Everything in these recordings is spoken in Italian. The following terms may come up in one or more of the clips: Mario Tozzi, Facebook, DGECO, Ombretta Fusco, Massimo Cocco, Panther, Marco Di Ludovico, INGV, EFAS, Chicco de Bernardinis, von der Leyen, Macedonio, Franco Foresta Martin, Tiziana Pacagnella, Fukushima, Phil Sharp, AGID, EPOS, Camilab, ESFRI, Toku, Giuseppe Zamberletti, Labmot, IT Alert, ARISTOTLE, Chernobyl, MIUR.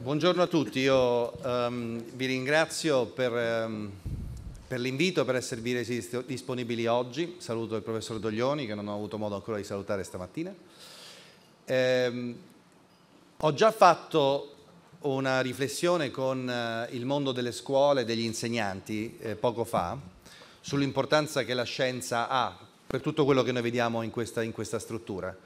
Buongiorno a tutti, io vi ringrazio per l'invito, per esservi resi disponibili oggi. Saluto il professor Doglioni, che non ho avuto modo ancora di salutare stamattina. Ho già fatto una riflessione con il mondo delle scuole e degli insegnanti poco fa, sull'importanza che la scienza ha per tutto quello che noi vediamo in questa struttura.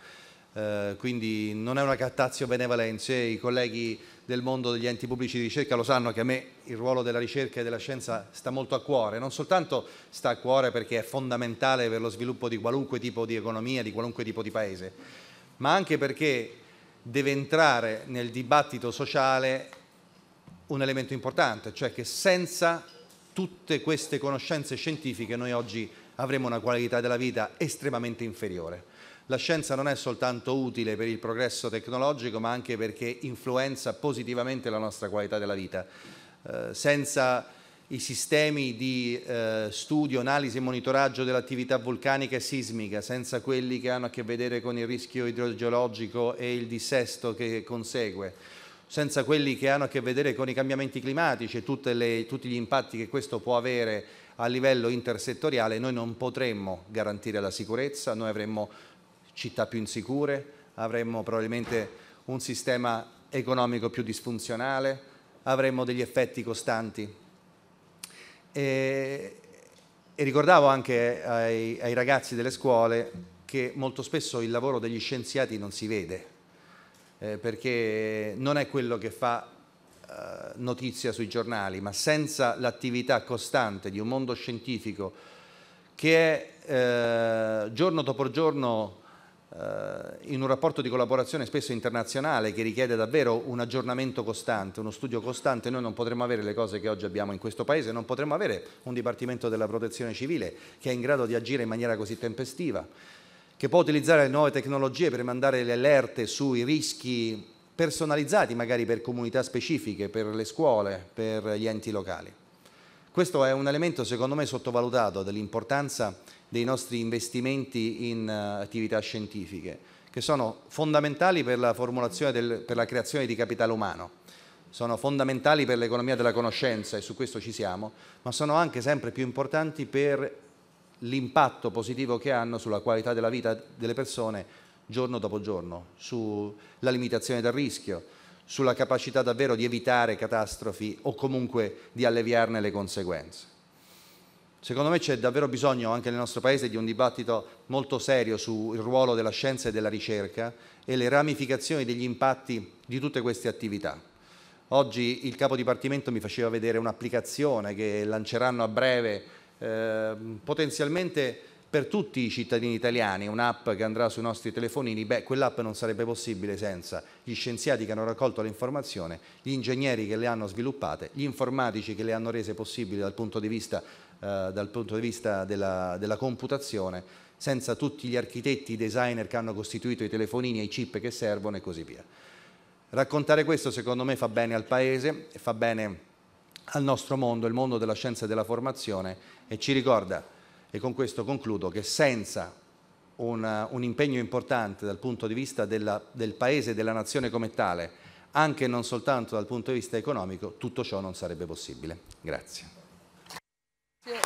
Quindi non è una cattazio benevolenze, i colleghi del mondo degli enti pubblici di ricerca lo sanno che a me il ruolo della ricerca e della scienza sta molto a cuore, non soltanto sta a cuore perché è fondamentale per lo sviluppo di qualunque tipo di economia, di qualunque tipo di paese, ma anche perché deve entrare nel dibattito sociale un elemento importante, cioè che senza tutte queste conoscenze scientifiche noi oggi avremo una qualità della vita estremamente inferiore. La scienza non è soltanto utile per il progresso tecnologico, ma anche perché influenza positivamente la nostra qualità della vita. Senza i sistemi di studio, analisi e monitoraggio dell'attività vulcanica e sismica, senza quelli che hanno a che vedere con il rischio idrogeologico e il dissesto che consegue, senza quelli che hanno a che vedere con i cambiamenti climatici e tutti gli impatti che questo può avere a livello intersettoriale, noi non potremmo garantire la sicurezza, noi avremmo città più insicure, avremmo probabilmente un sistema economico più disfunzionale, avremmo degli effetti costanti. E ricordavo anche ai ragazzi delle scuole che molto spesso il lavoro degli scienziati non si vede, perché non è quello che fa notizia sui giornali, ma senza l'attività costante di un mondo scientifico che è giorno dopo giorno in un rapporto di collaborazione spesso internazionale che richiede davvero un aggiornamento costante, uno studio costante, noi non potremo avere le cose che oggi abbiamo in questo Paese, non potremo avere un Dipartimento della Protezione Civile che è in grado di agire in maniera così tempestiva, che può utilizzare le nuove tecnologie per mandare le allerte sui rischi personalizzati magari per comunità specifiche, per le scuole, per gli enti locali. Questo è un elemento secondo me sottovalutato dell'importanza dei nostri investimenti in attività scientifiche, che sono fondamentali per la formulazione, per la creazione di capitale umano, sono fondamentali per l'economia della conoscenza e su questo ci siamo, ma sono anche sempre più importanti per l'impatto positivo che hanno sulla qualità della vita delle persone giorno dopo giorno, sulla limitazione del rischio, sulla capacità davvero di evitare catastrofi o comunque di alleviarne le conseguenze. Secondo me c'è davvero bisogno anche nel nostro Paese di un dibattito molto serio sul ruolo della scienza e della ricerca e le ramificazioni degli impatti di tutte queste attività. Oggi il capo dipartimento mi faceva vedere un'applicazione che lanceranno a breve potenzialmente per tutti i cittadini italiani, un'app che andrà sui nostri telefonini. Beh, quell'app non sarebbe possibile senza gli scienziati che hanno raccolto l'informazione, gli ingegneri che le hanno sviluppate, gli informatici che le hanno rese possibili dal punto di vista della computazione, senza tutti gli architetti, i designer che hanno costituito i telefonini e i chip che servono e così via. Raccontare questo secondo me fa bene al Paese, fa bene al nostro mondo, il mondo della scienza e della formazione, e ci ricorda, e con questo concludo, che senza un impegno importante dal punto di vista del Paese e della nazione come tale, anche non soltanto dal punto di vista economico, tutto ciò non sarebbe possibile. Grazie.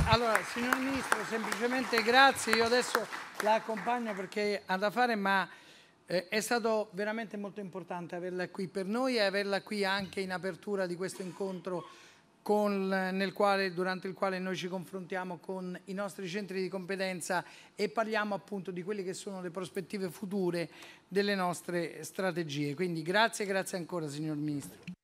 Allora, signor Ministro, semplicemente grazie. Io adesso la accompagno perché ha da fare, ma è stato veramente molto importante averla qui per noi e averla qui anche in apertura di questo incontro durante il quale noi ci confrontiamo con i nostri centri di competenza e parliamo appunto di quelle che sono le prospettive future delle nostre strategie. Quindi grazie ancora, signor Ministro.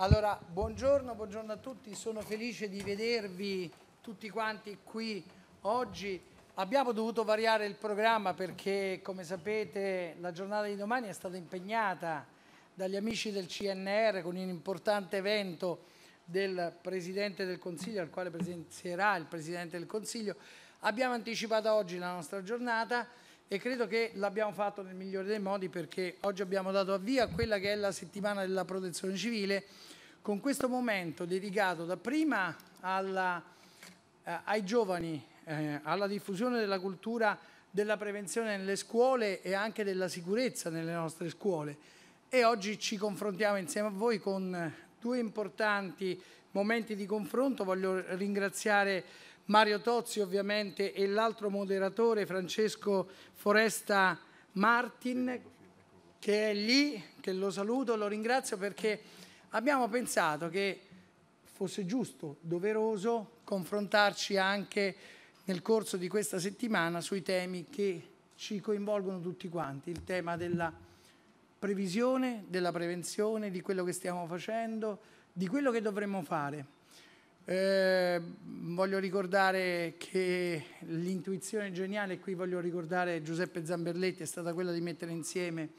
Allora, buongiorno a tutti, sono felice di vedervi tutti quanti qui oggi. Abbiamo dovuto variare il programma perché, come sapete, la giornata di domani è stata impegnata dagli amici del CNR con un importante evento del Presidente del Consiglio, al quale presenzierà il Presidente del Consiglio. Abbiamo anticipato oggi la nostra giornata e credo che l'abbiamo fatto nel migliore dei modi, perché oggi abbiamo dato avvio a quella che è la settimana della protezione civile, con questo momento dedicato dapprima ai giovani, alla diffusione della cultura della prevenzione nelle scuole e anche della sicurezza nelle nostre scuole. e oggi ci confrontiamo insieme a voi con due importanti momenti di confronto. Voglio ringraziare Mario Tozzi ovviamente e l'altro moderatore Francesco Foresta Martin che è lì, che lo saluto, lo ringrazio perché abbiamo pensato che fosse giusto, doveroso confrontarci anche nel corso di questa settimana sui temi che ci coinvolgono tutti quanti, il tema della previsione, della prevenzione, di quello che stiamo facendo, di quello che dovremmo fare. Voglio ricordare che l'intuizione geniale, qui voglio ricordare Giuseppe Zamberletti, è stata quella di mettere insieme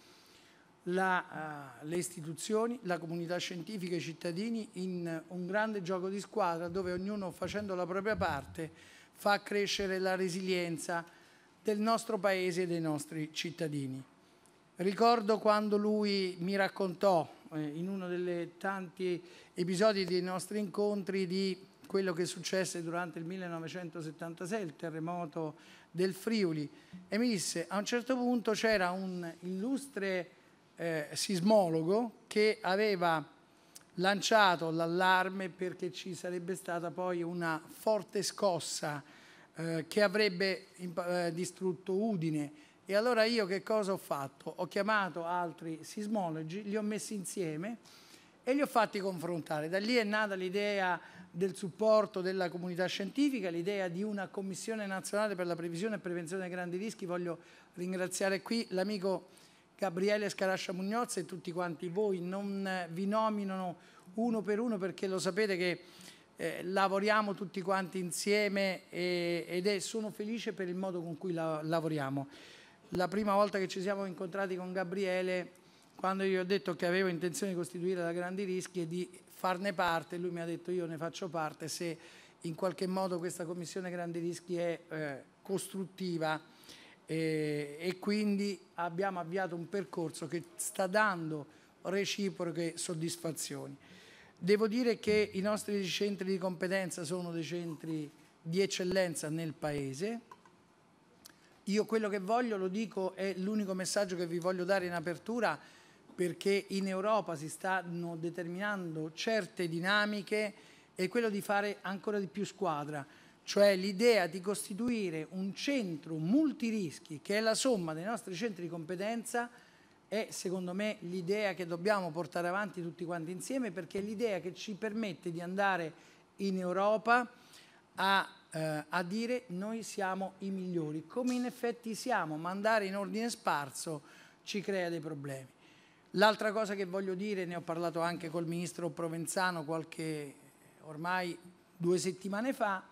le istituzioni, la comunità scientifica, i cittadini in un grande gioco di squadra dove ognuno facendo la propria parte fa crescere la resilienza del nostro paese e dei nostri cittadini. Ricordo quando lui mi raccontò in uno dei tanti episodi dei nostri incontri di quello che successe durante il 1976, il terremoto del Friuli, e mi disse a un certo punto c'era un illustre sismologo che aveva lanciato l'allarme perché ci sarebbe stata poi una forte scossa che avrebbe distrutto Udine. E allora io che cosa ho fatto? Ho chiamato altri sismologi, li ho messi insieme e li ho fatti confrontare. Da lì è nata l'idea del supporto della comunità scientifica, l'idea di una Commissione nazionale per la previsione e prevenzione dei grandi rischi. Voglio ringraziare qui l'amico Gabriele Scarascia Mugnozza e tutti quanti voi. Non vi nomino uno per uno perché lo sapete che lavoriamo tutti quanti insieme sono felice per il modo con cui lavoriamo. La prima volta che ci siamo incontrati con Gabriele, quando gli ho detto che avevo intenzione di costituire la Grandi Rischi e di farne parte, lui mi ha detto io ne faccio parte se in qualche modo questa Commissione Grandi Rischi è costruttiva e quindi abbiamo avviato un percorso che sta dando reciproche soddisfazioni. Devo dire che i nostri centri di competenza sono dei centri di eccellenza nel Paese. Io quello che voglio, lo dico, è l'unico messaggio che vi voglio dare in apertura perché in Europa si stanno determinando certe dinamiche e quello di fare ancora di più squadra, cioè l'idea di costituire un centro multirischi che è la somma dei nostri centri di competenza è secondo me l'idea che dobbiamo portare avanti tutti quanti insieme perché è l'idea che ci permette di andare in Europa a dire noi siamo i migliori, come in effetti siamo, ma andare in ordine sparso ci crea dei problemi. L'altra cosa che voglio dire, ne ho parlato anche col ministro Provenzano ormai 2 settimane fa,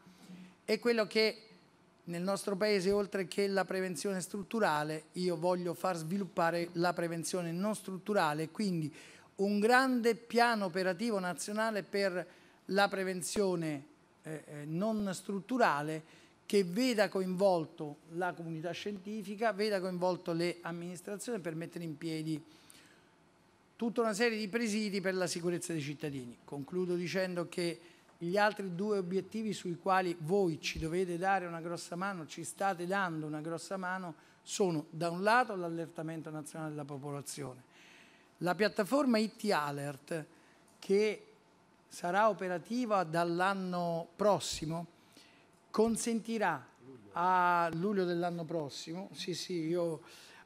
è quello che nel nostro paese, oltre che la prevenzione strutturale, io voglio far sviluppare la prevenzione non strutturale, quindi un grande piano operativo nazionale per la prevenzione non strutturale che veda coinvolto la comunità scientifica, veda coinvolto le amministrazioni per mettere in piedi tutta una serie di presidi per la sicurezza dei cittadini. Concludo dicendo che gli altri due obiettivi sui quali voi ci dovete dare una grossa mano, ci state dando una grossa mano, sono da un lato l'allertamento nazionale della popolazione, la piattaforma IT Alert che sarà operativa dall'anno prossimo, consentirà a luglio dell'anno prossimo, sì io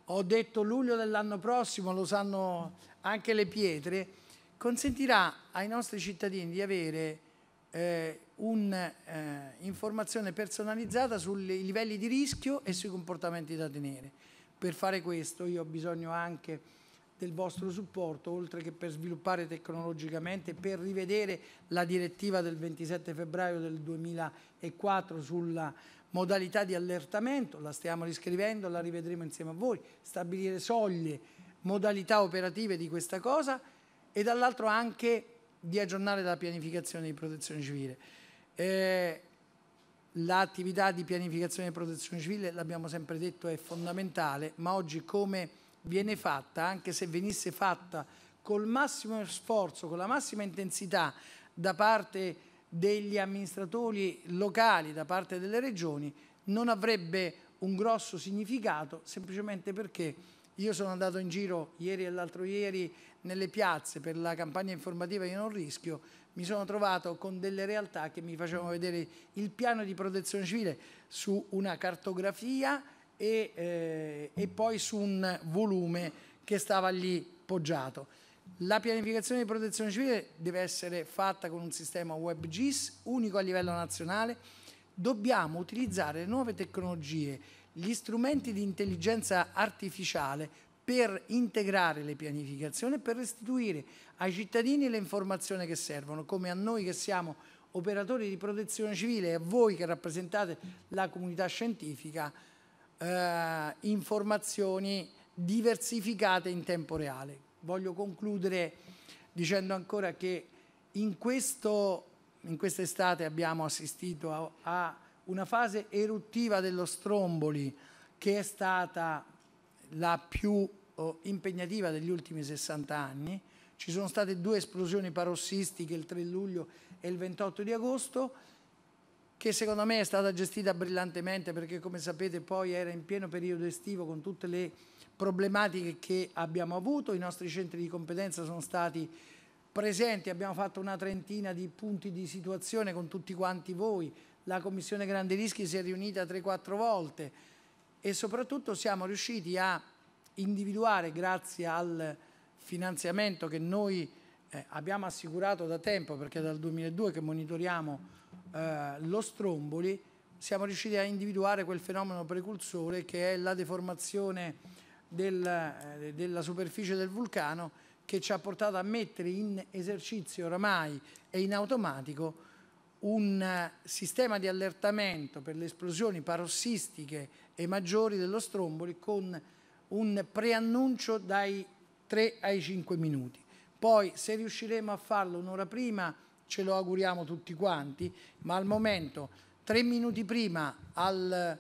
ho detto luglio dell'anno prossimo, lo sanno anche le pietre, consentirà ai nostri cittadini di avere un'informazione personalizzata sui livelli di rischio e sui comportamenti da tenere. Per fare questo io ho bisogno anche del vostro supporto, oltre che per sviluppare tecnologicamente, per rivedere la direttiva del 27 febbraio del 2004 sulla modalità di allertamento, la stiamo riscrivendo, la rivedremo insieme a voi, stabilire soglie, modalità operative di questa cosa e dall'altro anche di aggiornare la pianificazione di protezione civile. L'attività di pianificazione di protezione civile, l'abbiamo sempre detto, è fondamentale, ma oggi come viene fatta, anche se venisse fatta col massimo sforzo, con la massima intensità da parte degli amministratori locali, da parte delle regioni, non avrebbe un grosso significato semplicemente perché Io sono andato in giro ieri e l'altro ieri nelle piazze per la campagna informativa Io non rischio, mi sono trovato con delle realtà che mi facevano vedere il piano di protezione civile su una cartografia e poi su un volume che stava lì poggiato. La pianificazione di protezione civile deve essere fatta con un sistema WebGIS unico a livello nazionale. Dobbiamo utilizzare le nuove tecnologie, gli strumenti di intelligenza artificiale per integrare le pianificazioni e per restituire ai cittadini le informazioni che servono, come a noi che siamo operatori di protezione civile e a voi che rappresentate la comunità scientifica, informazioni diversificate in tempo reale. Voglio concludere dicendo ancora che in quest'estate abbiamo assistito a una fase eruttiva dello Stromboli che è stata la più impegnativa degli ultimi 60 anni. Ci sono state due esplosioni parossistiche il 3 luglio e il 28 di agosto che secondo me è stata gestita brillantemente perché come sapete poi era in pieno periodo estivo con tutte le problematiche che abbiamo avuto. I nostri centri di competenza sono stati presenti, abbiamo fatto una trentina di punti di situazione con tutti quanti voi. La Commissione Grandi Rischi si è riunita 3-4 volte e soprattutto siamo riusciti a individuare, grazie al finanziamento che noi abbiamo assicurato da tempo, perché dal 2002 che monitoriamo lo Stromboli, siamo riusciti a individuare quel fenomeno precursore che è la deformazione della superficie del vulcano, che ci ha portato a mettere in esercizio oramai e in automatico un sistema di allertamento per le esplosioni parossistiche e maggiori dello Stromboli con un preannuncio dai 3 ai 5 minuti. Poi se riusciremo a farlo un'ora prima ce lo auguriamo tutti quanti, ma al momento 3 minuti prima al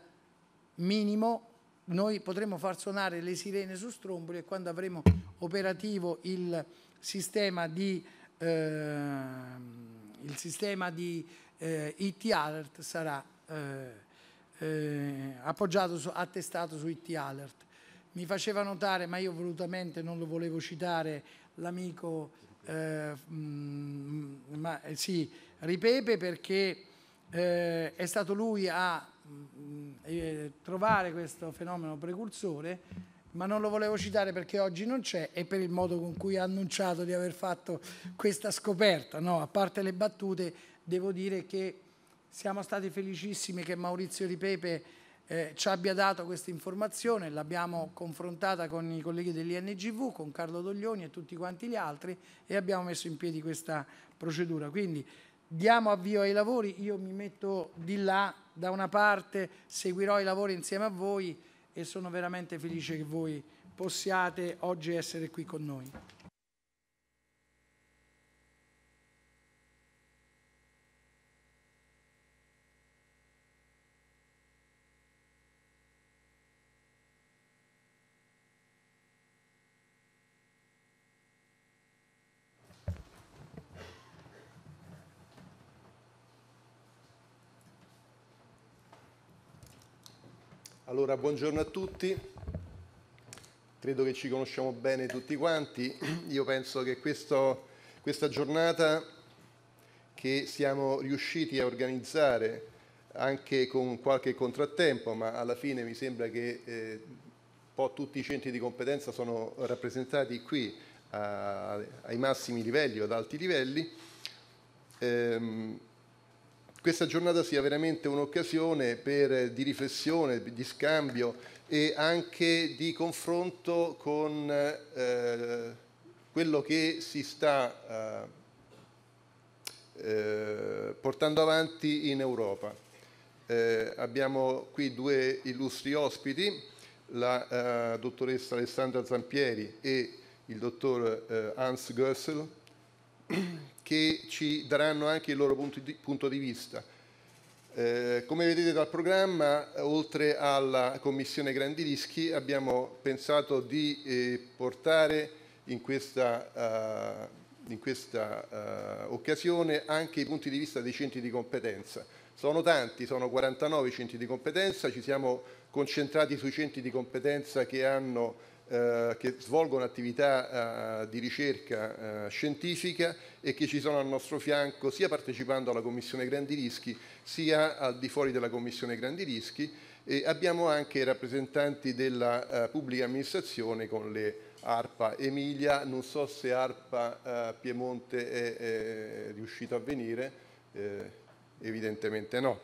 minimo noi potremo far suonare le sirene su Stromboli e quando avremo operativo il sistema di IT Alert sarà attestato su IT Alert. Mi faceva notare, ma io volutamente non lo volevo citare, l'amico Ripepe, perché è stato lui a trovare questo fenomeno precursore, ma non lo volevo citare perché oggi non c'è e per il modo con cui ha annunciato di aver fatto questa scoperta. No, a parte le battute, devo dire che siamo stati felicissimi che Maurizio Ripepe ci abbia dato questa informazione, l'abbiamo confrontata con i colleghi dell'INGV, con Carlo Doglioni e tutti quanti gli altri e abbiamo messo in piedi questa procedura. Quindi diamo avvio ai lavori, io mi metto di là da una parte, seguirò i lavori insieme a voi e sono veramente felice che voi possiate oggi essere qui con noi. Allora, buongiorno a tutti, credo che ci conosciamo bene tutti quanti. Io penso che questa giornata che siamo riusciti a organizzare anche con qualche contrattempo, ma alla fine mi sembra che un po' tutti i centri di competenza sono rappresentati qui ai massimi livelli o ad alti livelli, questa giornata sia veramente un'occasione di riflessione, di scambio e anche di confronto con quello che si sta portando avanti in Europa. Abbiamo qui due illustri ospiti, la dottoressa Alessandra Zampieri e il dottor Hans Gössel, che ci daranno anche il loro punto di vista. Come vedete dal programma, oltre alla Commissione Grandi Rischi, abbiamo pensato di portare in questa occasione anche i punti di vista dei centri di competenza. Sono tanti, sono 49 centri di competenza, ci siamo concentrati sui centri di competenza che hanno che svolgono attività di ricerca scientifica e che ci sono al nostro fianco sia partecipando alla Commissione Grandi Rischi sia al di fuori della Commissione Grandi Rischi, e abbiamo anche rappresentanti della pubblica amministrazione con le ARPA Emilia, non so se ARPA Piemonte è riuscito a venire, evidentemente no.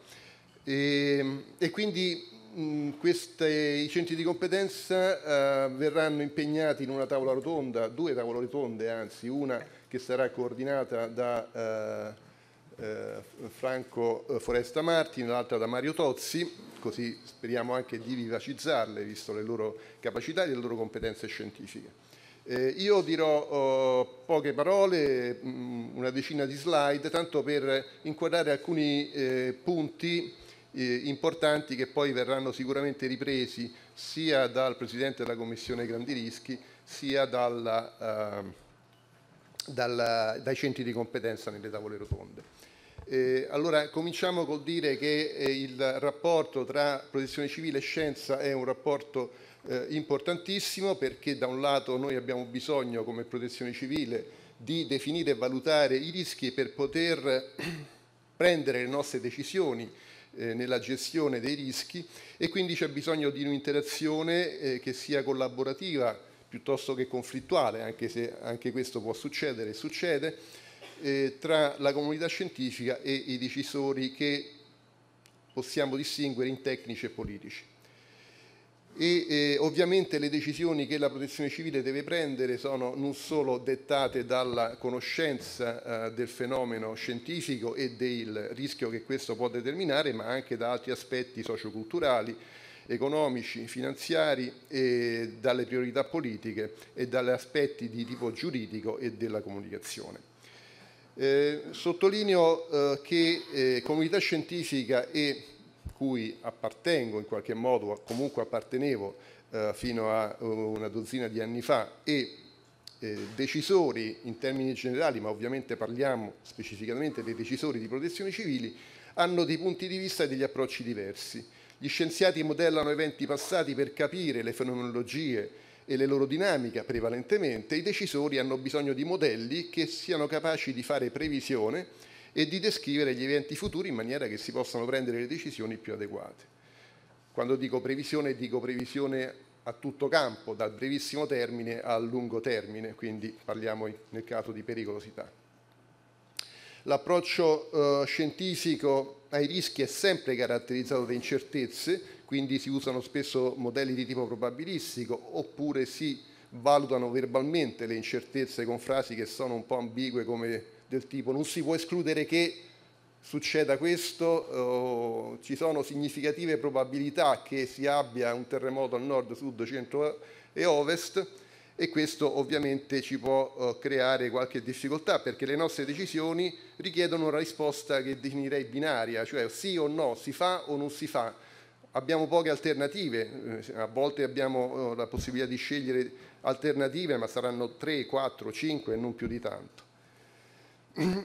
E quindi i centri di competenza verranno impegnati in una tavola rotonda, due tavole rotonde anzi, una che sarà coordinata da Franco Foresta Martin, l'altra da Mario Tozzi, così speriamo anche di vivacizzarle visto le loro capacità e le loro competenze scientifiche. Io dirò poche parole, una decina di slide, tanto per inquadrare alcuni punti importanti che poi verranno sicuramente ripresi sia dal Presidente della Commissione Grandi Rischi sia dai centri di competenza nelle tavole rotonde. Allora cominciamo col dire che il rapporto tra protezione civile e scienza è un rapporto importantissimo, perché da un lato noi abbiamo bisogno come protezione civile di definire e valutare i rischi per poter prendere le nostre decisioni nella gestione dei rischi, e quindi c'è bisogno di un'interazione che sia collaborativa piuttosto che conflittuale, anche se anche questo può succedere e succede, tra la comunità scientifica e i decisori che possiamo distinguere in tecnici e politici. E ovviamente le decisioni che la protezione civile deve prendere sono non solo dettate dalla conoscenza del fenomeno scientifico e del rischio che questo può determinare, ma anche da altri aspetti socioculturali, economici, finanziari, e dalle priorità politiche e dagli aspetti di tipo giuridico e della comunicazione. Sottolineo che comunità scientifica e cui appartengo in qualche modo, comunque appartenevo fino a una dozzina di anni fa, e decisori in termini generali, ma ovviamente parliamo specificatamente dei decisori di protezione civile, hanno dei punti di vista e degli approcci diversi. Gli scienziati modellano eventi passati per capire le fenomenologie e le loro dinamiche prevalentemente, i decisori hanno bisogno di modelli che siano capaci di fare previsione e di descrivere gli eventi futuri in maniera che si possano prendere le decisioni più adeguate. Quando dico previsione a tutto campo, dal brevissimo termine al lungo termine, quindi parliamo nel caso di pericolosità. L'approccio scientifico ai rischi è sempre caratterizzato da incertezze, quindi si usano spesso modelli di tipo probabilistico, oppure si valutano verbalmente le incertezze con frasi che sono un po' ambigue, come del tipo non si può escludere che succeda questo, ci sono significative probabilità che si abbia un terremoto al nord, sud, centro e ovest, e questo ovviamente ci può creare qualche difficoltà, perché le nostre decisioni richiedono una risposta che definirei binaria, cioè sì o no, si fa o non si fa. Abbiamo poche alternative, a volte abbiamo la possibilità di scegliere alternative, ma saranno 3, 4, 5 e non più di tanto.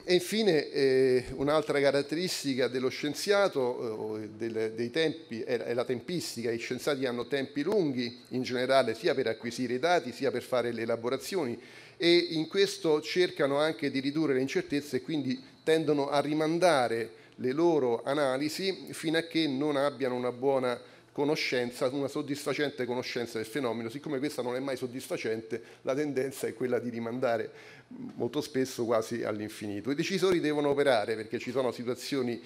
E infine un'altra caratteristica dello scienziato dei tempi è la tempistica. I scienziati hanno tempi lunghi in generale, sia per acquisire i dati sia per fare le elaborazioni, e in questo cercano anche di ridurre le incertezze, e quindi tendono a rimandare le loro analisi fino a che non abbiano una buona conoscenza, una soddisfacente conoscenza del fenomeno. Siccome questa non è mai soddisfacente, la tendenza è quella di rimandare molto spesso quasi all'infinito. I decisori devono operare perché ci sono situazioni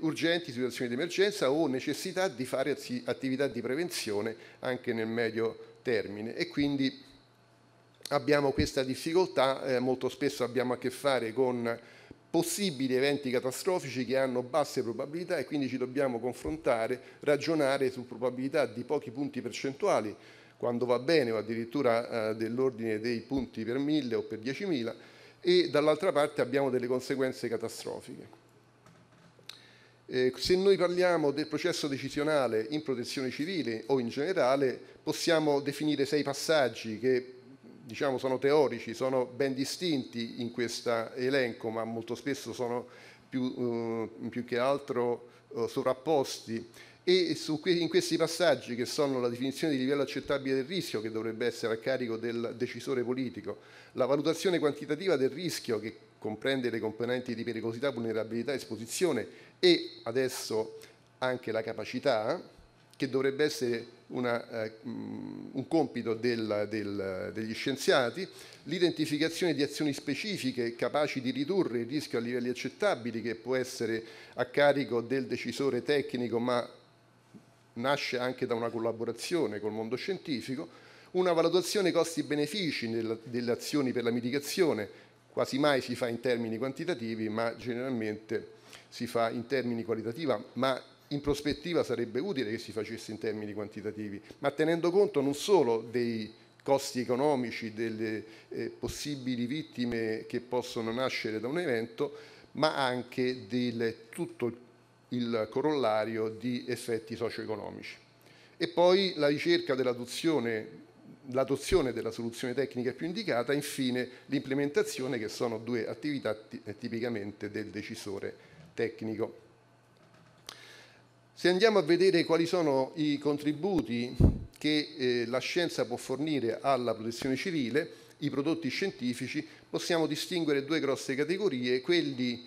urgenti, situazioni di emergenza o necessità di fare attività di prevenzione anche nel medio termine, e quindi abbiamo questa difficoltà. Molto spesso abbiamo a che fare con possibili eventi catastrofici che hanno basse probabilità, e quindi ci dobbiamo confrontare, ragionare su probabilità di pochi punti percentuali quando va bene, o addirittura dell'ordine dei punti per 1000 o per 10.000, e dall'altra parte abbiamo delle conseguenze catastrofiche. Se noi parliamo del processo decisionale in protezione civile o in generale, possiamo definire 6 passaggi che diciamo sono teorici, sono ben distinti in questo elenco, ma molto spesso sono più che altro sovrapposti, e in questi passaggi, che sono la definizione di livello accettabile del rischio, che dovrebbe essere a carico del decisore politico, la valutazione quantitativa del rischio, che comprende le componenti di pericolosità, vulnerabilità, esposizione, e adesso anche la capacità, che dovrebbe essere un compito degli scienziati, l'identificazione di azioni specifiche capaci di ridurre il rischio a livelli accettabili, che può essere a carico del decisore tecnico, ma nasce anche da una collaborazione col mondo scientifico, una valutazione costi-benefici delle azioni per la mitigazione, quasi mai si fa in termini quantitativi, ma generalmente si fa in termini qualitativi, ma in prospettiva sarebbe utile che si facesse in termini quantitativi, ma tenendo conto non solo dei costi economici, delle possibili vittime che possono nascere da un evento, ma anche di tutto il corollario di effetti socio-economici. E poi la ricerca dell'adozione della soluzione tecnica più indicata, infine l'implementazione, che sono due attività tipicamente del decisore tecnico. Se andiamo a vedere quali sono i contributi che la scienza può fornire alla protezione civile, i prodotti scientifici, possiamo distinguere due grosse categorie: quelli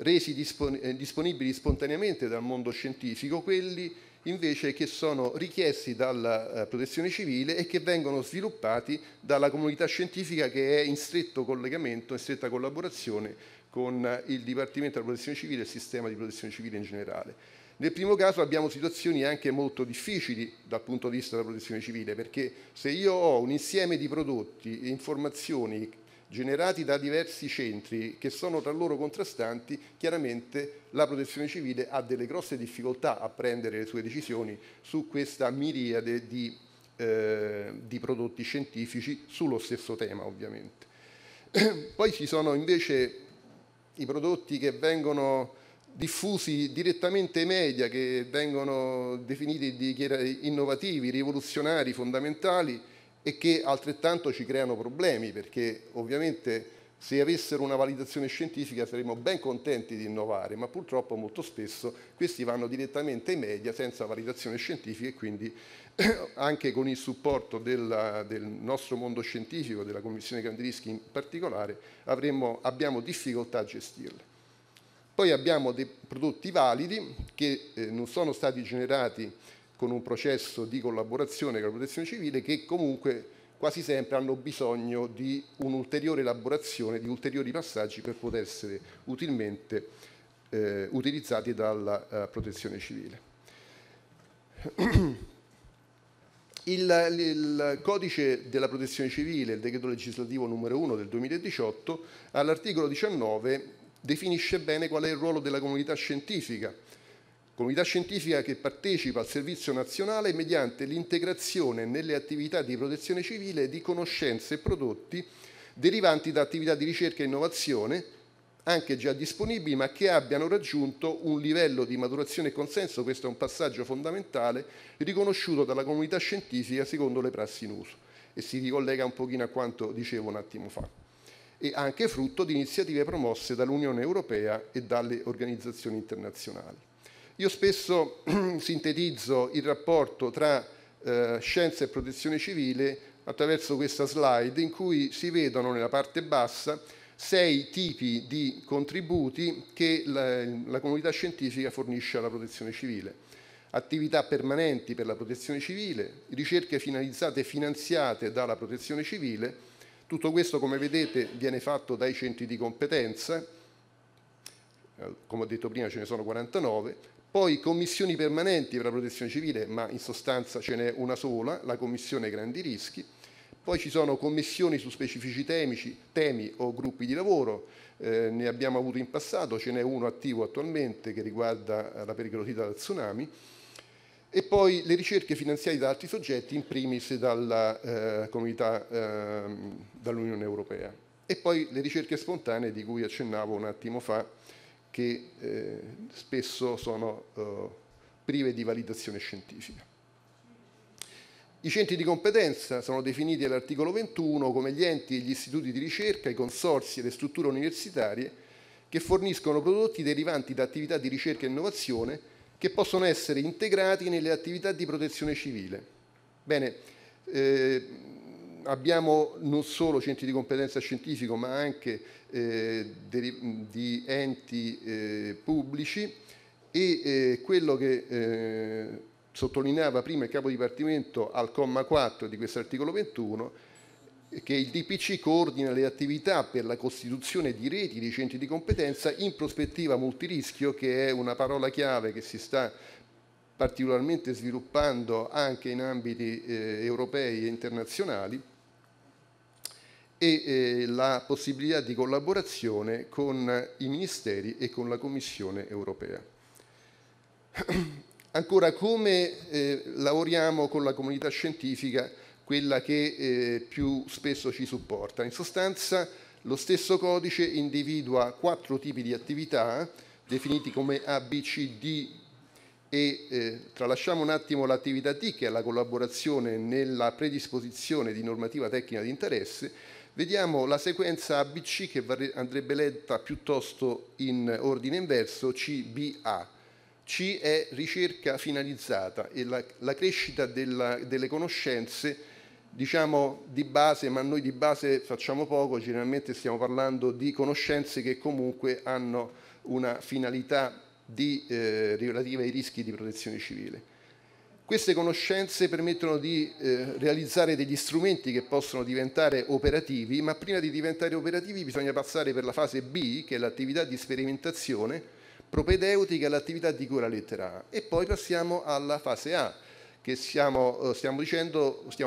resi disponibili spontaneamente dal mondo scientifico, quelli invece che sono richiesti dalla protezione civile e che vengono sviluppati dalla comunità scientifica, che è in stretto collegamento, in stretta collaborazione con il Dipartimento della Protezione Civile e il sistema di protezione civile in generale. Nel primo caso abbiamo situazioni anche molto difficili dal punto di vista della protezione civile, perché se io ho un insieme di prodotti e informazioni generati da diversi centri che sono tra loro contrastanti, chiaramente la protezione civile ha delle grosse difficoltà a prendere le sue decisioni su questa miriade di prodotti scientifici sullo stesso tema, ovviamente. Poi ci sono invece i prodotti che vengono diffusi direttamente ai media, che vengono definiti innovativi, rivoluzionari, fondamentali, e che altrettanto ci creano problemi, perché ovviamente se avessero una validazione scientifica saremmo ben contenti di innovare, ma purtroppo molto spesso questi vanno direttamente ai media senza validazione scientifica, e quindi anche con il supporto del nostro mondo scientifico, della Commissione Grandi Rischi in particolare, abbiamo difficoltà a gestirle. Poi abbiamo dei prodotti validi che non sono stati generati con un processo di collaborazione con la protezione civile, che comunque quasi sempre hanno bisogno di un'ulteriore elaborazione, di ulteriori passaggi per poter essere utilmente utilizzati dalla protezione civile. Il codice della protezione civile, il decreto legislativo numero 1 del 2018, all'articolo 19 definisce bene qual è il ruolo della comunità scientifica che partecipa al servizio nazionale mediante l'integrazione nelle attività di protezione civile di conoscenze e prodotti derivanti da attività di ricerca e innovazione, anche già disponibili, ma che abbiano raggiunto un livello di maturazione e consenso, questo è un passaggio fondamentale, riconosciuto dalla comunità scientifica secondo le prassi in uso, e si ricollega un pochino a quanto dicevo un attimo fa, e anche frutto di iniziative promosse dall'Unione Europea e dalle organizzazioni internazionali. Io spesso sintetizzo il rapporto tra scienza e protezione civile attraverso questa slide, in cui si vedono nella parte bassa 6 tipi di contributi che la comunità scientifica fornisce alla protezione civile: attività permanenti per la protezione civile, ricerche finalizzate e finanziate dalla protezione civile, tutto questo come vedete viene fatto dai centri di competenza, come ho detto prima ce ne sono 49, poi commissioni permanenti per la protezione civile, ma in sostanza ce n'è una sola, la Commissione Grandi Rischi. Poi ci sono commissioni su specifici temi o gruppi di lavoro, ne abbiamo avuto in passato, ce n'è uno attivo attualmente che riguarda la pericolosità del tsunami, e poi le ricerche finanziate da altri soggetti, in primis dalla dall'Unione Europea. E poi le ricerche spontanee di cui accennavo un attimo fa, che spesso sono prive di validazione scientifica. I centri di competenza sono definiti all'articolo 21 come gli enti e gli istituti di ricerca, i consorzi e le strutture universitarie che forniscono prodotti derivanti da attività di ricerca e innovazione che possono essere integrati nelle attività di protezione civile. Bene, abbiamo non solo centri di competenza scientifico, ma anche di enti pubblici, e quello che sottolineava prima il capo dipartimento al comma 4 di questo articolo 21, che il DPC coordina le attività per la costituzione di reti di centri di competenza in prospettiva multirischio, che è una parola chiave che si sta particolarmente sviluppando anche in ambiti europei e internazionali, e la possibilità di collaborazione con i ministeri e con la Commissione europea. Ancora, come lavoriamo con la comunità scientifica, quella che più spesso ci supporta? In sostanza, lo stesso codice individua 4 tipi di attività, definiti come A, B, C, D, e tralasciamo un attimo l'attività D, che è la collaborazione nella predisposizione di normativa tecnica di interesse. Vediamo la sequenza ABC, che andrebbe letta piuttosto in ordine inverso, CBA. C è ricerca finalizzata e la crescita delle conoscenze, diciamo di base, ma noi di base facciamo poco, generalmente stiamo parlando di conoscenze che comunque hanno una finalità relativa ai rischi di protezione civile. Queste conoscenze permettono di realizzare degli strumenti che possono diventare operativi, ma prima di diventare operativi bisogna passare per la fase B, che è l'attività di sperimentazione propedeutica all'attività di cura lettera A, e poi passiamo alla fase A, che stiamo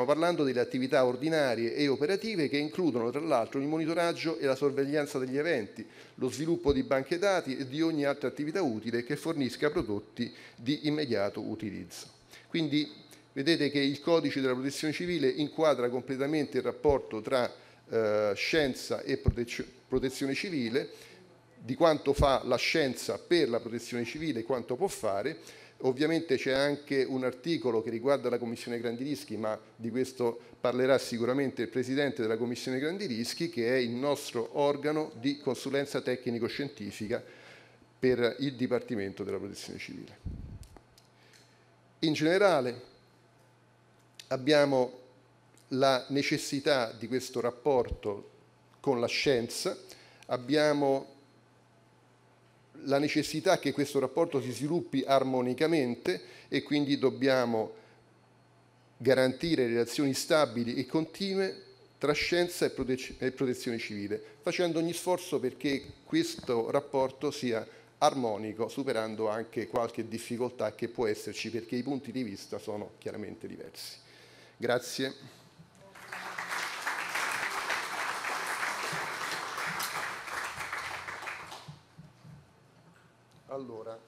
parlando delle attività ordinarie e operative, che includono tra l'altro il monitoraggio e la sorveglianza degli eventi, lo sviluppo di banche dati e di ogni altra attività utile che fornisca prodotti di immediato utilizzo. Quindi vedete che il codice della protezione civile inquadra completamente il rapporto tra scienza e protezione civile, di quanto fa la scienza per la protezione civile, quanto può fare. Ovviamente c'è anche un articolo che riguarda la Commissione Grandi Rischi, ma di questo parlerà sicuramente il Presidente della Commissione Grandi Rischi, che è il nostro organo di consulenza tecnico-scientifica per il Dipartimento della Protezione Civile. In generale abbiamo la necessità di questo rapporto con la scienza, abbiamo la necessità che questo rapporto si sviluppi armonicamente, e quindi dobbiamo garantire relazioni stabili e continue tra scienza e protezione civile, facendo ogni sforzo perché questo rapporto sia armonico, superando anche qualche difficoltà che può esserci, perché i punti di vista sono chiaramente diversi. Grazie. Allora,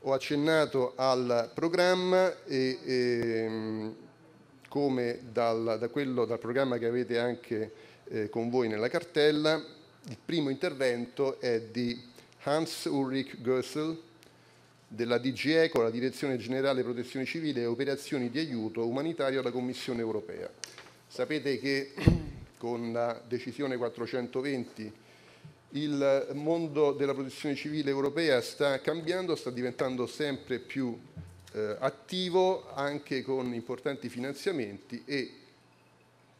ho accennato al programma e come dal programma che avete anche con voi nella cartella. Il primo intervento è di Hans Ulrich Gössel della DGECO, la Direzione Generale Protezione Civile e Operazioni di Aiuto Umanitario alla Commissione Europea. Sapete che con la decisione 420 il mondo della protezione civile europea sta cambiando, sta diventando sempre più attivo, anche con importanti finanziamenti, e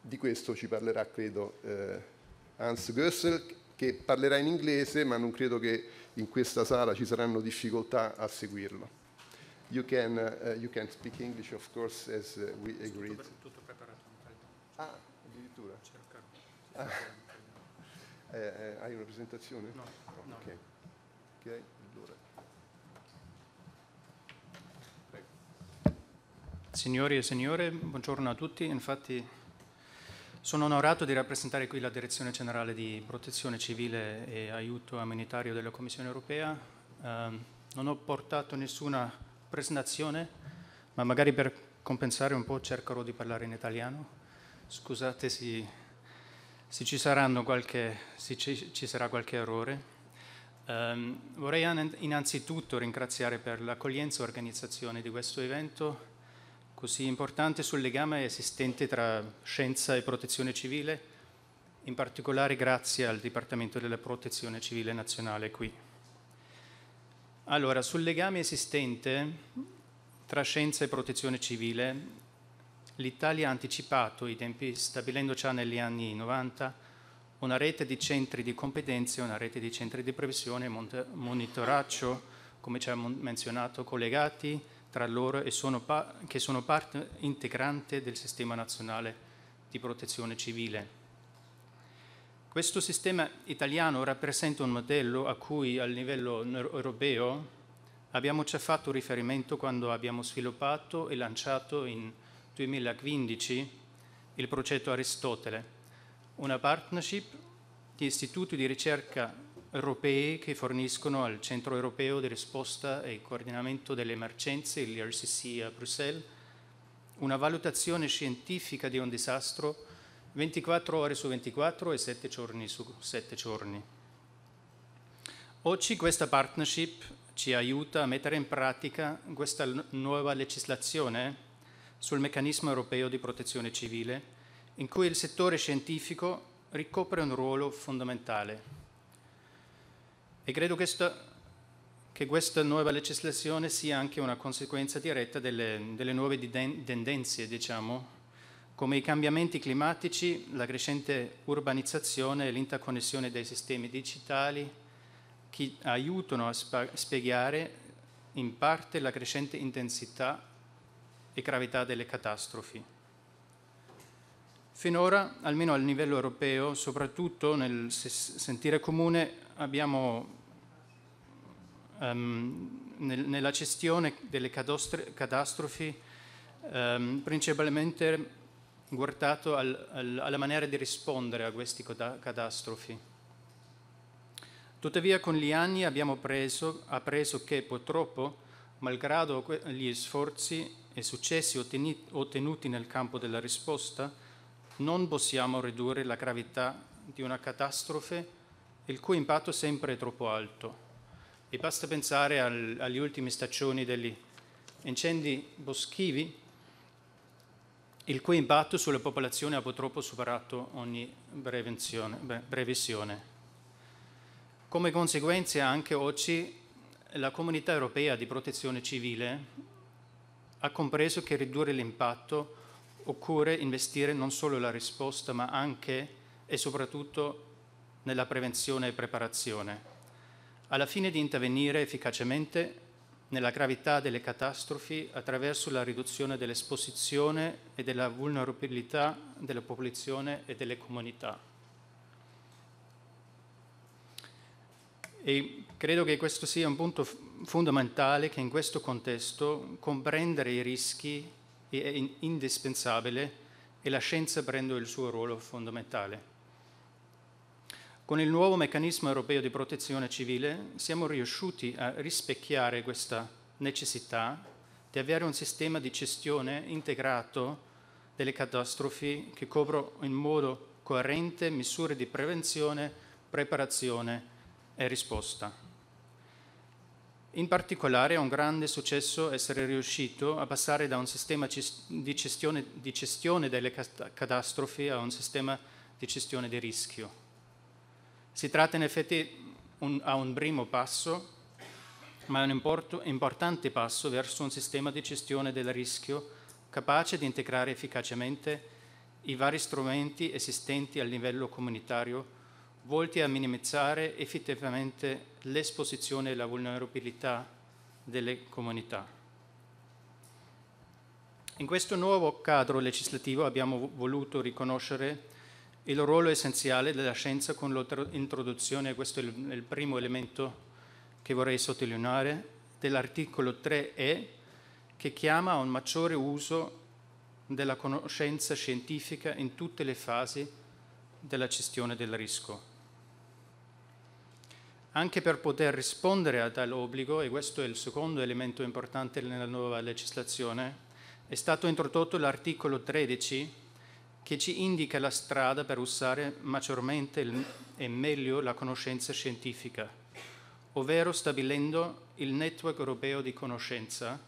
di questo ci parlerà, credo, Hans Gössel, che parlerà in inglese, ma non credo che in questa sala ci saranno difficoltà a seguirlo. You can speak English, of course, as we agreed. Tutto preparato. Ah, addirittura. Hai una presentazione? No. Ok, allora. Prego. Signori e signore, buongiorno a tutti. Infatti, sono onorato di rappresentare qui la Direzione Generale di Protezione Civile e Aiuto Umanitario della Commissione Europea. Non ho portato nessuna presentazione, ma magari per compensare un po' cercherò di parlare in italiano. Scusate se ci sarà qualche errore. Vorrei innanzitutto ringraziare per l'accoglienza e organizzazione di questo evento così importante sul legame esistente tra scienza e protezione civile, in particolare grazie al Dipartimento della Protezione Civile Nazionale qui. Allora, sul legame esistente tra scienza e protezione civile, l'Italia ha anticipato i tempi, stabilendo già negli anni 90 una rete di centri di competenze, una rete di centri di previsione e monitoraggio, come ci ha menzionato, collegati tra loro e che sono parte integrante del sistema nazionale di protezione civile. Questo sistema italiano rappresenta un modello a cui a livello europeo abbiamo già fatto riferimento quando abbiamo sviluppato e lanciato in 2015 il progetto ARISTOTLE, una partnership di istituti di ricerca europei che forniscono al Centro Europeo di Risposta e Coordinamento delle Emergenze, il JRC a Bruxelles, una valutazione scientifica di un disastro 24 ore su 24 e 7 giorni su 7 giorni. Oggi questa partnership ci aiuta a mettere in pratica questa nuova legislazione sul meccanismo europeo di protezione civile, in cui il settore scientifico ricopre un ruolo fondamentale. E credo che questa nuova legislazione sia anche una conseguenza diretta delle nuove tendenze, diciamo, come i cambiamenti climatici, la crescente urbanizzazione e l'interconnessione dei sistemi digitali, che aiutano a spiegare in parte la crescente intensità e gravità delle catastrofi. Finora, almeno a livello europeo, soprattutto nel sentire comune, abbiamo nella gestione delle catastrofi principalmente guardato alla maniera di rispondere a queste catastrofi. Tuttavia con gli anni abbiamo appreso che purtroppo, malgrado gli sforzi e successi ottenuti nel campo della risposta, non possiamo ridurre la gravità di una catastrofe il cui impatto sempre è troppo alto. E basta pensare agli ultimi stagioni degli incendi boschivi, il cui impatto sulla popolazione ha purtroppo superato ogni previsione. Come conseguenza, anche oggi la Comunità Europea di Protezione Civile ha compreso che ridurre l'impatto occorre investire non solo nella risposta, ma anche e soprattutto nella prevenzione e preparazione, alla fine di intervenire efficacemente nella gravità delle catastrofi attraverso la riduzione dell'esposizione e della vulnerabilità della popolazione e delle comunità. E credo che questo sia un punto fondamentale, che in questo contesto comprendere i rischi è indispensabile e la scienza prende il suo ruolo fondamentale. Con il nuovo meccanismo europeo di protezione civile siamo riusciti a rispecchiare questa necessità di avere un sistema di gestione integrato delle catastrofi che copra in modo coerente misure di prevenzione, preparazione e risposta. In particolare è un grande successo essere riuscito a passare da un sistema di gestione delle catastrofi a un sistema di gestione di rischio. Si tratta in effetti a un primo passo, ma è un importante passo verso un sistema di gestione del rischio capace di integrare efficacemente i vari strumenti esistenti a livello comunitario, volti a minimizzare effettivamente l'esposizione e la vulnerabilità delle comunità. In questo nuovo cadro legislativo abbiamo voluto riconoscere il ruolo essenziale della scienza con l'introduzione, questo è il primo elemento che vorrei sottolineare, dell'articolo 3E, che chiama a un maggiore uso della conoscenza scientifica in tutte le fasi della gestione del rischio. Anche per poter rispondere a tale obbligo, e questo è il secondo elemento importante nella nuova legislazione, è stato introdotto l'articolo 13 che ci indica la strada per usare maggiormente e meglio la conoscenza scientifica, ovvero stabilendo il Network Europeo di Conoscenza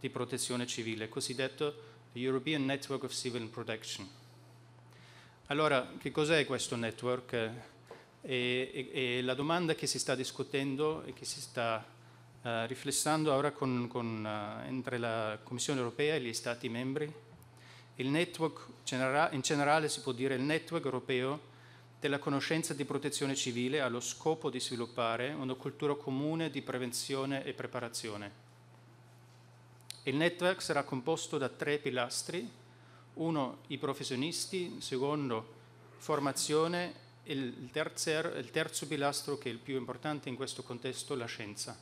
di Protezione Civile, cosiddetto European Network of Civil Protection. Allora, che cos'è questo network? E la domanda che si sta discutendo e che si sta riflessando ora entre la Commissione europea e gli Stati membri, il network in generale, si può dire il network europeo della conoscenza di protezione civile, allo scopo di sviluppare una cultura comune di prevenzione e preparazione. Il network sarà composto da 3 pilastri: uno, i professionisti; secondo, formazione; e il terzo pilastro, che è il più importante in questo contesto, la scienza.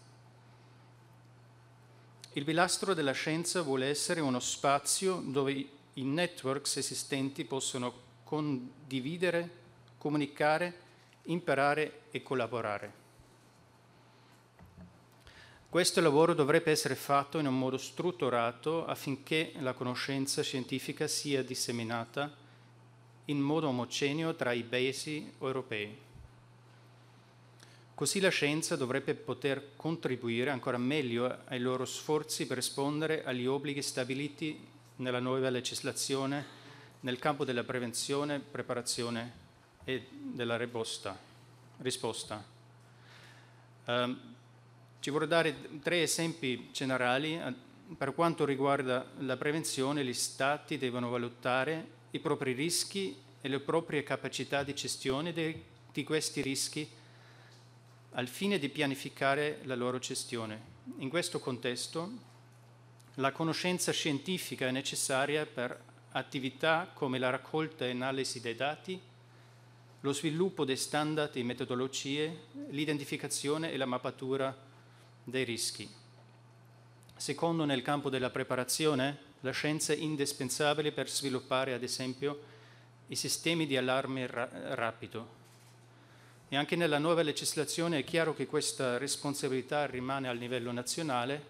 Il pilastro della scienza vuole essere uno spazio dove i networks esistenti possono condividere, comunicare, imparare e collaborare. Questo lavoro dovrebbe essere fatto in un modo strutturato affinché la conoscenza scientifica sia disseminata in modo omogeneo tra i Paesi europei. Così la scienza dovrebbe poter contribuire ancora meglio ai loro sforzi per rispondere agli obblighi stabiliti nella nuova legislazione nel campo della prevenzione, preparazione e della risposta. Ci vorrei dare 3 esempi generali. Per quanto riguarda la prevenzione, gli Stati devono valutare i propri rischi e le proprie capacità di gestione di questi rischi al fine di pianificare la loro gestione. In questo contesto, la conoscenza scientifica è necessaria per attività come la raccolta e analisi dei dati, lo sviluppo dei standard e metodologie, l'identificazione e la mappatura dei rischi. Secondo, nel campo della preparazione, la scienza è indispensabile per sviluppare, ad esempio, i sistemi di allarme rapido. E anche nella nuova legislazione è chiaro che questa responsabilità rimane al livello nazionale,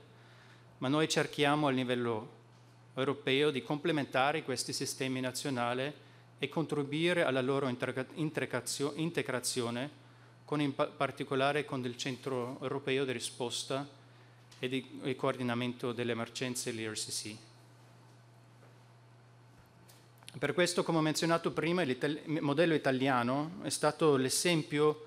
ma noi cerchiamo al livello europeo di complementare questi sistemi nazionali e contribuire alla loro integrazione, con in particolare con il Centro Europeo di Risposta e di Coordinamento delle Emergenze, l'IRCC. Per questo, come ho menzionato prima, il modello italiano è stato l'esempio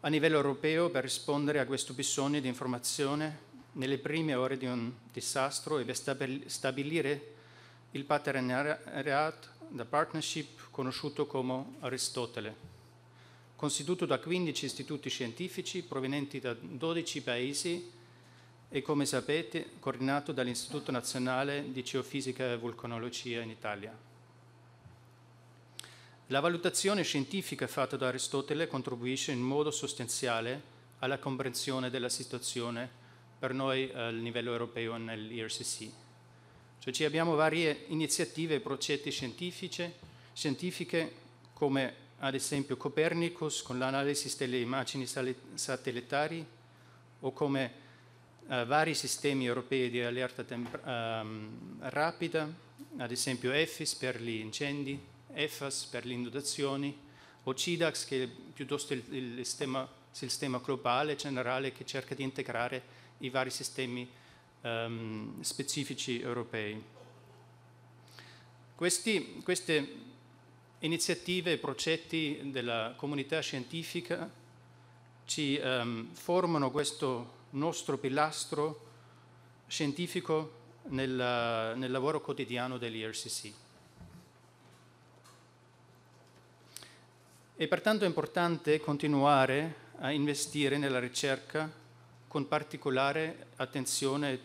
a livello europeo per rispondere a questo bisogno di informazione nelle prime ore di un disastro e per stabilire il partenariato, la partnership, conosciuto come ARISTOTLE, costituito da 15 istituti scientifici provenienti da 12 paesi e, come sapete, coordinato dall'Istituto Nazionale di Geofisica e Vulcanologia in Italia. La valutazione scientifica fatta da Aristotele contribuisce in modo sostanziale alla comprensione della situazione per noi a livello europeo nell'IRCC. Cioè, ci abbiamo varie iniziative e progetti scientifiche, come ad esempio Copernicus con l'analisi delle immagini satellitari, o come vari sistemi europei di allerta rapida, ad esempio EFIS per gli incendi, EFAS per le inondazioni, o CIDAX, che è piuttosto il sistema globale generale che cerca di integrare i vari sistemi specifici europei. Queste iniziative e progetti della comunità scientifica ci formano questo nostro pilastro scientifico nel lavoro quotidiano dell'IRCC. È pertanto importante continuare a investire nella ricerca con particolare attenzione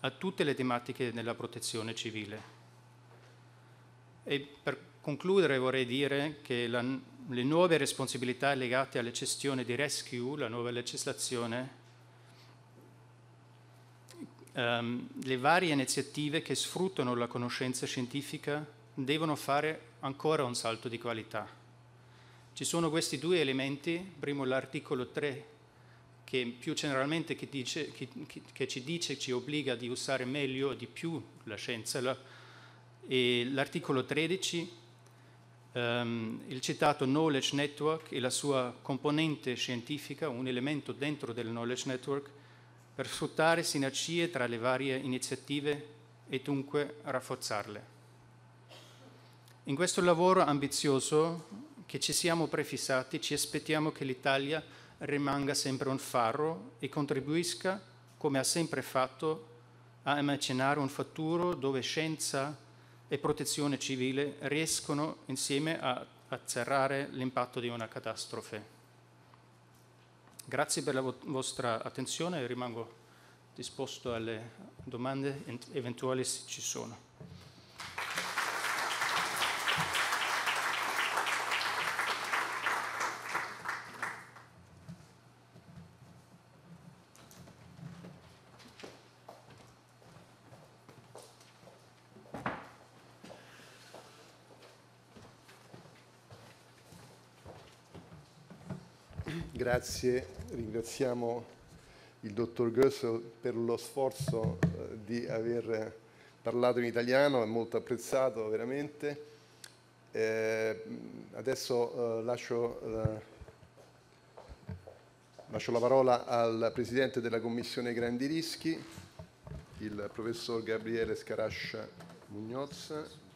a tutte le tematiche della protezione civile. E per concludere vorrei dire che le nuove responsabilità legate alla gestione di rescue, la nuova legislazione, le varie iniziative che sfruttano la conoscenza scientifica devono fare ancora un salto di qualità. Ci sono questi 2 elementi: primo, l'articolo 3, che più generalmente ci obbliga di usare meglio e di più la scienza, e l'articolo 13, il citato knowledge network e la sua componente scientifica, un elemento dentro del knowledge network, per sfruttare sinergie tra le varie iniziative e dunque rafforzarle. In questo lavoro ambizioso che ci siamo prefissati, ci aspettiamo che l'Italia rimanga sempre un faro e contribuisca come ha sempre fatto, a immaginare un futuro dove scienza e protezione civile riescono insieme a azzerare l'impatto di una catastrofe. Grazie per la vostra attenzione e rimango disposto alle domande eventuali se ci sono. Grazie, ringraziamo il dottor Gössel per lo sforzo di aver parlato in italiano, è molto apprezzato veramente. Adesso lascio la parola al Presidente della Commissione Grandi Rischi, il Professor Gabriele Scarascia Mugnozza.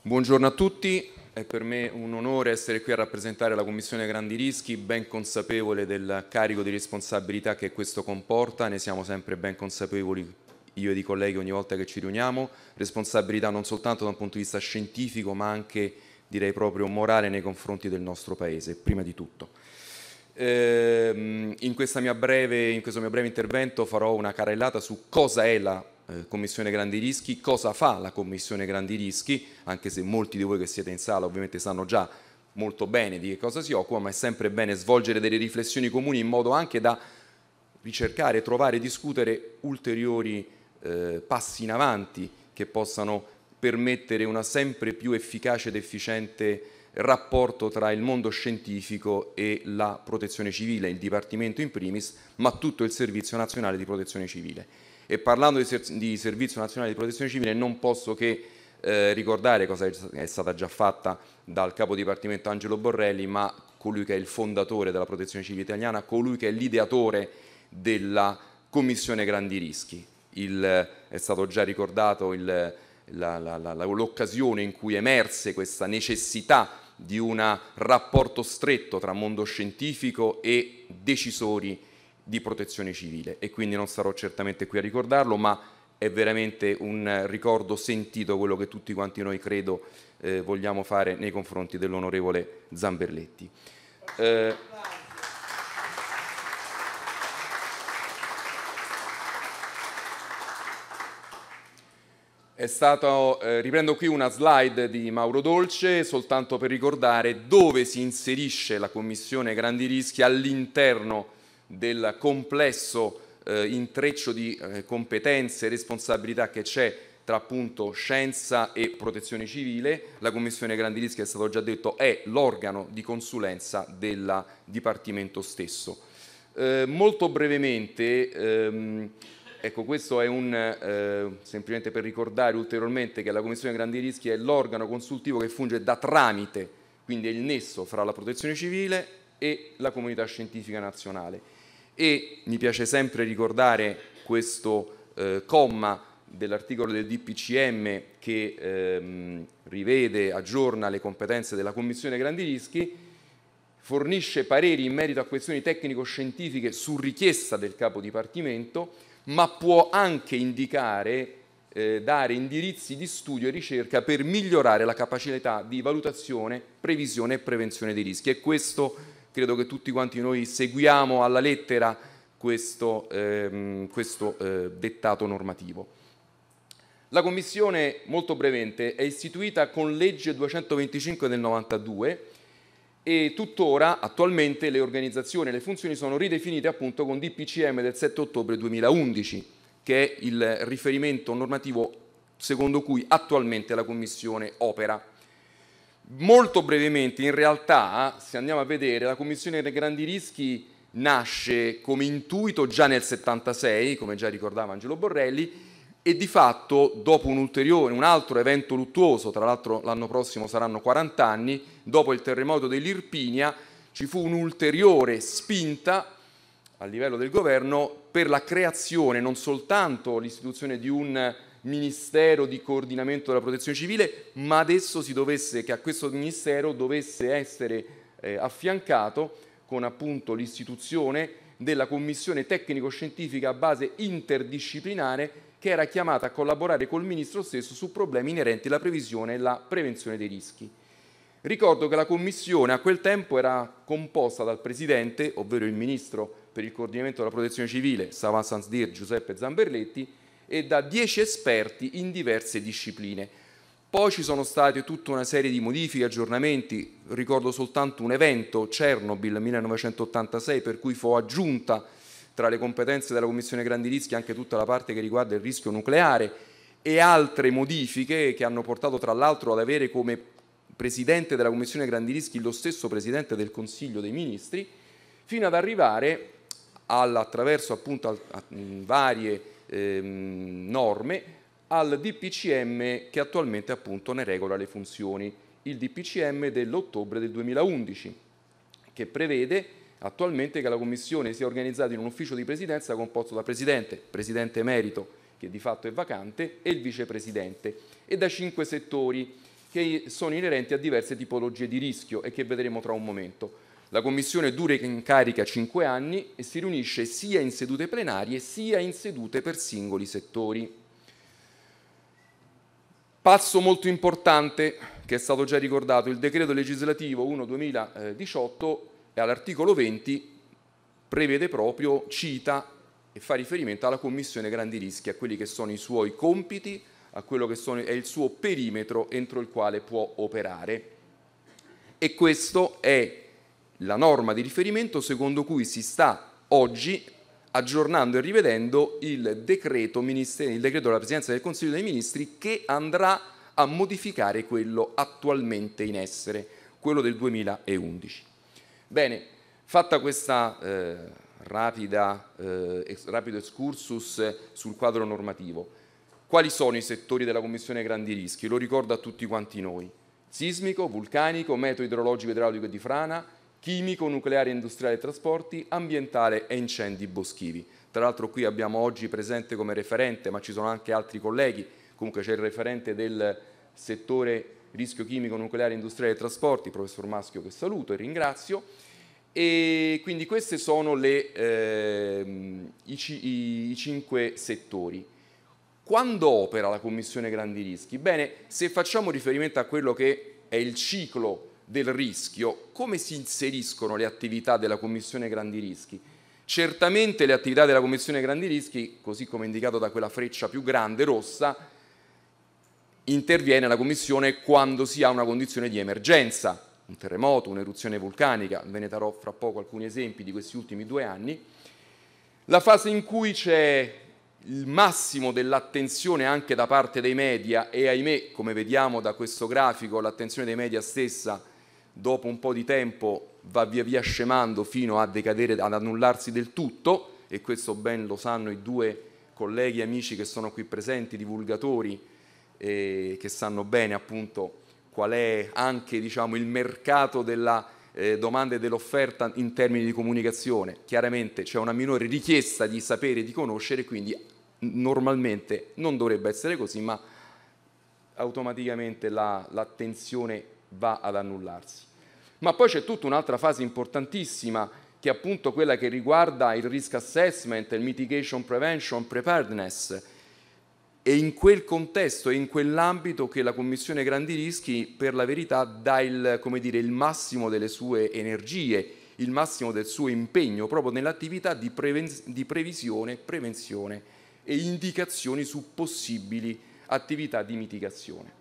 Buongiorno a tutti, è per me un onore essere qui a rappresentare la Commissione Grandi Rischi, ben consapevole del carico di responsabilità che questo comporta, ne siamo sempre ben consapevoli io ed i colleghi ogni volta che ci riuniamo, responsabilità non soltanto da un punto di vista scientifico ma anche direi proprio morale nei confronti del nostro Paese, prima di tutto. In questo mio breve intervento farò una carrellata su cosa è la Commissione Grandi Rischi, cosa fa la Commissione Grandi Rischi, anche se molti di voi che siete in sala ovviamente sanno già molto bene di che cosa si occupa, ma è sempre bene svolgere delle riflessioni comuni in modo anche da ricercare, trovare e discutere ulteriori passi in avanti che possano permettere una sempre più efficace ed efficiente rapporto tra il mondo scientifico e la protezione civile, il Dipartimento in primis, ma tutto il Servizio Nazionale di Protezione Civile. E parlando di Servizio Nazionale di Protezione Civile non posso che ricordare cosa è stata già fatta dal capo dipartimento Angelo Borrelli, ma colui che è il fondatore della Protezione Civile Italiana, colui che è l'ideatore della Commissione Grandi Rischi. È stato già ricordato l'occasione in cui emerse questa necessità di un rapporto stretto tra mondo scientifico e decisori di protezione civile, e quindi non sarò certamente qui a ricordarlo, ma è veramente un ricordo sentito quello che tutti quanti noi credo vogliamo fare nei confronti dell'onorevole Zamberletti. Riprendo qui una slide di Mauro Dolce soltanto per ricordare dove si inserisce la Commissione Grandi Rischi all'interno del complesso intreccio di competenze e responsabilità che c'è tra appunto scienza e protezione civile. La Commissione Grandi Rischi, è stato già detto, è l'organo di consulenza del Dipartimento stesso. Molto brevemente, ecco, questo è semplicemente per ricordare ulteriormente che la Commissione Grandi Rischi è l'organo consultivo che funge da tramite, quindi è il nesso fra la protezione civile e la comunità scientifica nazionale. E mi piace sempre ricordare questo comma dell'articolo del DPCM che rivede, aggiorna le competenze della Commissione Grandi Rischi, fornisce pareri in merito a questioni tecnico-scientifiche su richiesta del capo dipartimento, ma può anche indicare, dare indirizzi di studio e ricerca per migliorare la capacità di valutazione, previsione e prevenzione dei rischi. E questo credo che tutti quanti noi seguiamo alla lettera questo dettato normativo. La Commissione, molto brevemente, è istituita con legge 225 del 92 e tuttora, attualmente, le organizzazioni e le funzioni sono ridefinite appunto con DPCM del 7 ottobre 2011, che è il riferimento normativo secondo cui attualmente la Commissione opera. Molto brevemente, in realtà, se andiamo a vedere, la Commissione Grandi Rischi nasce come intuito già nel 76, come già ricordava Angelo Borrelli, e di fatto dopo un altro evento luttuoso, tra l'altro l'anno prossimo saranno 40 anni, dopo il terremoto dell'Irpinia, ci fu un'ulteriore spinta a livello del governo per la creazione, non soltanto l'istituzione di un Ministero di Coordinamento della Protezione Civile, ma adesso si dovesse, che a questo Ministero dovesse essere affiancato con appunto l'istituzione della Commissione Tecnico-Scientifica a base interdisciplinare che era chiamata a collaborare col Ministro stesso su problemi inerenti alla previsione e la prevenzione dei rischi. Ricordo che la Commissione a quel tempo era composta dal Presidente, ovvero il Ministro per il Coordinamento della Protezione Civile, Savant Sans Dir Giuseppe Zamberletti, e da 10 esperti in diverse discipline. Poi ci sono state tutta una serie di modifiche, aggiornamenti, ricordo soltanto un evento, Chernobyl 1986, per cui fu aggiunta tra le competenze della Commissione Grandi Rischi anche tutta la parte che riguarda il rischio nucleare e altre modifiche che hanno portato tra l'altro ad avere come Presidente della Commissione Grandi Rischi lo stesso Presidente del Consiglio dei Ministri, fino ad arrivare attraverso appunto varie norme al DPCM che attualmente appunto ne regola le funzioni, il DPCM dell'ottobre del 2011, che prevede attualmente che la Commissione sia organizzata in un ufficio di presidenza composto da Presidente, Presidente Emerito, che di fatto è vacante, e il Vicepresidente, e da 5 settori che sono inerenti a diverse tipologie di rischio e che vedremo tra un momento. La Commissione dura in carica 5 anni e si riunisce sia in sedute plenarie sia in sedute per singoli settori. Passo molto importante che è stato già ricordato, il decreto legislativo 1/2018 all'articolo 20 prevede proprio, cita e fa riferimento alla Commissione Grandi Rischi, a quelli che sono i suoi compiti, a quello che è il suo perimetro entro il quale può operare. E questa è la norma di riferimento secondo cui si sta oggi aggiornando e rivedendo il decreto della Presidenza del Consiglio dei Ministri che andrà a modificare quello attualmente in essere, quello del 2011. Bene, fatta questa rapido excursus sul quadro normativo, quali sono i settori della Commissione Grandi Rischi? Lo ricordo a tutti quanti noi. Sismico, vulcanico, meteo idrologico, idraulico e di frana, chimico, nucleare, industriale e trasporti, ambientale e incendi boschivi. Tra l'altro qui abbiamo oggi presente come referente, ma ci sono anche altri colleghi, comunque c'è il referente del settore rischio chimico, nucleare, industriale e trasporti, professor Maschio, che saluto e ringrazio. E quindi questi sono i 5 settori. Quando opera la Commissione Grandi Rischi? Bene, se facciamo riferimento a quello che è il ciclo del rischio, come si inseriscono le attività della Commissione Grandi Rischi? Certamente le attività della Commissione Grandi Rischi, così come indicato da quella freccia più grande rossa, interviene la Commissione quando si ha una condizione di emergenza, un terremoto, un'eruzione vulcanica, ve ne darò fra poco alcuni esempi di questi ultimi 2 anni, la fase in cui c'è il massimo dell'attenzione anche da parte dei media e ahimè, come vediamo da questo grafico, l'attenzione dei media stessa dopo un po' di tempo va via via scemando fino a decadere, ad annullarsi del tutto, e questo ben lo sanno i 2 colleghi e amici che sono qui presenti, divulgatori, che sanno bene appunto qual è anche diciamo, il mercato della domanda e dell'offerta in termini di comunicazione. Chiaramente c'è una minore richiesta di sapere e di conoscere, quindi normalmente non dovrebbe essere così, ma automaticamente l'attenzione va ad annullarsi. Ma poi c'è tutta un'altra fase importantissima che è appunto quella che riguarda il risk assessment, il mitigation prevention preparedness, e in quel contesto e in quell'ambito che la Commissione Grandi Rischi per la verità dà il massimo delle sue energie, il massimo del suo impegno proprio nell'attività di previsione, prevenzione e indicazioni su possibili attività di mitigazione.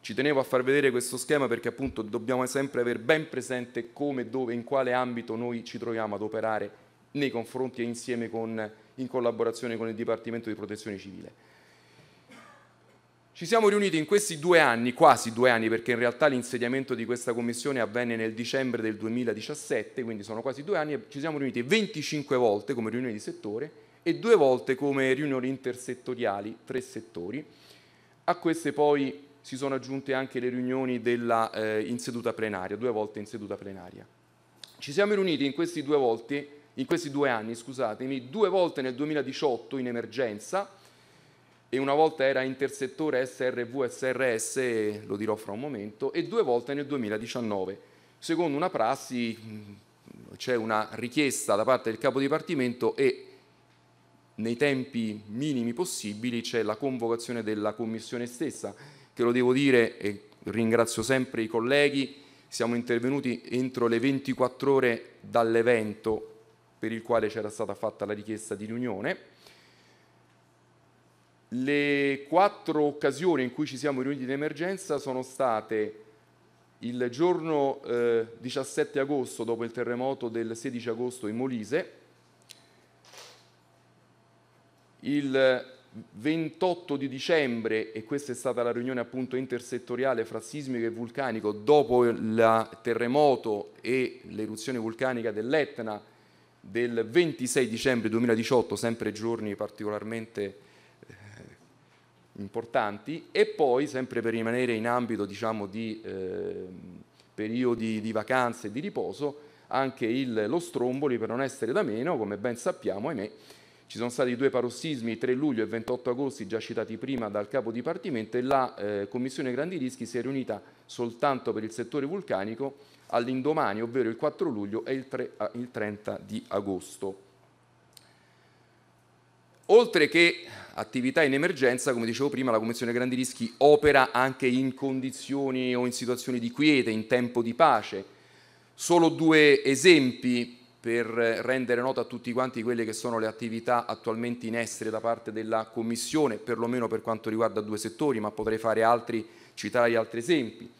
Ci tenevo a far vedere questo schema perché appunto dobbiamo sempre avere ben presente come, dove, in quale ambito noi ci troviamo ad operare nei confronti e insieme in collaborazione con il Dipartimento di Protezione Civile. Ci siamo riuniti in questi 2 anni, quasi 2 anni, perché in realtà l'insediamento di questa commissione avvenne nel dicembre del 2017, quindi sono quasi 2 anni, e ci siamo riuniti 25 volte come riunioni di settore e 2 volte come riunioni intersettoriali, 3 settori. A queste poi si sono aggiunte anche le riunioni in seduta plenaria, 2 volte in seduta plenaria. Ci siamo riuniti in questi 2 anni, 2 volte nel 2018 in emergenza, e una volta era intersettore SRV SRS, lo dirò fra un momento, e due volte nel 2019. Secondo una prassi c'è una richiesta da parte del capo dipartimento e nei tempi minimi possibili c'è la convocazione della commissione stessa, che lo devo dire e ringrazio sempre i colleghi, siamo intervenuti entro le 24 ore dall'evento per il quale c'era stata fatta la richiesta di riunione. Le 4 occasioni in cui ci siamo riuniti in emergenza sono state il giorno 17 agosto, dopo il terremoto del 16 agosto in Molise, il 28 di dicembre, e questa è stata la riunione appunto intersettoriale fra sismico e vulcanico dopo il terremoto e l'eruzione vulcanica dell'Etna del 26 dicembre 2018, sempre giorni particolarmente importanti, e poi sempre per rimanere in ambito diciamo di periodi di vacanze e di riposo anche lo Stromboli, per non essere da meno, come ben sappiamo, ahimè, ci sono stati 2 parossismi, 3 luglio e 28 agosto, già citati prima dal capo dipartimento, e la Commissione Grandi Rischi si è riunita soltanto per il settore vulcanico all'indomani, ovvero il 4 luglio e il 30 di agosto. Oltre che attività in emergenza, come dicevo prima, la Commissione Grandi Rischi opera anche in condizioni o in situazioni di quiete, in tempo di pace. Solo 2 esempi per rendere nota a tutti quanti quelle che sono le attività attualmente in essere da parte della Commissione, perlomeno per quanto riguarda 2 settori, ma potrei fare citare altri esempi.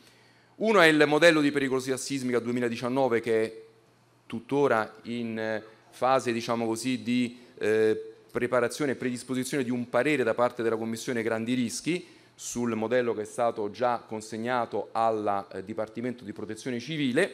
Uno è il modello di pericolosità sismica 2019, che è tuttora in fase, diciamo così, di preparazione e predisposizione di un parere da parte della Commissione Grandi Rischi sul modello che è stato già consegnato al Dipartimento di Protezione Civile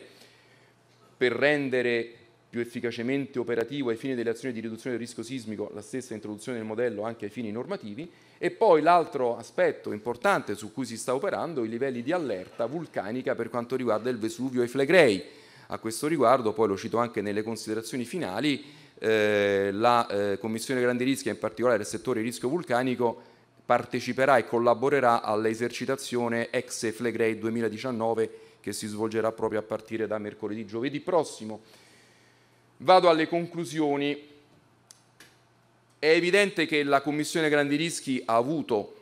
per rendere più efficacemente operativo ai fini delle azioni di riduzione del rischio sismico la stessa introduzione del modello anche ai fini normativi. E poi l'altro aspetto importante su cui si sta operando, i livelli di allerta vulcanica per quanto riguarda il Vesuvio e i Flegrei. A questo riguardo, poi lo cito anche nelle considerazioni finali, la Commissione Grandi Rischi, in particolare del settore rischio vulcanico, parteciperà e collaborerà all'esercitazione Ex Flegrei 2019 che si svolgerà proprio a partire da giovedì prossimo. Vado alle conclusioni. È evidente che la Commissione Grandi Rischi ha avuto,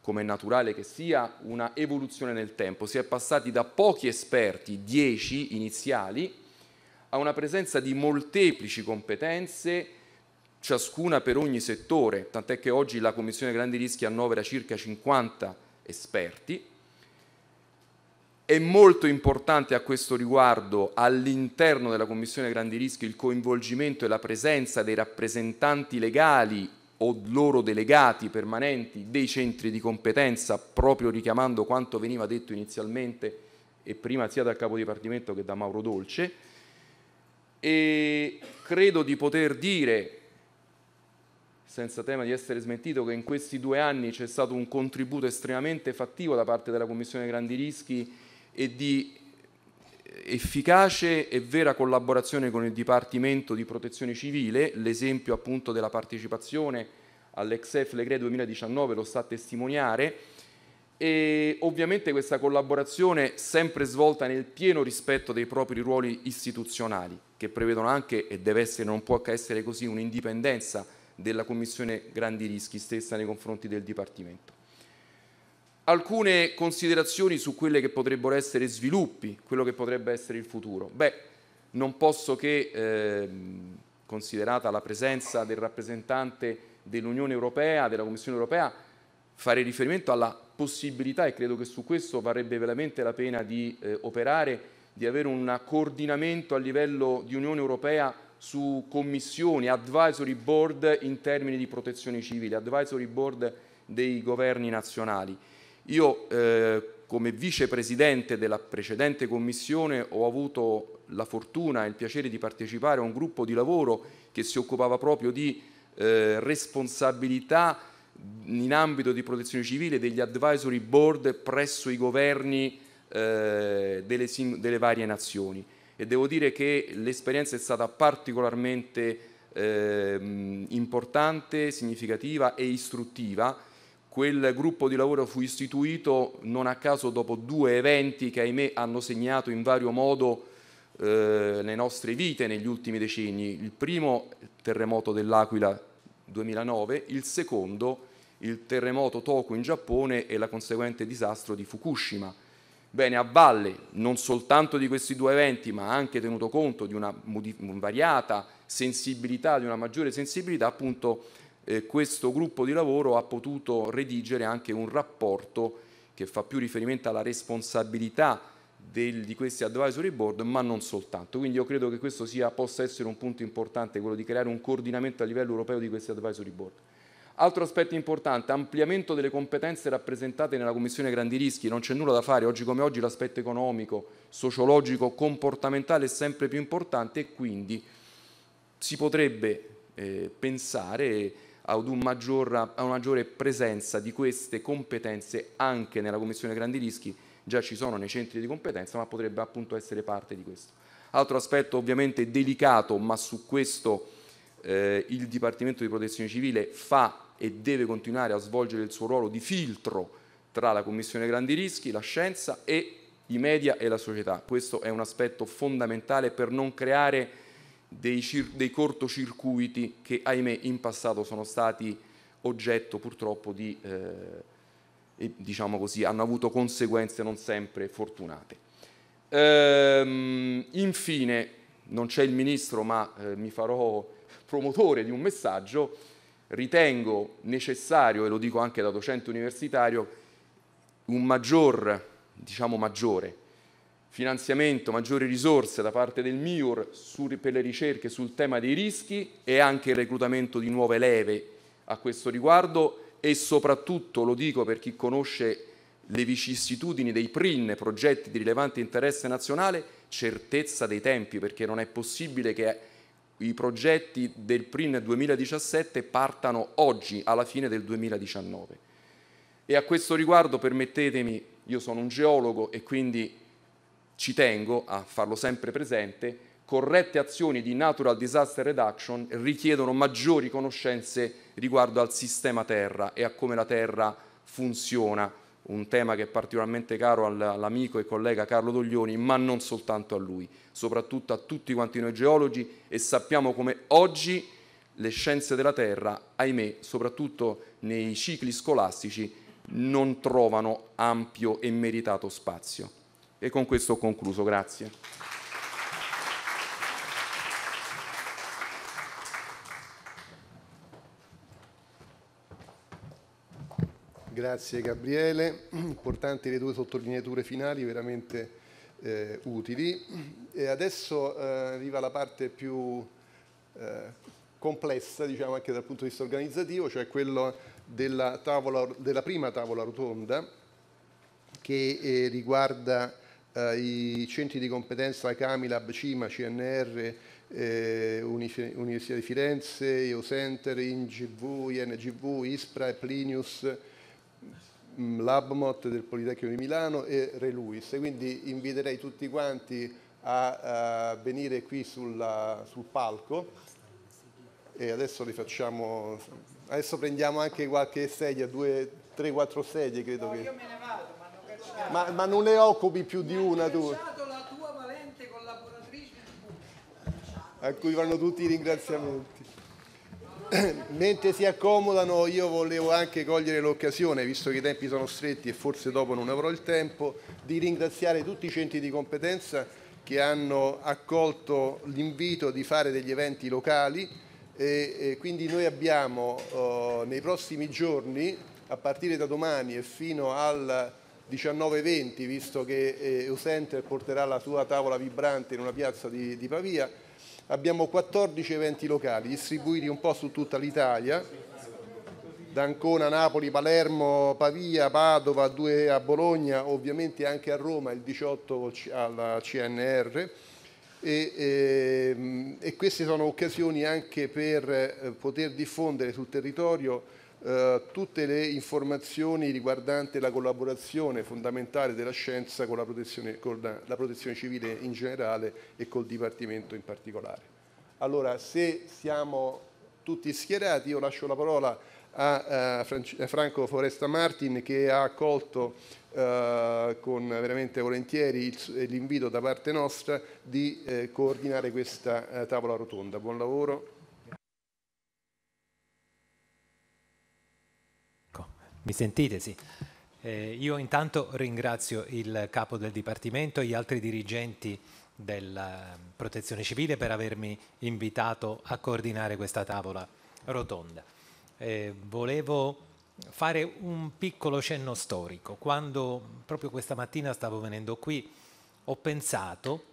come è naturale che sia, una evoluzione nel tempo. Si è passati da pochi esperti, 10 iniziali, a una presenza di molteplici competenze, ciascuna per ogni settore, tant'è che oggi la Commissione Grandi Rischi annovera circa 50 esperti. È molto importante a questo riguardo, all'interno della Commissione Grandi Rischi, il coinvolgimento e la presenza dei rappresentanti legali o loro delegati permanenti dei centri di competenza, proprio richiamando quanto veniva detto inizialmente e prima sia dal capo dipartimento che da Mauro Dolce. E credo di poter dire, senza tema di essere smentito, che in questi 2 anni c'è stato un contributo estremamente fattivo da parte della Commissione Grandi Rischi e di efficace e vera collaborazione con il Dipartimento di Protezione Civile. L'esempio appunto della partecipazione all'Ex Flegrei 2019 lo sta a testimoniare, e ovviamente questa collaborazione sempre svolta nel pieno rispetto dei propri ruoli istituzionali, che prevedono anche, e deve essere, non può essere così, un'indipendenza della Commissione Grandi Rischi stessa nei confronti del Dipartimento. Alcune considerazioni su quelle che potrebbero essere sviluppi, quello che potrebbe essere il futuro. Beh, non posso che, considerata la presenza del rappresentante dell'Unione Europea, della Commissione Europea, fare riferimento alla possibilità, e credo che su questo varrebbe veramente la pena di operare, di avere un coordinamento a livello di Unione Europea su commissioni, advisory board in termini di protezione civile, advisory board dei governi nazionali. Io come vicepresidente della precedente commissione ho avuto la fortuna e il piacere di partecipare a un gruppo di lavoro che si occupava proprio di responsabilità in ambito di protezione civile degli advisory board presso i governi delle varie nazioni, e devo dire che l'esperienza è stata particolarmente importante, significativa e istruttiva, Quel gruppo di lavoro fu istituito non a caso dopo due eventi che, ahimè, hanno segnato in vario modo le nostre vite negli ultimi decenni. Il primo, il terremoto dell'Aquila 2009, il secondo, il terremoto Toku in Giappone e la conseguente disastro di Fukushima. Bene, a valle non soltanto di questi due eventi, ma anche tenuto conto di una variata sensibilità, di una maggiore sensibilità, appunto, questo gruppo di lavoro ha potuto redigere anche un rapporto che fa più riferimento alla responsabilità di questi advisory board, ma non soltanto. Quindi io credo che questo possa essere un punto importante, quello di creare un coordinamento a livello europeo di questi advisory board. Altro aspetto importante, ampliamento delle competenze rappresentate nella Commissione Grandi Rischi. Non c'è nulla da fare, oggi come oggi l'aspetto economico, sociologico, comportamentale è sempre più importante e quindi si potrebbe pensare ad una maggiore presenza di queste competenze anche nella Commissione Grandi Rischi. Già ci sono nei centri di competenza, ma potrebbe appunto essere parte di questo. Altro aspetto ovviamente delicato, ma su questo il Dipartimento di Protezione Civile fa e deve continuare a svolgere il suo ruolo di filtro tra la Commissione Grandi Rischi, la scienza e i media e la società. Questo è un aspetto fondamentale per non creare dei cortocircuiti che, ahimè, in passato sono stati oggetto purtroppo di, diciamo così, hanno avuto conseguenze non sempre fortunate. Infine, non c'è il Ministro, ma mi farò promotore di un messaggio. Ritengo necessario, e lo dico anche da docente universitario, un maggiore finanziamento, maggiori risorse da parte del MIUR per le ricerche sul tema dei rischi e anche il reclutamento di nuove leve a questo riguardo, e soprattutto, lo dico per chi conosce le vicissitudini dei PRIN, progetti di rilevante interesse nazionale, certezza dei tempi, perché non è possibile che i progetti del PRIN 2017 partano oggi, alla fine del 2019. E a questo riguardo permettetemi, io sono un geologo e quindi ci tengo a farlo sempre presente, corrette azioni di natural disaster reduction richiedono maggiori conoscenze riguardo al sistema terra e a come la terra funziona, un tema che è particolarmente caro all'amico e collega Carlo Doglioni, ma non soltanto a lui, soprattutto a tutti quanti noi geologi, e sappiamo come oggi le scienze della terra, ahimè, soprattutto nei cicli scolastici, non trovano ampio e meritato spazio. E con questo ho concluso, grazie. Grazie Gabriele, importanti le tue sottolineature finali, veramente utili. E adesso arriva la parte più complessa, diciamo anche dal punto di vista organizzativo, cioè quello della prima tavola rotonda che riguarda i centri di competenza Camilab, CIMA, CNR, Università di Firenze, EUCentre, INGV, ISPRA e Plinius, Labmot del Politecnico di Milano e RELUIS. E quindi inviterei tutti quanti a venire qui sul palco e adesso li facciamo. Adesso prendiamo anche qualche sedia, 3-4 sedie credo. No, che... Io me ne vado. Ma non ne occupi più di una tu? La tua valente collaboratrice a cui vanno tutti i ringraziamenti. Mentre si accomodano, io volevo anche cogliere l'occasione, visto che i tempi sono stretti e forse dopo non avrò il tempo, di ringraziare tutti i centri di competenza che hanno accolto l'invito di fare degli eventi locali e quindi noi abbiamo nei prossimi giorni, a partire da domani e fino al 19:20, visto che EUCentre porterà la sua tavola vibrante in una piazza di Pavia, abbiamo 14 eventi locali distribuiti un po' su tutta l'Italia, da Ancona, Napoli, Palermo, Pavia, Padova, 2 a Bologna, ovviamente anche a Roma il 18 alla CNR, e queste sono occasioni anche per poter diffondere sul territorio tutte le informazioni riguardanti la collaborazione fondamentale della scienza con la protezione civile in generale e col Dipartimento in particolare. Allora, se siamo tutti schierati, io lascio la parola a Franco Foresta Martin, che ha accolto con veramente volentieri l'invito da parte nostra di coordinare questa tavola rotonda. Buon lavoro. Mi sentite? Sì. Io intanto ringrazio il capo del Dipartimento e gli altri dirigenti della Protezione Civile per avermi invitato a coordinare questa tavola rotonda. Volevo fare un piccolo cenno storico. Quando proprio questa mattina stavo venendo qui, ho pensato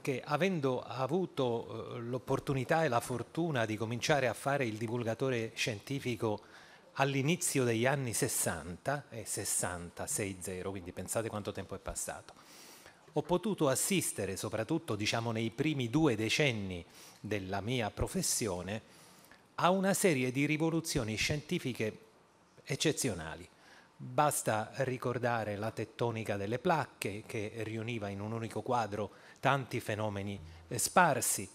che, avendo avuto l'opportunità e la fortuna di cominciare a fare il divulgatore scientifico all'inizio degli anni 60 e 60, quindi pensate quanto tempo è passato, ho potuto assistere, soprattutto diciamo nei primi 2 decenni della mia professione, a una serie di rivoluzioni scientifiche eccezionali. Basta ricordare la tettonica delle placche, che riuniva in un unico quadro tanti fenomeni sparsi,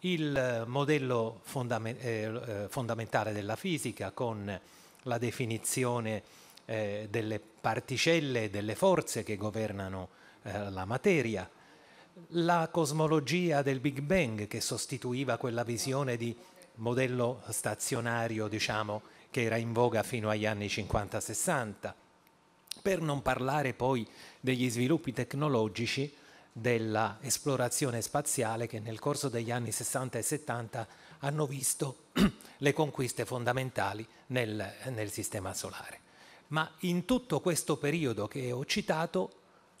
il modello fondamentale della fisica con la definizione delle particelle e delle forze che governano la materia, la cosmologia del Big Bang, che sostituiva quella visione di modello stazionario, diciamo, che era in voga fino agli anni 50-60, per non parlare poi degli sviluppi tecnologici della esplorazione spaziale, che nel corso degli anni 60 e 70 hanno visto le conquiste fondamentali nel sistema solare. Ma in tutto questo periodo che ho citato,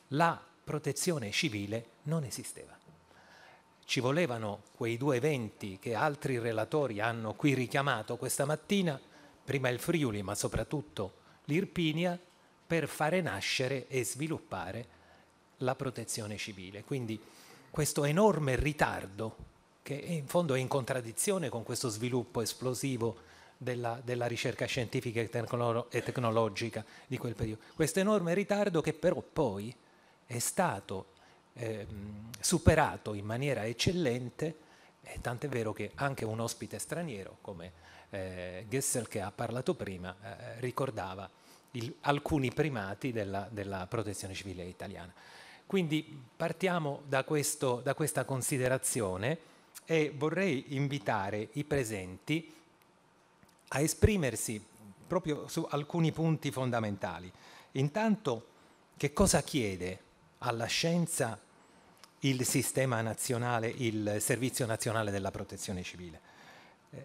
la protezione civile non esisteva. Ci volevano quei 2 eventi che altri relatori hanno qui richiamato questa mattina, prima il Friuli ma soprattutto l'Irpinia, per fare nascere e sviluppare la protezione civile. Quindi questo enorme ritardo, che in fondo è in contraddizione con questo sviluppo esplosivo della ricerca scientifica e tecnologica di quel periodo, questo enorme ritardo che però poi è stato superato in maniera eccellente, e tant'è vero che anche un ospite straniero come Gössel, che ha parlato prima, ricordava alcuni primati della protezione civile italiana. Quindi partiamo da questa considerazione, e vorrei invitare i presenti a esprimersi proprio su alcuni punti fondamentali. Intanto, che cosa chiede alla scienza il sistema nazionale, il Servizio Nazionale della Protezione Civile?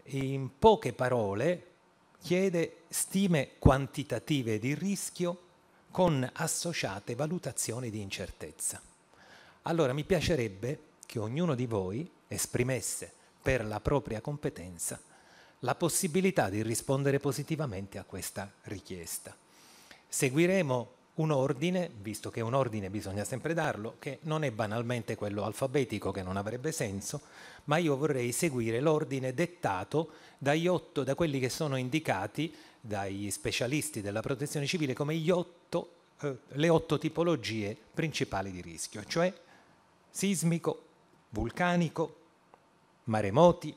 In poche parole chiede stime quantitative di rischio con associate valutazioni di incertezza. Allora mi piacerebbe che ognuno di voi esprimesse per la propria competenza la possibilità di rispondere positivamente a questa richiesta. Seguiremo un ordine, visto che un ordine bisogna sempre darlo, che non è banalmente quello alfabetico, che non avrebbe senso, ma io vorrei seguire l'ordine dettato da quelli che sono indicati dagli specialisti della protezione civile come le 8 tipologie principali di rischio, cioè sismico, vulcanico, maremoti,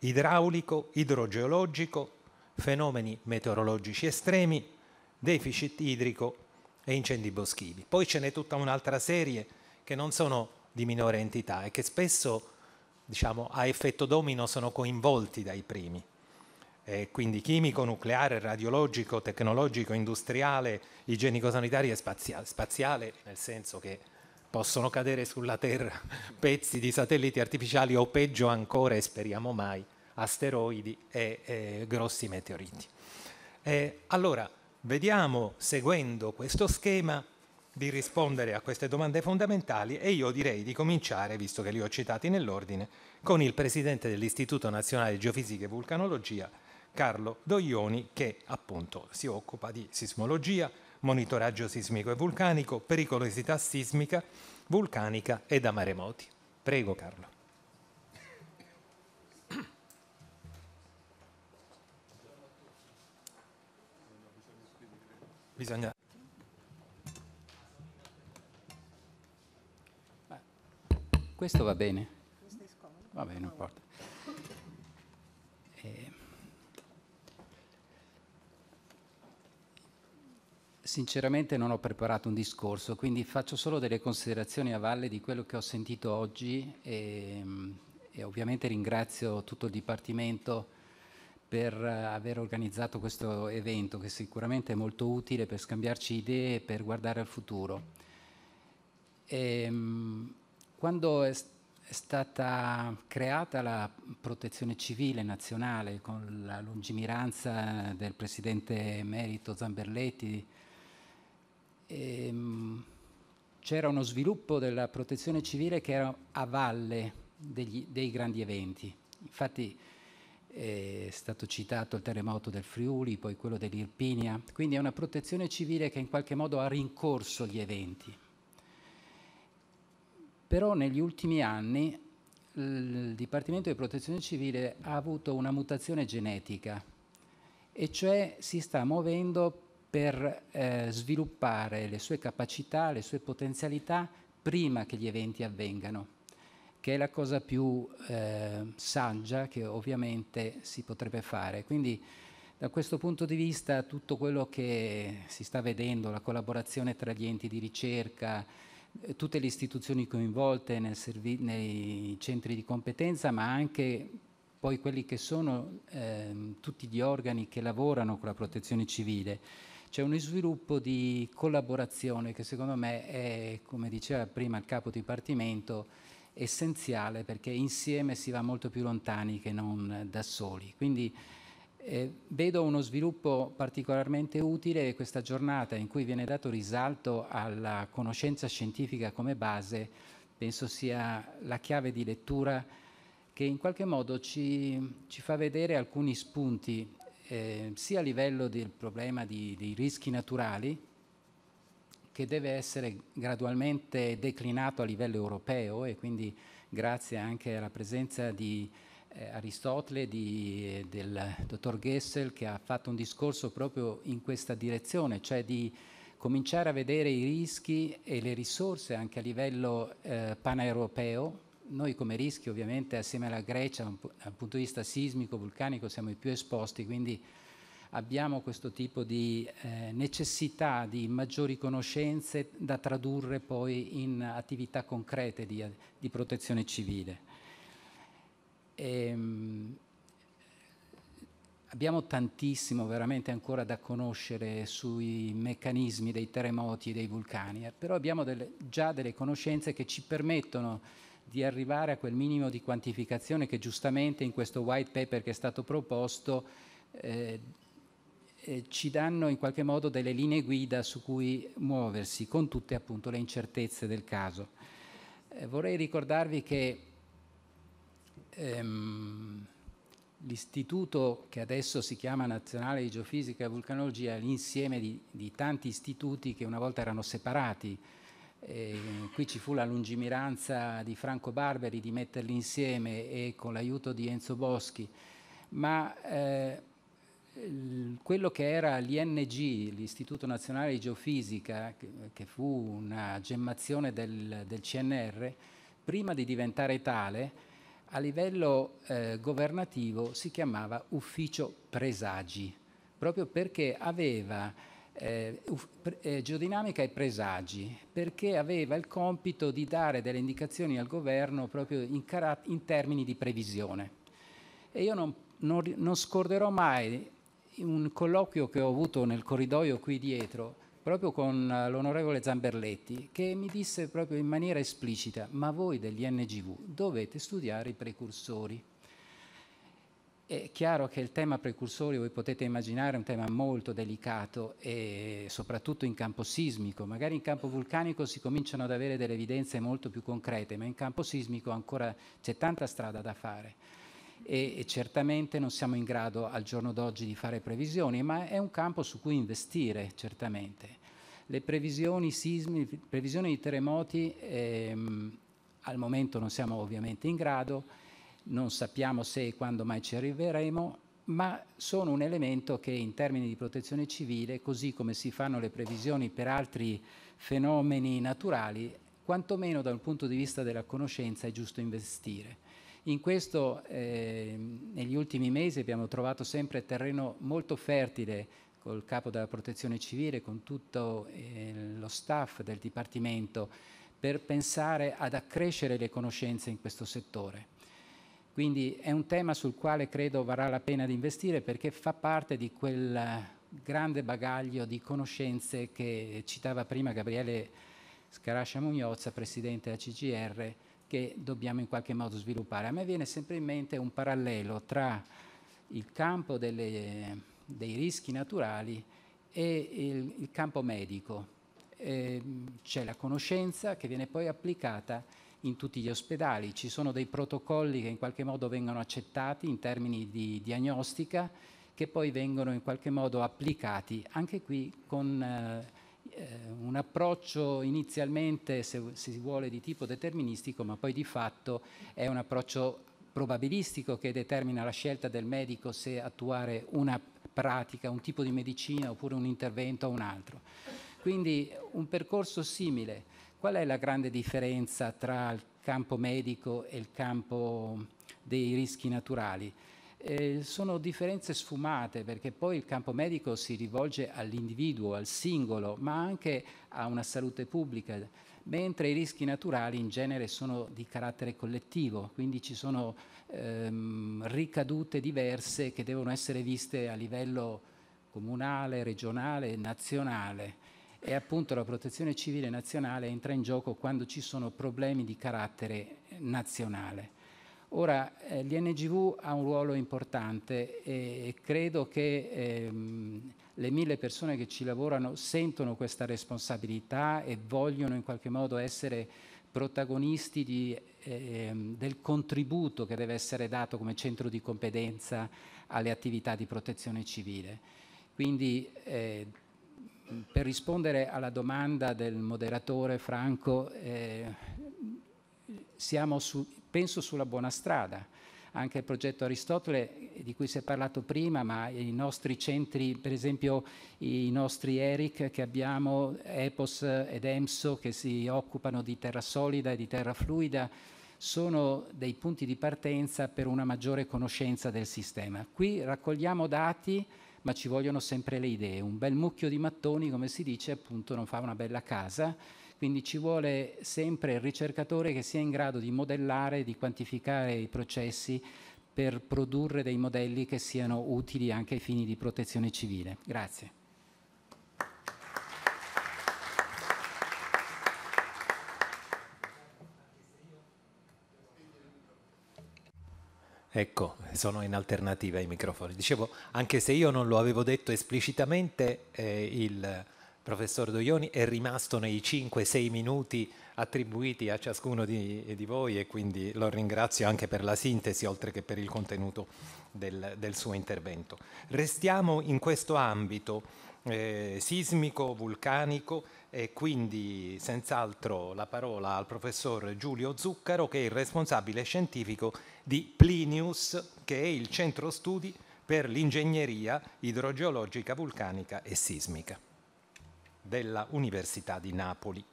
idraulico, idrogeologico, fenomeni meteorologici estremi, deficit idrico e incendi boschivi. Poi ce n'è tutta un'altra serie che non sono di minore entità e che spesso, diciamo, a effetto domino sono coinvolti dai primi. Quindi chimico, nucleare, radiologico, tecnologico, industriale, igienico-sanitario e spaziale, nel senso che possono cadere sulla Terra pezzi di satelliti artificiali o, peggio ancora, e speriamo mai, asteroidi e grossi meteoriti. Allora, vediamo, seguendo questo schema, di rispondere a queste domande fondamentali, e io direi di cominciare, visto che li ho citati nell'ordine, con il presidente dell'Istituto Nazionale di Geofisica e Vulcanologia, Carlo Doglioni, che appunto si occupa di sismologia, monitoraggio sismico e vulcanico, pericolosità sismica, vulcanica e da maremoti. Prego, Carlo. Questo va bene? Va bene, non importa. sinceramente non ho preparato un discorso, quindi faccio solo delle considerazioni a valle di quello che ho sentito oggi e ovviamente ringrazio tutto il Dipartimento per aver organizzato questo evento, che sicuramente è molto utile per scambiarci idee e per guardare al futuro. Quando è stata creata la protezione civile nazionale, con la lungimiranza del presidente emerito Zamberletti, c'era uno sviluppo della protezione civile che era a valle dei grandi eventi. Infatti è stato citato il terremoto del Friuli, poi quello dell'Irpinia, quindi è una protezione civile che in qualche modo ha rincorso gli eventi. Però negli ultimi anni il Dipartimento di Protezione Civile ha avuto una mutazione genetica, e cioè si sta muovendo per sviluppare le sue capacità, le sue potenzialità prima che gli eventi avvengano, che è la cosa più saggia che ovviamente si potrebbe fare. Quindi da questo punto di vista tutto quello che si sta vedendo, la collaborazione tra gli enti di ricerca, tutte le istituzioni coinvolte nei centri di competenza, ma anche poi quelli che sono tutti gli organi che lavorano con la protezione civile. C'è uno sviluppo di collaborazione che secondo me è, come diceva prima il capo dipartimento, essenziale, perché insieme si va molto più lontani che non da soli. Quindi vedo uno sviluppo particolarmente utile. Questa giornata in cui viene dato risalto alla conoscenza scientifica come base penso sia la chiave di lettura che in qualche modo ci fa vedere alcuni spunti sia a livello del problema dei rischi naturali, che deve essere gradualmente declinato a livello europeo, e quindi grazie anche alla presenza di Aristotle, del dottor Gössel, che ha fatto un discorso proprio in questa direzione, cioè di cominciare a vedere i rischi e le risorse anche a livello paneuropeo. Noi come rischi ovviamente assieme alla Grecia dal punto di vista sismico, vulcanico siamo i più esposti, quindi abbiamo questo tipo di necessità di maggiori conoscenze da tradurre poi in attività concrete di protezione civile. Abbiamo tantissimo veramente ancora da conoscere sui meccanismi dei terremoti e dei vulcani, però abbiamo già delle conoscenze che ci permettono di arrivare a quel minimo di quantificazione che giustamente in questo white paper che è stato proposto ci danno in qualche modo delle linee guida su cui muoversi, con tutte appunto le incertezze del caso. Vorrei ricordarvi che l'istituto che adesso si chiama Nazionale di Geofisica e Vulcanologia è l'insieme di tanti istituti che una volta erano separati. Qui ci fu la lungimiranza di Franco Barberi di metterli insieme, e con l'aiuto di Enzo Boschi, ma quello che era l'ING, l'Istituto Nazionale di Geofisica, che fu una gemmazione del CNR, prima di diventare tale, a livello governativo si chiamava Ufficio Presagi, proprio perché aveva geodinamica e presagi, perché aveva il compito di dare delle indicazioni al governo proprio in termini di previsione. E io non scorderò mai un colloquio che ho avuto nel corridoio qui dietro proprio con l'onorevole Zamberletti, che mi disse proprio in maniera esplicita: ma voi dell'INGV dovete studiare i precursori. È chiaro che il tema precursori, voi potete immaginare, è un tema molto delicato, e soprattutto in campo sismico. Magari in campo vulcanico si cominciano ad avere delle evidenze molto più concrete, ma in campo sismico ancora c'è tanta strada da fare. E certamente non siamo in grado al giorno d'oggi di fare previsioni, ma è un campo su cui investire certamente. Le previsioni sismiche, previsioni di terremoti, al momento non siamo ovviamente in grado, non sappiamo se e quando mai ci arriveremo, ma sono un elemento che in termini di protezione civile, così come si fanno le previsioni per altri fenomeni naturali, quantomeno dal punto di vista della conoscenza è giusto investire. In questo negli ultimi mesi abbiamo trovato sempre terreno molto fertile col capo della Protezione Civile, con tutto lo staff del Dipartimento, per pensare ad accrescere le conoscenze in questo settore. Quindi è un tema sul quale credo varrà la pena di investire, perché fa parte di quel grande bagaglio di conoscenze che citava prima Gabriele Scarascia Mugnozza, Presidente della CGR, che dobbiamo in qualche modo sviluppare. A me viene sempre in mente un parallelo tra il campo dei rischi naturali e il campo medico. C'è la conoscenza che viene poi applicata in tutti gli ospedali, ci sono dei protocolli che in qualche modo vengono accettati in termini di diagnostica, che poi vengono in qualche modo applicati anche qui con un approccio inizialmente, se si vuole, di tipo deterministico, ma poi di fatto è un approccio probabilistico che determina la scelta del medico se attuare una pratica, un tipo di medicina oppure un intervento o un altro. Quindi un percorso simile. Qual è la grande differenza tra il campo medico e il campo dei rischi naturali? Sono differenze sfumate, perché poi il campo medico si rivolge all'individuo, al singolo, ma anche a una salute pubblica, mentre i rischi naturali in genere sono di carattere collettivo, quindi ci sono ricadute diverse che devono essere viste a livello comunale, regionale, nazionale, e appunto la Protezione Civile nazionale entra in gioco quando ci sono problemi di carattere nazionale. Ora, l'INGV ha un ruolo importante e credo che le 1000 persone che ci lavorano sentono questa responsabilità e vogliono in qualche modo essere protagonisti del contributo che deve essere dato come centro di competenza alle attività di protezione civile. Quindi, per rispondere alla domanda del moderatore Franco, siamo penso sulla buona strada. Anche il progetto ARISTOTLE, di cui si è parlato prima, ma i nostri centri, per esempio i nostri ERIC che abbiamo, EPOS ed EMSO, che si occupano di terra solida e di terra fluida, sono dei punti di partenza per una maggiore conoscenza del sistema. Qui raccogliamo dati, ma ci vogliono sempre le idee. Un bel mucchio di mattoni, come si dice, appunto non fa una bella casa. Quindi ci vuole sempre il ricercatore che sia in grado di modellare, di quantificare i processi per produrre dei modelli che siano utili anche ai fini di protezione civile. Grazie. Ecco, sono in alternativa ai microfoni. Dicevo, anche se io non lo avevo detto esplicitamente, il professor Doglioni è rimasto nei 5-6 minuti attribuiti a ciascuno di voi, e quindi lo ringrazio anche per la sintesi, oltre che per il contenuto del suo intervento. Restiamo in questo ambito sismico, vulcanico, e quindi senz'altro la parola al professor Giulio Zuccaro, che è il responsabile scientifico di Plinius, che è il centro studi per l'ingegneria idrogeologica, vulcanica e sismica della Università di Napoli.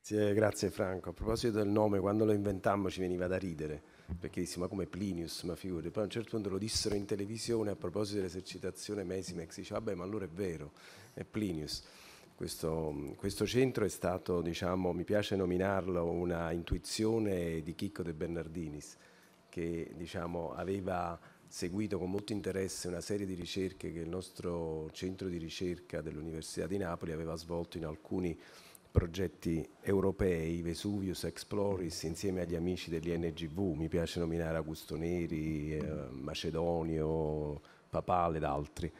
Sì, grazie Franco. A proposito del nome, quando lo inventammo ci veniva da ridere, perché dissimo ma come Plinius, ma figurati. Poi a un certo punto lo dissero in televisione a proposito dell'esercitazione Mesimex, dice vabbè, ma allora è vero, è Plinius. Questo centro è stato, diciamo, mi piace nominarlo una intuizione di Chicco De Bernardinis, che diciamo aveva seguito con molto interesse una serie di ricerche che il nostro centro di ricerca dell'Università di Napoli aveva svolto in alcuni progetti europei, Vesuvius Exploris, insieme agli amici dell'INGV, mi piace nominare Augusto Neri, Macedonio, Papale ed altri,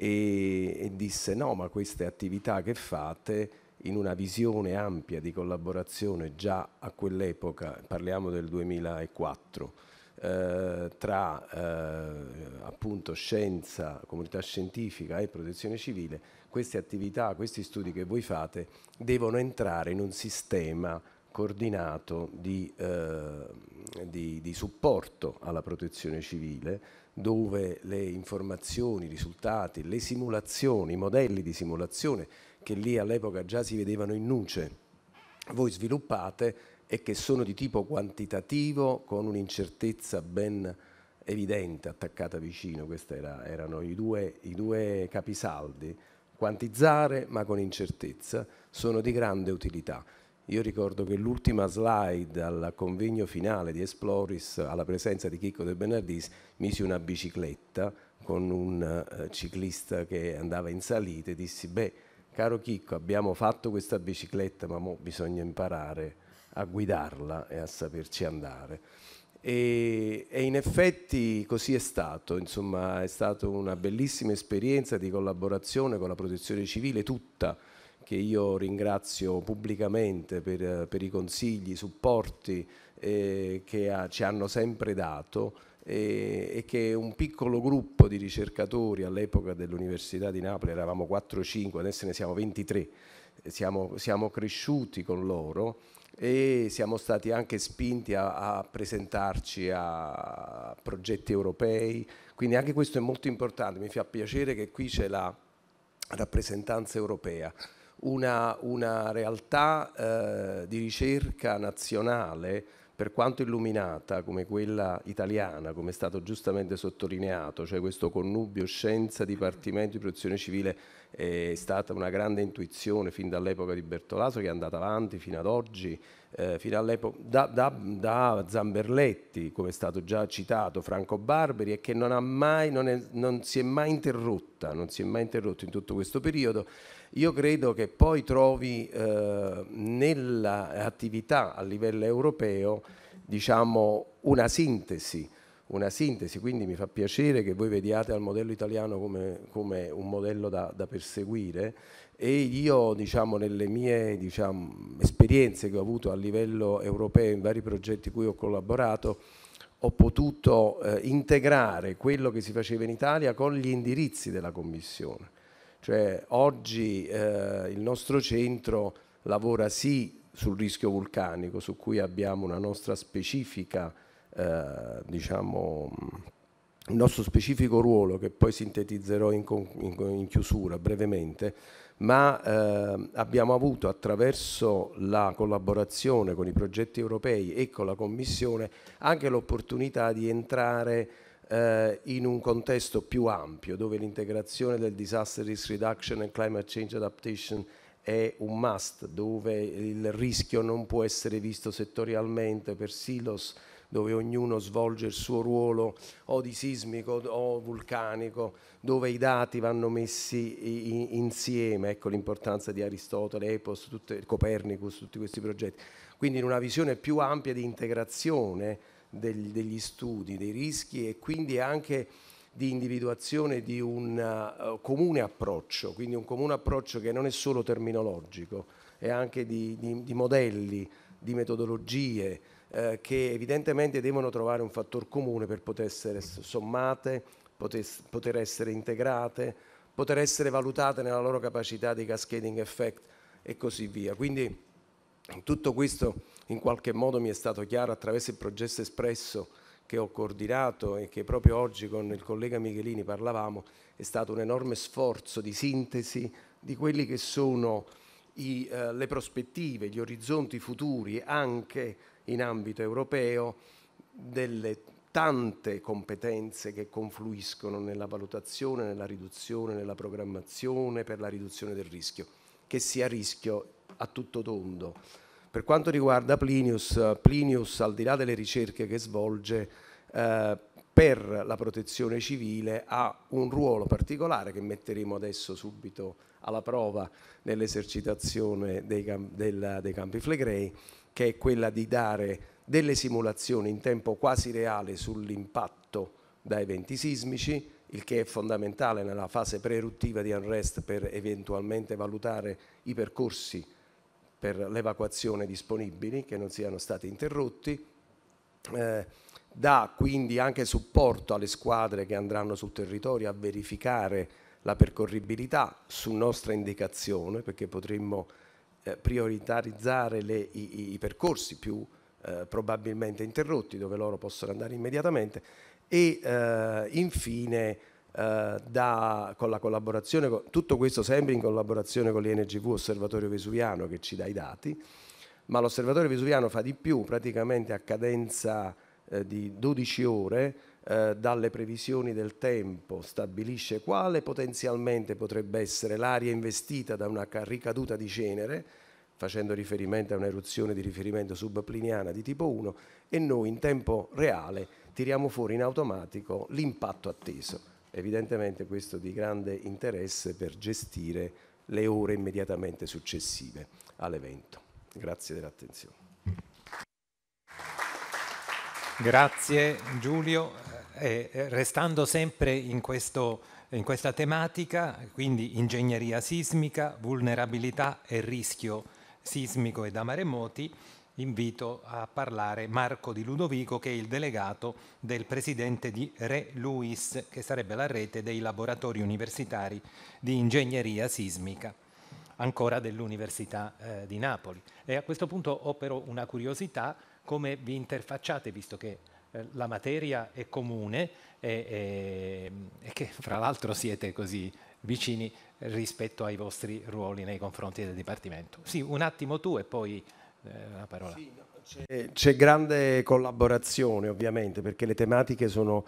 e disse no, ma queste attività che fate in una visione ampia di collaborazione già a quell'epoca, parliamo del 2004, tra appunto scienza, comunità scientifica e protezione civile, queste attività, questi studi che voi fate devono entrare in un sistema coordinato di supporto alla protezione civile, dove le informazioni, i risultati, le simulazioni, i modelli di simulazione che lì all'epoca già si vedevano in nuce, voi sviluppate e che sono di tipo quantitativo, con un'incertezza ben evidente, attaccata vicino. Questi erano i due capisaldi. Quantizzare ma con incertezza sono di grande utilità. Io ricordo che l'ultima slide al convegno finale di Esploris, alla presenza di Chicco De Bernardis, misi una bicicletta con un ciclista che andava in salita e dissi: beh, caro Chicco, abbiamo fatto questa bicicletta, ma mo bisogna imparare a guidarla e a saperci andare. E in effetti così è stato, insomma, è stata una bellissima esperienza di collaborazione con la Protezione Civile tutta, che io ringrazio pubblicamente per i consigli, i supporti che ci hanno sempre dato, e che un piccolo gruppo di ricercatori, all'epoca dell'Università di Napoli eravamo 4 o 5, adesso ne siamo 23, siamo cresciuti con loro e siamo stati anche spinti a presentarci a progetti europei, quindi anche questo è molto importante. Mi fa piacere che qui c'è la rappresentanza europea. Una realtà di ricerca nazionale, per quanto illuminata, come quella italiana, come è stato giustamente sottolineato, cioè questo connubio scienza-dipartimento di protezione civile è stata una grande intuizione fin dall'epoca di Bertolaso, che è andata avanti fino ad oggi, fino all'epoca da Zamberletti, come è stato già citato, Franco Barberi, e che non si è mai interrotta in tutto questo periodo. Io credo che poi trovi nell'attività a livello europeo, diciamo, una sintesi, quindi mi fa piacere che voi vediate al modello italiano come un modello da perseguire, e io, diciamo, nelle mie esperienze che ho avuto a livello europeo in vari progetti cui ho collaborato, ho potuto integrare quello che si faceva in Italia con gli indirizzi della Commissione. Cioè, oggi il nostro centro lavora sì sul rischio vulcanico, su cui abbiamo una nostra specifica, diciamo, il nostro specifico ruolo, che poi sintetizzerò in chiusura brevemente, ma abbiamo avuto, attraverso la collaborazione con i progetti europei e con la Commissione, anche l'opportunità di entrare in un contesto più ampio, dove l'integrazione del disaster risk reduction e climate change adaptation è un must, dove il rischio non può essere visto settorialmente per silos, dove ognuno svolge il suo ruolo o di sismico o vulcanico, dove i dati vanno messi insieme. Ecco l'importanza di ARISTOTLE, EPOS, Copernicus, tutti questi progetti. Quindi in una visione più ampia di integrazione degli studi, dei rischi, e quindi anche di individuazione di un comune approccio, quindi un comune approccio che non è solo terminologico, è anche di modelli, di metodologie che evidentemente devono trovare un fattor comune per poter essere sommate, poter essere integrate, poter essere valutate nella loro capacità di cascading effect e così via. Quindi tutto questo in qualche modo mi è stato chiaro attraverso il progetto Espresso che ho coordinato e che proprio oggi con il collega Michelini parlavamo. È stato un enorme sforzo di sintesi di quelli che sono le prospettive, gli orizzonti futuri anche in ambito europeo, delle tante competenze che confluiscono nella valutazione, nella riduzione, nella programmazione per la riduzione del rischio, che sia rischio a tutto tondo. Per quanto riguarda Plinius, al di là delle ricerche che svolge, per la protezione civile ha un ruolo particolare che metteremo adesso subito alla prova nell'esercitazione dei Campi Flegrei, che è quella di dare delle simulazioni in tempo quasi reale sull'impatto da eventi sismici, il che è fondamentale nella fase pre-eruttiva di unrest per eventualmente valutare i percorsi per l'evacuazione disponibili, che non siano stati interrotti, dà quindi anche supporto alle squadre che andranno sul territorio a verificare la percorribilità su nostra indicazione, perché potremmo prioritarizzare i percorsi più probabilmente interrotti, dove loro possono andare immediatamente, e infine con la collaborazione, tutto questo sempre in collaborazione con l'INGV Osservatorio Vesuviano, che ci dà i dati, ma l'Osservatorio Vesuviano fa di più, praticamente a cadenza di 12 ore dalle previsioni del tempo stabilisce quale potenzialmente potrebbe essere l'area investita da una ricaduta di cenere, facendo riferimento a un'eruzione di riferimento subpliniana di tipo 1, e noi in tempo reale tiriamo fuori in automatico l'impatto atteso. Evidentemente questo di grande interesse per gestire le ore immediatamente successive all'evento. Grazie dell'attenzione. Grazie Giulio. Restando sempre in questa tematica, quindi ingegneria sismica, vulnerabilità e rischio sismico e da maremoti, invito a parlare Marco Di Ludovico, che è il delegato del presidente di RELUIS, che sarebbe la rete dei laboratori universitari di ingegneria sismica, ancora dell'Università di Napoli. E a questo punto ho però una curiosità: come vi interfacciate, visto che la materia è comune e che fra l'altro siete così vicini rispetto ai vostri ruoli nei confronti del Dipartimento? Sì, un attimo tu e poi... la parola. Sì, no, c'è grande collaborazione ovviamente, perché le tematiche sono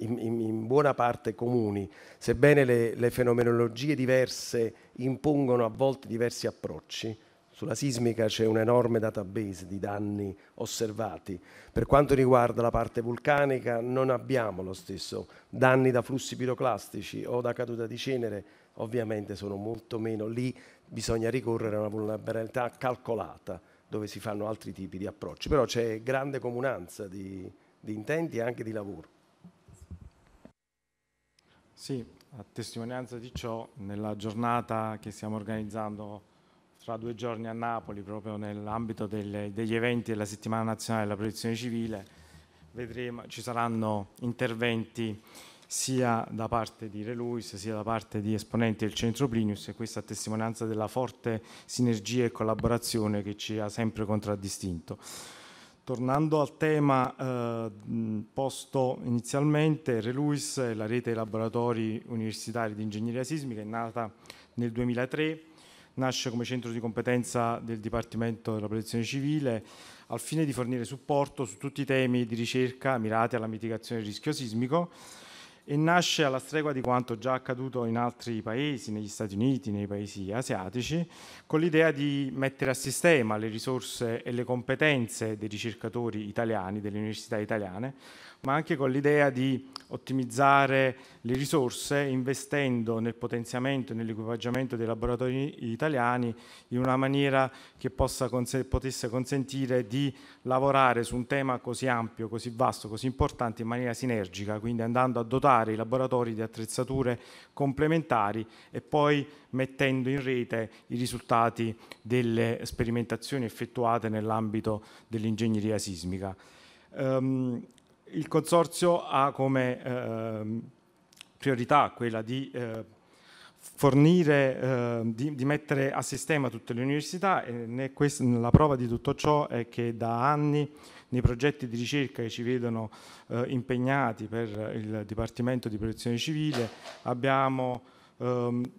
in buona parte comuni, sebbene le fenomenologie diverse impongono a volte diversi approcci. Sulla sismica c'è un enorme database di danni osservati. Per quanto riguarda la parte vulcanica non abbiamo lo stesso. Danni da flussi piroclastici o da caduta di cenere ovviamente sono molto meno. Lì bisogna ricorrere a una vulnerabilità calcolata, dove si fanno altri tipi di approcci, però c'è grande comunanza di intenti e anche di lavoro. Sì, a testimonianza di ciò, nella giornata che stiamo organizzando tra 2 giorni a Napoli, proprio nell'ambito degli eventi della Settimana Nazionale della Protezione Civile, vedremo, ci saranno interventi sia da parte di RELUIS sia da parte di esponenti del centro Plinius, e questa testimonianza della forte sinergia e collaborazione che ci ha sempre contraddistinto. Tornando al tema posto inizialmente, RELUIS è la rete dei laboratori universitari di ingegneria sismica, è nata nel 2003, nasce come centro di competenza del Dipartimento della Protezione Civile al fine di fornire supporto su tutti i temi di ricerca mirati alla mitigazione del rischio sismico, e nasce alla stregua di quanto già accaduto in altri paesi, negli Stati Uniti, nei paesi asiatici, con l'idea di mettere a sistema le risorse e le competenze dei ricercatori italiani, delle università italiane, ma anche con l'idea di ottimizzare le risorse investendo nel potenziamento e nell'equipaggiamento dei laboratori italiani in una maniera che potesse consentire di lavorare su un tema così ampio, così vasto, così importante in maniera sinergica, quindi andando a dotare i laboratori di attrezzature complementari e poi mettendo in rete i risultati delle sperimentazioni effettuate nell'ambito dell'ingegneria sismica. Il Consorzio ha come priorità quella di fornire, di mettere a sistema tutte le università, e la prova di tutto ciò è che da anni nei progetti di ricerca che ci vedono impegnati per il Dipartimento di Protezione Civile abbiamo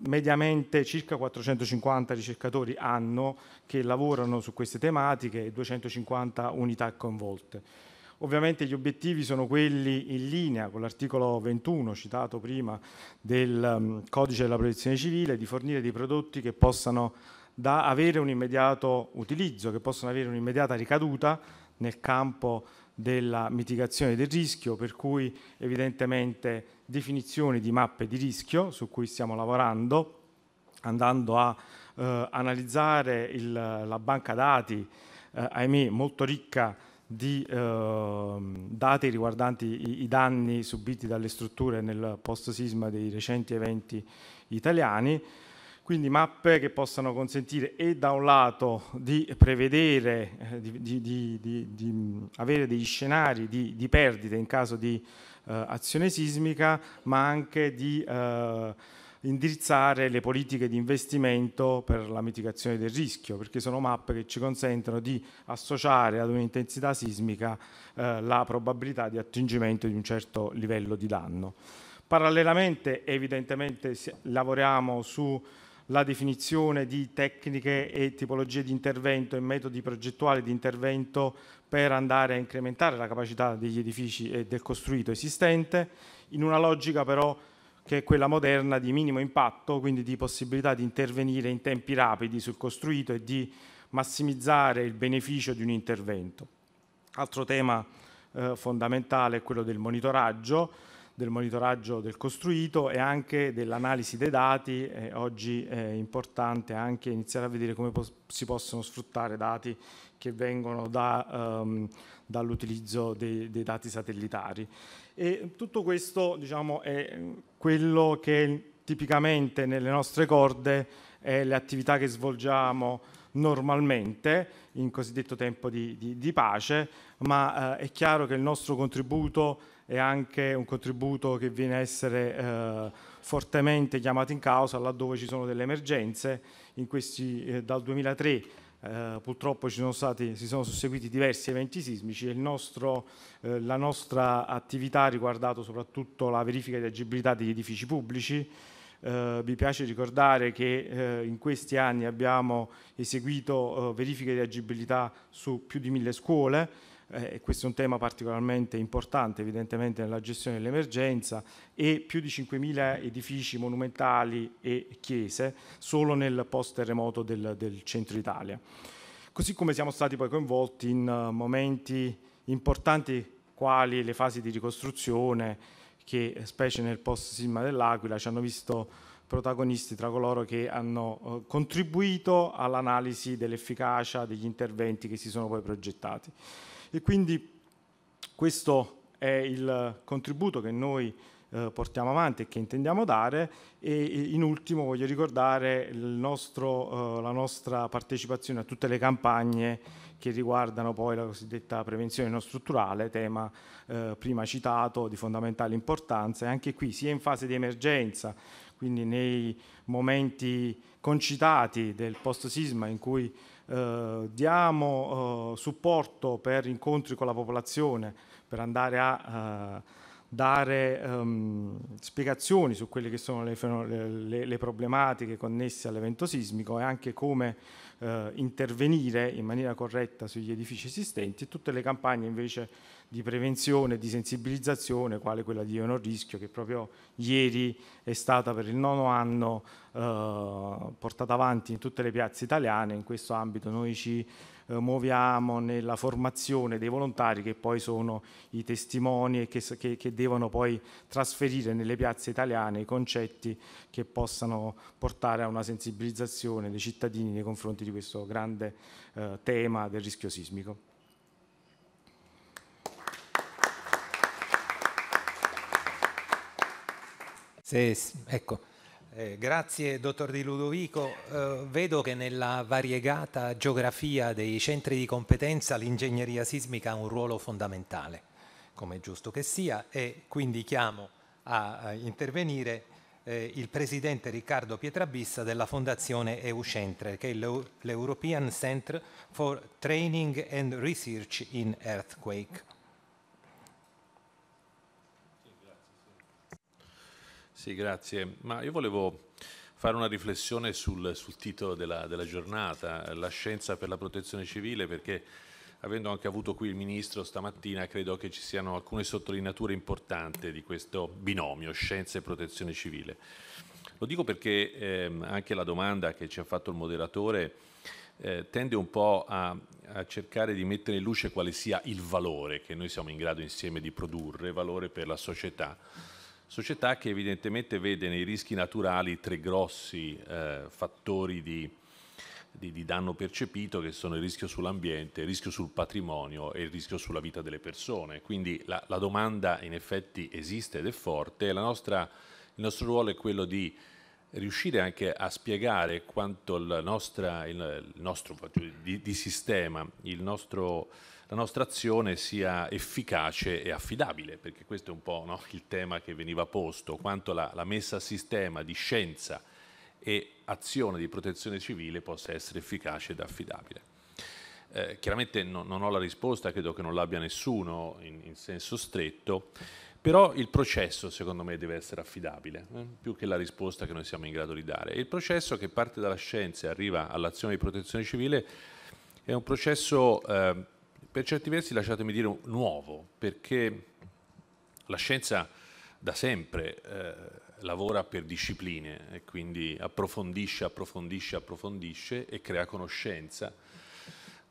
mediamente circa 450 ricercatori anno che lavorano su queste tematiche e 250 unità coinvolte. Ovviamente gli obiettivi sono quelli in linea con l'articolo 21, citato prima, del Codice della Protezione Civile, di fornire dei prodotti che possano avere un immediato utilizzo, che possano avere un'immediata ricaduta nel campo della mitigazione del rischio, per cui evidentemente definizioni di mappe di rischio su cui stiamo lavorando, andando a analizzare la banca dati, ahimè molto ricca, di dati riguardanti i danni subiti dalle strutture nel post-sisma dei recenti eventi italiani, quindi mappe che possano consentire e da un lato di prevedere, di avere degli scenari di perdite in caso di azione sismica, ma anche di indirizzare le politiche di investimento per la mitigazione del rischio, perché sono mappe che ci consentono di associare ad un'intensità sismica la probabilità di attingimento di un certo livello di danno. Parallelamente, evidentemente, lavoriamo su la definizione di tecniche e tipologie di intervento e metodi progettuali di intervento per andare a incrementare la capacità degli edifici e del costruito esistente, in una logica però che è quella moderna di minimo impatto, quindi di possibilità di intervenire in tempi rapidi sul costruito e di massimizzare il beneficio di un intervento. Altro tema fondamentale è quello del monitoraggio del costruito e anche dell'analisi dei dati. Oggi è importante anche iniziare a vedere come si possono sfruttare dati che vengono dall'utilizzo dei dati satellitari. E tutto questo, diciamo, è quello che tipicamente nelle nostre corde è le attività che svolgiamo normalmente in cosiddetto tempo di pace, ma è chiaro che il nostro contributo è anche un contributo che viene a essere fortemente chiamato in causa laddove ci sono delle emergenze. Dal 2003 purtroppo si sono susseguiti diversi eventi sismici e la nostra attività ha riguardato soprattutto la verifica di agibilità degli edifici pubblici. Vi piace ricordare che in questi anni abbiamo eseguito verifiche di agibilità su più di 1000 scuole, questo è un tema particolarmente importante evidentemente nella gestione dell'emergenza, e più di 5000 edifici monumentali e chiese solo nel post-terremoto del centro Italia. Così come siamo stati poi coinvolti in momenti importanti quali le fasi di ricostruzione, che specie nel post-sisma dell'Aquila ci hanno visto protagonisti tra coloro che hanno contribuito all'analisi dell'efficacia degli interventi che si sono poi progettati. E quindi questo è il contributo che noi portiamo avanti e che intendiamo dare, e in ultimo voglio ricordare la nostra partecipazione a tutte le campagne che riguardano poi la cosiddetta prevenzione non strutturale, tema prima citato di fondamentale importanza, e anche qui sia in fase di emergenza, quindi nei momenti concitati del post-sisma in cui diamo supporto per incontri con la popolazione, per andare a dare spiegazioni su quelle che sono le problematiche connesse all'evento sismico e anche come intervenire in maniera corretta sugli edifici esistenti, e tutte le campagne invece di prevenzione, di sensibilizzazione, quale quella di Io non rischio, che proprio ieri è stata per il 9° anno portata avanti in tutte le piazze italiane. In questo ambito noi ci muoviamo nella formazione dei volontari che poi sono i testimoni e che devono poi trasferire nelle piazze italiane i concetti che possano portare a una sensibilizzazione dei cittadini nei confronti di questo grande tema del rischio sismico. Ecco. Grazie dottor Di Ludovico, vedo che nella variegata geografia dei centri di competenza l'ingegneria sismica ha un ruolo fondamentale, come è giusto che sia, e quindi chiamo a intervenire il presidente Riccardo Pietrabissa della fondazione EUCentre, che è l'European Centre for Training and Research in Earthquake. Sì, grazie. Ma io volevo fare una riflessione sul titolo della giornata, la scienza per la protezione civile, perché avendo anche avuto qui il Ministro stamattina credo che ci siano alcune sottolineature importanti di questo binomio, scienza e protezione civile. Lo dico perché anche la domanda che ci ha fatto il moderatore tende un po' a cercare di mettere in luce quale sia il valore che noi siamo in grado insieme di produrre, valore per la società che evidentemente vede nei rischi naturali tre grossi fattori di danno percepito, che sono il rischio sull'ambiente, il rischio sul patrimonio e il rischio sulla vita delle persone. Quindi la domanda in effetti esiste ed è forte. Il nostro ruolo è quello di riuscire anche a spiegare quanto la nostra azione sia efficace e affidabile, perché questo è un po', no, il tema che veniva posto, quanto la messa a sistema di scienza e azione di protezione civile possa essere efficace ed affidabile. Chiaramente non ho la risposta, credo che non l'abbia nessuno in senso stretto, Però il processo, secondo me, deve essere affidabile, più che la risposta che noi siamo in grado di dare. Il processo che parte dalla scienza e arriva all'azione di protezione civile è un processo, per certi versi, lasciatemi dire, nuovo, perché la scienza da sempre lavora per discipline e quindi approfondisce e crea conoscenza,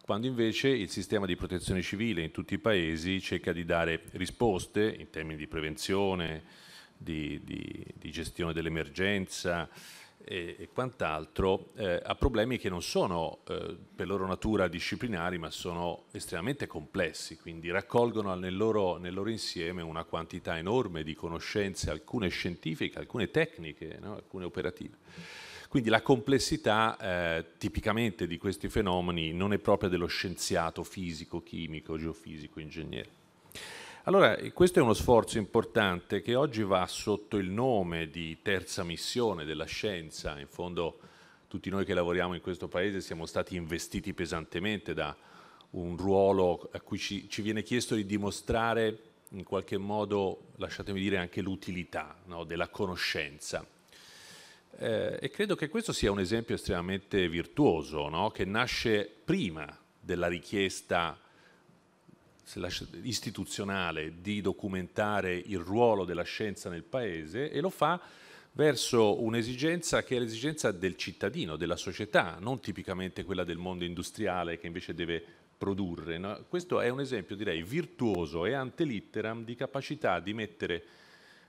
quando invece il sistema di protezione civile in tutti i paesi cerca di dare risposte in termini di prevenzione, di gestione dell'emergenza e quant'altro a problemi che non sono per loro natura disciplinari, ma sono estremamente complessi, quindi raccolgono nel loro insieme una quantità enorme di conoscenze, alcune scientifiche, alcune tecniche, no? Alcune operative. Quindi la complessità tipicamente di questi fenomeni non è propria dello scienziato fisico, chimico, geofisico, ingegnere. Allora, questo è uno sforzo importante che oggi va sotto il nome di terza missione della scienza. In fondo tutti noi che lavoriamo in questo Paese siamo stati investiti pesantemente da un ruolo a cui ci viene chiesto di dimostrare in qualche modo, lasciatemi dire, anche l'utilità, no, della conoscenza. E credo che questo sia un esempio estremamente virtuoso, no? Che nasce prima della richiesta istituzionale di documentare il ruolo della scienza nel Paese, e lo fa verso un'esigenza che è l'esigenza del cittadino, della società, non tipicamente quella del mondo industriale che invece deve produrre, no? Questo è un esempio, direi, virtuoso e ante litteram di capacità di mettere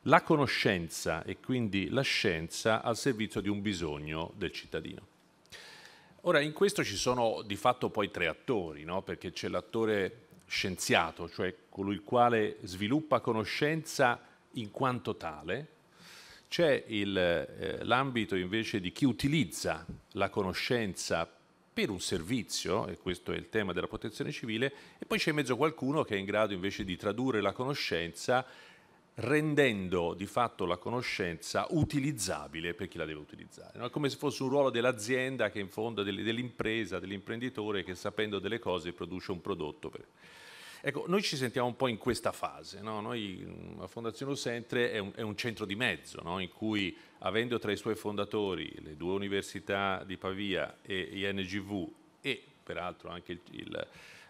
la conoscenza e quindi la scienza al servizio di un bisogno del cittadino. Ora, in questo ci sono di fatto poi tre attori, no? Perché c'è l'attore scienziato, cioè colui il quale sviluppa conoscenza in quanto tale, c'è l'ambito invece di chi utilizza la conoscenza per un servizio, e questo è il tema della protezione civile, e poi c'è in mezzo qualcuno che è in grado invece di tradurre la conoscenza rendendo di fatto la conoscenza utilizzabile per chi la deve utilizzare. È come se fosse un ruolo dell'azienda, che in fondo dell'impresa, dell'imprenditore, che sapendo delle cose produce un prodotto. Ecco, noi ci sentiamo un po' in questa fase, no? Noi, la Fondazione EUCentre è un centro di mezzo, no? In cui, avendo tra i suoi fondatori le due università di Pavia e INGV e peraltro anche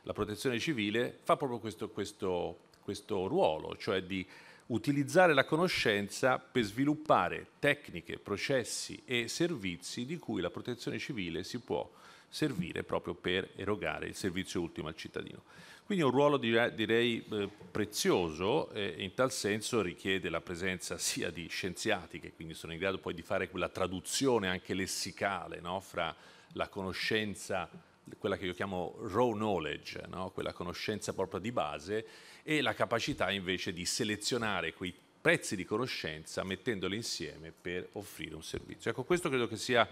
la protezione civile, fa proprio questo ruolo, cioè di utilizzare la conoscenza per sviluppare tecniche, processi e servizi di cui la protezione civile si può servire proprio per erogare il servizio ultimo al cittadino. Quindi è un ruolo, direi, prezioso, e in tal senso richiede la presenza sia di scienziati, che quindi sono in grado poi di fare quella traduzione anche lessicale, no? Fra la conoscenza, quella che io chiamo raw knowledge, no? Quella conoscenza proprio di base, e la capacità invece di selezionare quei pezzi di conoscenza mettendoli insieme per offrire un servizio. Ecco, questo credo che sia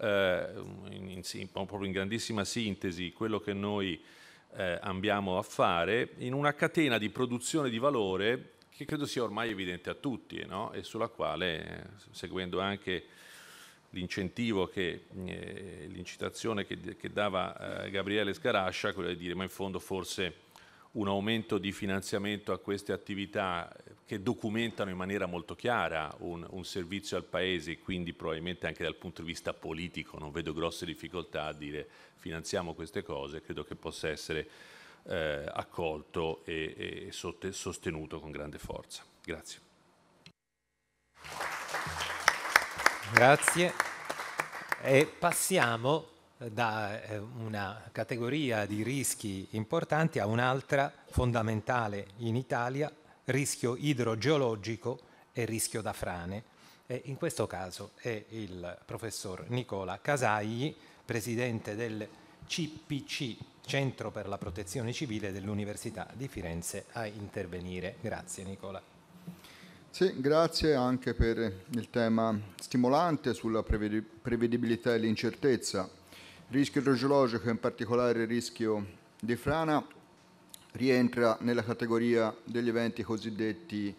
proprio in grandissima sintesi quello che noi andiamo a fare in una catena di produzione di valore che credo sia ormai evidente a tutti, no? E sulla quale, seguendo anche l'incentivo, l'incitazione che dava Gabriele Scarascia, quella di dire, ma in fondo forse un aumento di finanziamento a queste attività che documentano in maniera molto chiara un servizio al Paese, quindi probabilmente anche dal punto di vista politico non vedo grosse difficoltà a dire finanziamo queste cose, credo che possa essere accolto e sostenuto con grande forza. Grazie. Grazie. E passiamo da una categoria di rischi importanti a un'altra fondamentale in Italia, rischio idrogeologico e rischio da frane. E in questo caso è il professor Nicola Casagli, presidente del CPC, Centro per la Protezione Civile dell'Università di Firenze, a intervenire. Grazie Nicola. Sì, grazie anche per il tema stimolante sulla prevedibilità e l'incertezza. Il rischio idrogeologico, in particolare il rischio di frana, rientra nella categoria degli eventi cosiddetti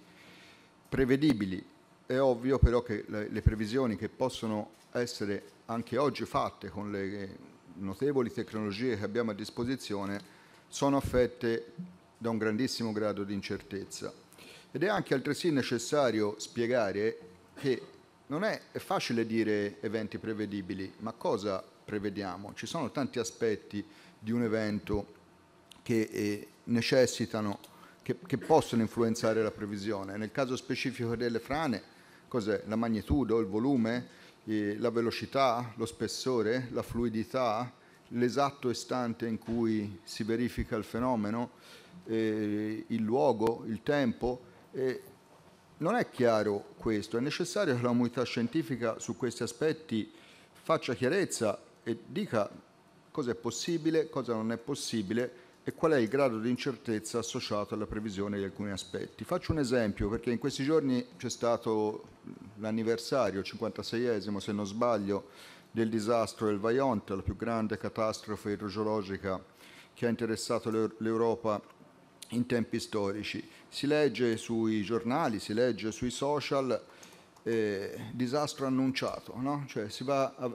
prevedibili. È ovvio però che le previsioni che possono essere anche oggi fatte con le notevoli tecnologie che abbiamo a disposizione sono affette da un grandissimo grado di incertezza. Ed è anche altresì necessario spiegare che non è facile dire eventi prevedibili, ma cosa prevediamo? Ci sono tanti aspetti di un evento che necessitano, che possono influenzare la previsione. Nel caso specifico delle frane, cos'è? La magnitudo, il volume, la velocità, lo spessore, la fluidità, l'esatto istante in cui si verifica il fenomeno, il luogo, il tempo. Non è chiaro questo, è necessario che la comunità scientifica su questi aspetti faccia chiarezza e dica cosa è possibile, cosa non è possibile e qual è il grado di incertezza associato alla previsione di alcuni aspetti. Faccio un esempio, perché in questi giorni c'è stato l'anniversario, 56esimo se non sbaglio, del disastro del Vajont, la più grande catastrofe idrogeologica che ha interessato l'Europa in tempi storici. Si legge sui giornali, si legge sui social, disastro annunciato, no? Cioè si va a,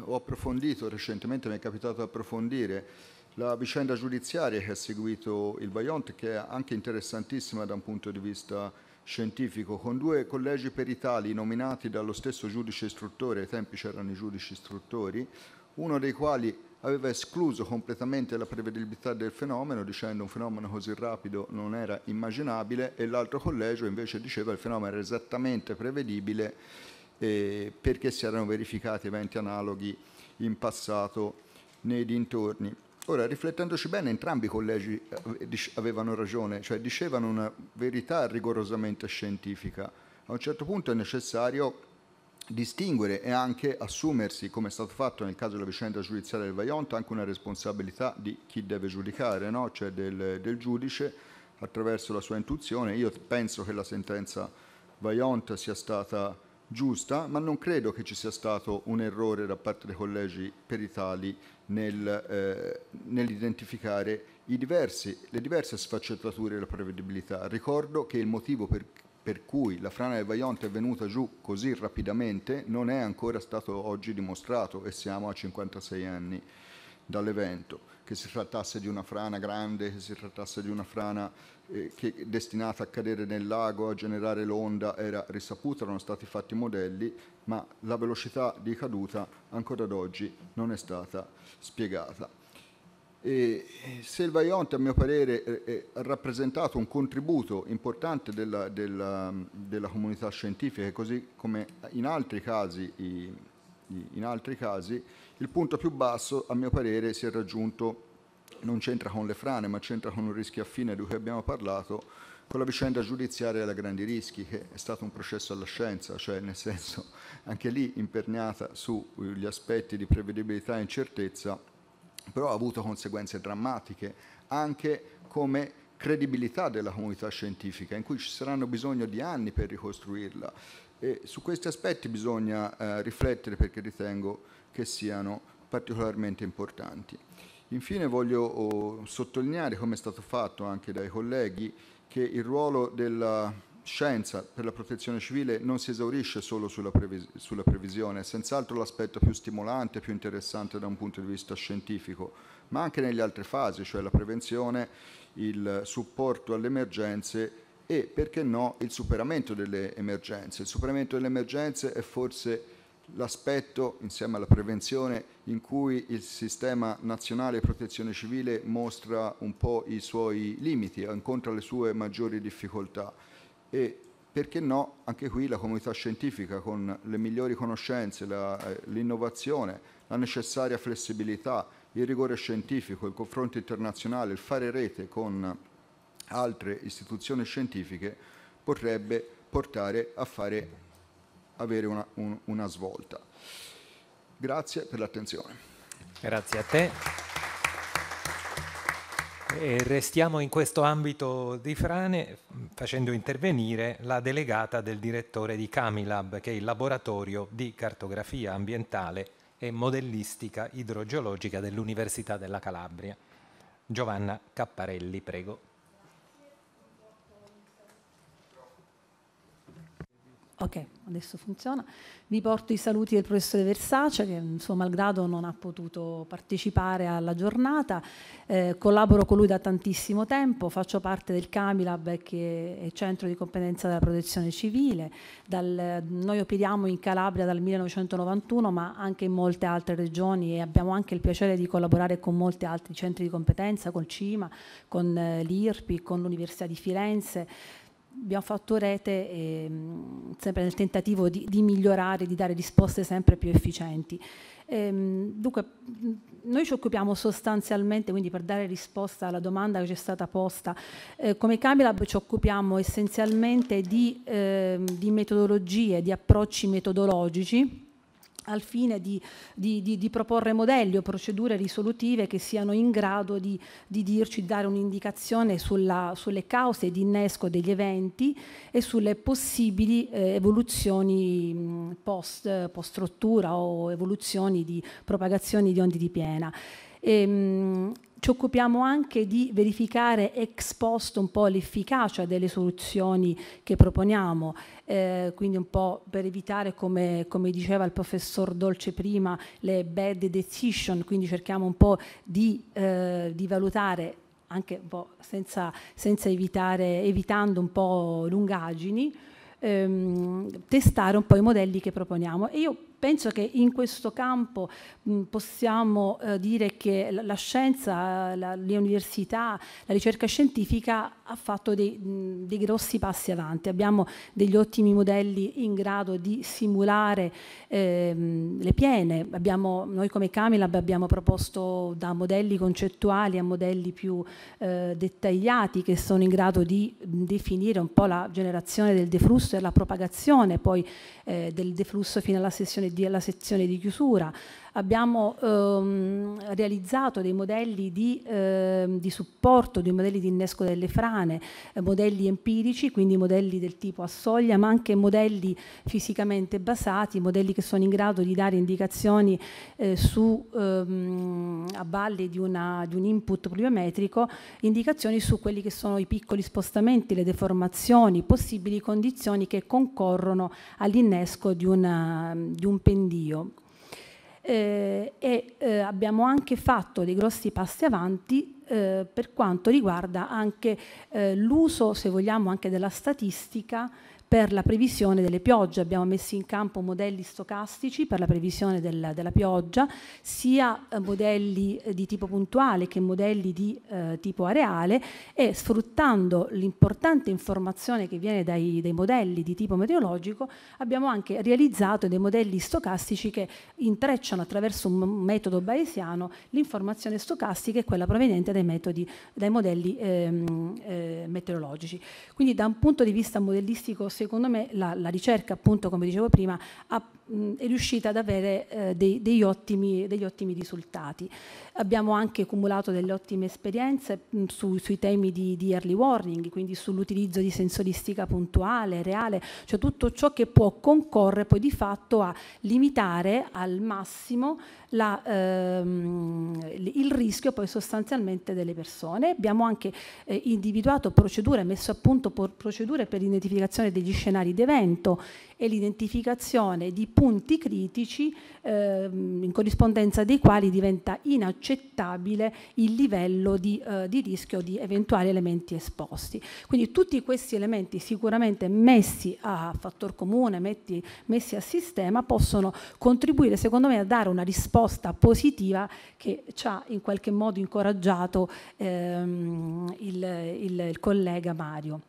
ho approfondito recentemente, mi è capitato di approfondire la vicenda giudiziaria che ha seguito il Vajont, che è anche interessantissima da un punto di vista scientifico, con due collegi peritali nominati dallo stesso giudice istruttore, ai tempi c'erano i giudici istruttori, uno dei quali aveva escluso completamente la prevedibilità del fenomeno, dicendo un fenomeno così rapido non era immaginabile, e l'altro collegio invece diceva che il fenomeno era esattamente prevedibile perché si erano verificati eventi analoghi in passato nei dintorni. Ora, riflettendoci bene, entrambi i collegi avevano ragione, cioè dicevano una verità rigorosamente scientifica. A un certo punto è necessario distinguere e anche assumersi, come è stato fatto nel caso della vicenda giudiziaria del Vajont, anche una responsabilità di chi deve giudicare, no? Cioè del giudice attraverso la sua intuizione. Io penso che la sentenza Vajont sia stata giusta, ma non credo che ci sia stato un errore da parte dei collegi peritali nell'identificare le diverse sfaccettature della prevedibilità. Ricordo che il motivo per cui la frana del Vajont è venuta giù così rapidamente non è ancora stato oggi dimostrato, e siamo a 56 anni dall'evento. Che si trattasse di una frana grande, che si trattasse di una frana che è destinata a cadere nel lago, a generare l'onda, era risaputa, erano stati fatti modelli, ma la velocità di caduta ancora ad oggi non è stata spiegata. E se il Vajont, a mio parere, ha rappresentato un contributo importante della comunità scientifica, così come in altri casi, il punto più basso, a mio parere, si è raggiunto, non c'entra con le frane, ma c'entra con un rischio affine di cui abbiamo parlato, con la vicenda giudiziaria della Grandi Rischi, che è stato un processo alla scienza, cioè nel senso anche lì imperniata sugli aspetti di prevedibilità e incertezza, però ha avuto conseguenze drammatiche anche come credibilità della comunità scientifica, in cui ci saranno bisogno di anni per ricostruirla, e su questi aspetti bisogna riflettere, perché ritengo che siano particolarmente importanti. Infine voglio sottolineare, come è stato fatto anche dai colleghi, che il ruolo della scienza per la protezione civile non si esaurisce solo sulla previsione, senz'altro l'aspetto più stimolante, più interessante da un punto di vista scientifico, ma anche nelle altre fasi, cioè la prevenzione, il supporto alle emergenze e, perché no, il superamento delle emergenze. Il superamento delle emergenze è forse l'aspetto, insieme alla prevenzione, in cui il sistema nazionale di protezione civile mostra un po' i suoi limiti, incontra le sue maggiori difficoltà. E perché no, anche qui la comunità scientifica, con le migliori conoscenze, l'innovazione, la necessaria flessibilità, il rigore scientifico, il confronto internazionale, il fare rete con altre istituzioni scientifiche, potrebbe portare a avere una svolta. Grazie per l'attenzione. Grazie a te. E restiamo in questo ambito di frane facendo intervenire la delegata del direttore di Camilab, che è il laboratorio di cartografia ambientale e modellistica idrogeologica dell'Università della Calabria. Giovanna Capparelli, prego. Ok, adesso funziona. Vi porto i saluti del professore Versace, che suo malgrado non ha potuto partecipare alla giornata. Collaboro con lui da tantissimo tempo, faccio parte del Camilab, che è centro di competenza della protezione civile. Noi operiamo in Calabria dal 1991, ma anche in molte altre regioni, e abbiamo anche il piacere di collaborare con molti altri centri di competenza, col CIMA, con l'IRPI, con l'Università di Firenze. Abbiamo fatto rete sempre nel tentativo di migliorare, di dare risposte sempre più efficienti. Dunque, noi ci occupiamo sostanzialmente, quindi per dare risposta alla domanda che ci è stata posta, come Camilab ci occupiamo essenzialmente di metodologie, di approcci metodologici, al fine di proporre modelli o procedure risolutive che siano in grado di dirci, dare un'indicazione sulle cause di innesco degli eventi e sulle possibili evoluzioni post-rottura o evoluzioni di propagazione di onde di piena. Ci occupiamo anche di verificare ex post un po' l'efficacia delle soluzioni che proponiamo, quindi un po' per evitare, come diceva il professor Dolce prima, le bad decision, quindi cerchiamo un po' di valutare, anche un po' evitando un po' lungaggini, testare un po' i modelli che proponiamo. E io penso che in questo campo possiamo dire che la scienza, le università, la ricerca scientifica ha fatto dei grossi passi avanti. Abbiamo degli ottimi modelli in grado di simulare le piene. Noi come Camilab abbiamo proposto da modelli concettuali a modelli più dettagliati, che sono in grado di definire un po' la generazione del deflusso e la propagazione poi del deflusso fino alla sezione di chiusura. Abbiamo realizzato dei modelli di supporto, dei modelli di innesco delle frane, modelli empirici, quindi modelli del tipo a soglia, ma anche modelli fisicamente basati, modelli che sono in grado di dare indicazioni a valle di un input pluviometrico, indicazioni su quelli che sono i piccoli spostamenti, le deformazioni, possibili condizioni che concorrono all'innesco di un pendio. Abbiamo anche fatto dei grossi passi avanti per quanto riguarda anche l'uso, se vogliamo, anche della statistica per la previsione delle piogge. Abbiamo messo in campo modelli stocastici per la previsione della pioggia, sia modelli di tipo puntuale che modelli di tipo areale, e sfruttando l'importante informazione che viene dai modelli di tipo meteorologico abbiamo anche realizzato dei modelli stocastici che intrecciano attraverso un metodo bayesiano l'informazione stocastica e quella proveniente dai modelli meteorologici. Quindi da un punto di vista modellistico, secondo me la ricerca, appunto, come dicevo prima, è riuscita ad avere degli ottimi risultati. Abbiamo anche accumulato delle ottime esperienze sui temi di early warning, quindi sull'utilizzo di sensoristica puntuale, reale, cioè tutto ciò che può concorrere poi di fatto a limitare al massimo il rischio poi sostanzialmente delle persone. Abbiamo anche individuato procedure, messo a punto procedure per l'identificazione degli scenari d'evento e l'identificazione di punti critici in corrispondenza dei quali diventa inaccettabile il livello di rischio di eventuali elementi esposti. Quindi tutti questi elementi, sicuramente messi a fattor comune, messi a sistema, possono contribuire, secondo me, a dare una risposta positiva che ci ha in qualche modo incoraggiato il collega Mario.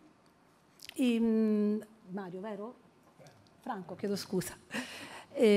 Mario, vero? Franco, chiedo scusa. Ora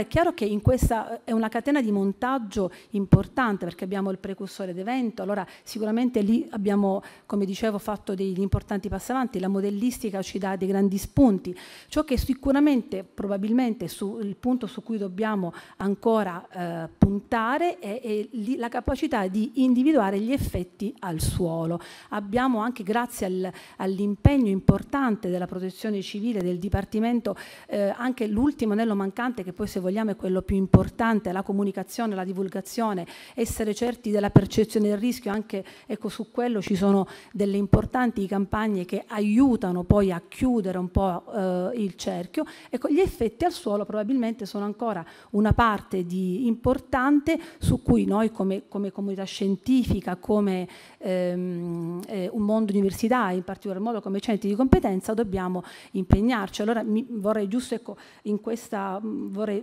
è chiaro che in questa è una catena di montaggio importante, perché abbiamo il precursore d'evento, allora sicuramente lì abbiamo, come dicevo, fatto degli importanti passi avanti, la modellistica ci dà dei grandi spunti. Ciò che sicuramente, probabilmente, il punto su cui dobbiamo ancora puntare è la capacità di individuare gli effetti al suolo. Abbiamo anche, grazie all'impegno importante della protezione civile, del Dipartimento Anche l'ultimo anello mancante, che poi se vogliamo è quello più importante, la comunicazione, la divulgazione, essere certi della percezione del rischio, anche ecco, su quello ci sono delle importanti campagne che aiutano poi a chiudere un po' il cerchio. Ecco, gli effetti al suolo probabilmente sono ancora una parte importante su cui noi come comunità scientifica, come un mondo università, in particolar modo come centri di competenza, dobbiamo impegnarci. Allora vorrei giusto ecco, in questa vorrei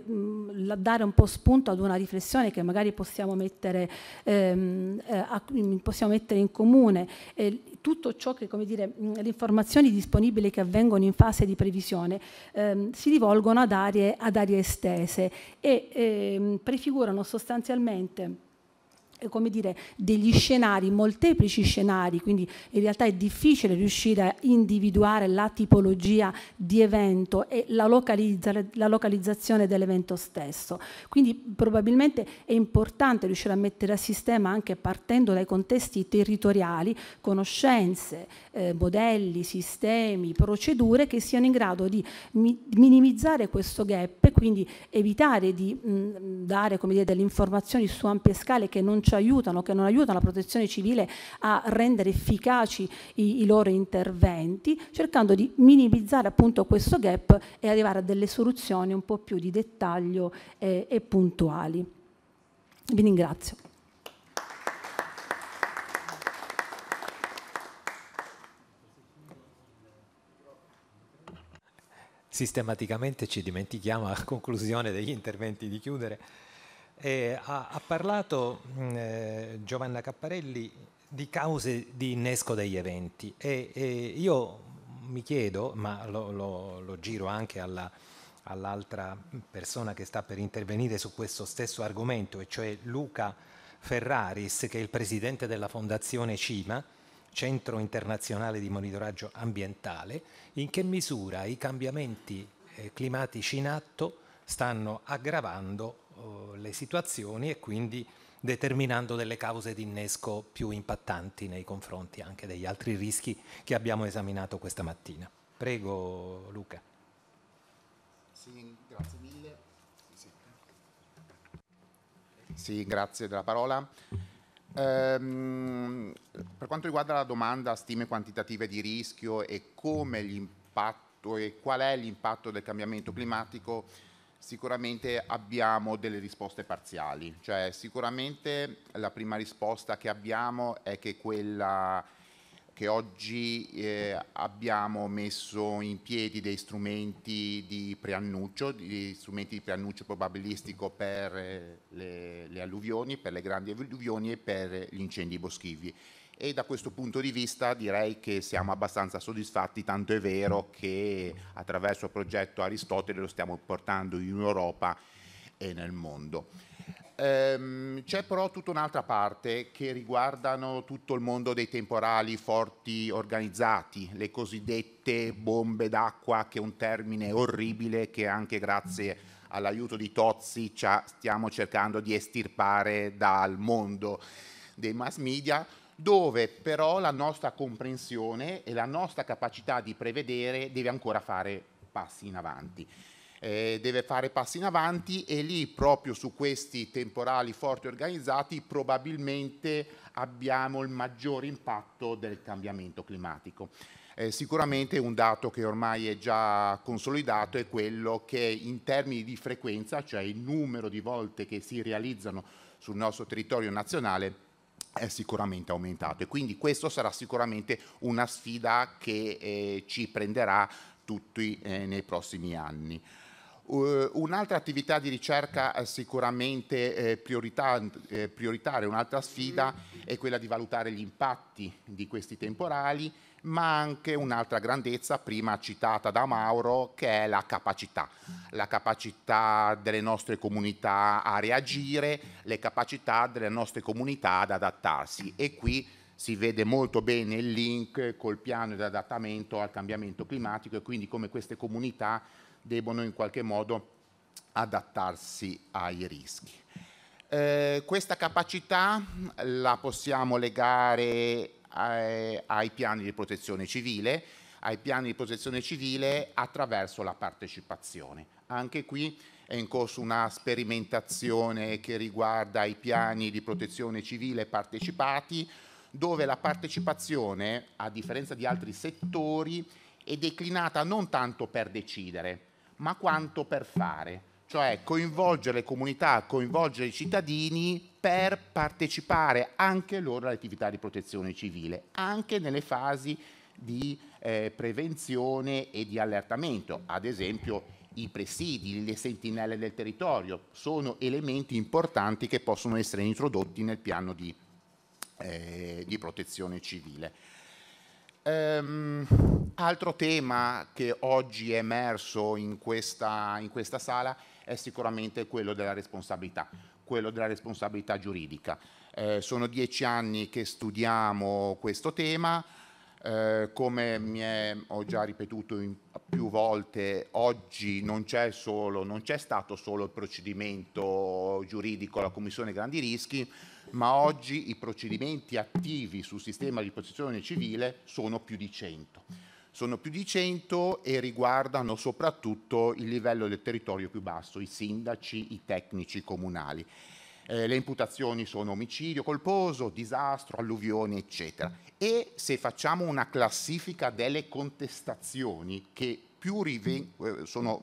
dare un po' spunto ad una riflessione che magari possiamo mettere in comune. Tutto ciò che, come dire, le informazioni disponibili che avvengono in fase di previsione si rivolgono ad aree estese e prefigurano sostanzialmente, come dire, degli scenari, molteplici scenari, quindi in realtà è difficile riuscire a individuare la tipologia di evento e la localizzazione dell'evento stesso. Quindi probabilmente è importante riuscire a mettere a sistema, anche partendo dai contesti territoriali, conoscenze, modelli, sistemi, procedure che siano in grado di minimizzare questo gap e quindi evitare di dare, come dire, delle informazioni su ampie scale che non ci aiutano, che non aiutano la protezione civile a rendere efficaci i loro interventi, cercando di minimizzare appunto questo gap e arrivare a delle soluzioni un po' più di dettaglio e puntuali. Vi ringrazio. Sistematicamente ci dimentichiamo a conclusione degli interventi di chiudere. Ha parlato Giovanna Capparelli di cause di innesco degli eventi e io mi chiedo, ma lo giro anche all'altra persona che sta per intervenire su questo stesso argomento, e cioè Luca Ferraris, che è il presidente della Fondazione CIMA, Centro Internazionale di Monitoraggio Ambientale, in che misura i cambiamenti climatici in atto stanno aggravando le situazioni e quindi determinando delle cause di innesco più impattanti nei confronti anche degli altri rischi che abbiamo esaminato questa mattina. Prego Luca. Sì, grazie mille. Sì, grazie della parola. Per quanto riguarda la domanda a stime quantitative di rischio e come l'impatto e qual è l'impatto del cambiamento climatico, sicuramente abbiamo delle risposte parziali, cioè sicuramente la prima risposta che abbiamo è che quella che oggi abbiamo messo in piedi dei strumenti di preannuncio, probabilistico per le alluvioni, per le grandi alluvioni e per gli incendi boschivi. E da questo punto di vista direi che siamo abbastanza soddisfatti, tanto è vero che attraverso il progetto ARISTOTLE lo stiamo portando in Europa e nel mondo. C'è però tutta un'altra parte che riguardano tutto il mondo dei temporali forti organizzati, le cosiddette bombe d'acqua, che è un termine orribile che anche grazie all'aiuto di Tozzi stiamo cercando di estirpare dal mondo dei mass media, dove però la nostra comprensione e la nostra capacità di prevedere deve ancora fare passi in avanti. E lì proprio su questi temporali forti organizzati probabilmente abbiamo il maggiore impatto del cambiamento climatico. Sicuramente un dato che ormai è già consolidato è quello che in termini di frequenza, cioè il numero di volte che si realizzano sul nostro territorio nazionale, è sicuramente aumentato, e quindi questo sarà sicuramente una sfida che ci prenderà tutti nei prossimi anni. Un'altra attività di ricerca sicuramente prioritaria, un'altra sfida è quella di valutare gli impatti di questi temporali, ma anche un'altra grandezza, prima citata da Mauro, che è la capacità delle nostre comunità a reagire, le capacità delle nostre comunità ad adattarsi, e qui si vede molto bene il link col piano di adattamento al cambiamento climatico e quindi come queste comunità debbono in qualche modo adattarsi ai rischi. Questa capacità la possiamo legare ai piani di protezione civile, ai piani di protezione civile attraverso la partecipazione. Anche qui è in corso una sperimentazione che riguarda i piani di protezione civile partecipati, dove la partecipazione, a differenza di altri settori, è declinata non tanto per decidere, ma quanto per fare, cioè coinvolgere le comunità, coinvolgere i cittadini per partecipare anche loro all'attività di protezione civile, anche nelle fasi di prevenzione e di allertamento. Ad esempio i presidi, le sentinelle del territorio sono elementi importanti che possono essere introdotti nel piano di protezione civile. Altro tema che oggi è emerso in questa sala è sicuramente quello della responsabilità giuridica. Sono 10 anni che studiamo questo tema. Come ho già ripetuto più volte, oggi non c'è stato solo il procedimento giuridico alla Commissione Grandi Rischi, ma oggi i procedimenti attivi sul sistema di protezione civile sono più di 100. Sono più di 100 e riguardano soprattutto il livello del territorio più basso, i sindaci, i tecnici comunali. Le imputazioni sono omicidio colposo, disastro, alluvione, eccetera. E se facciamo una classifica delle contestazioni che più sono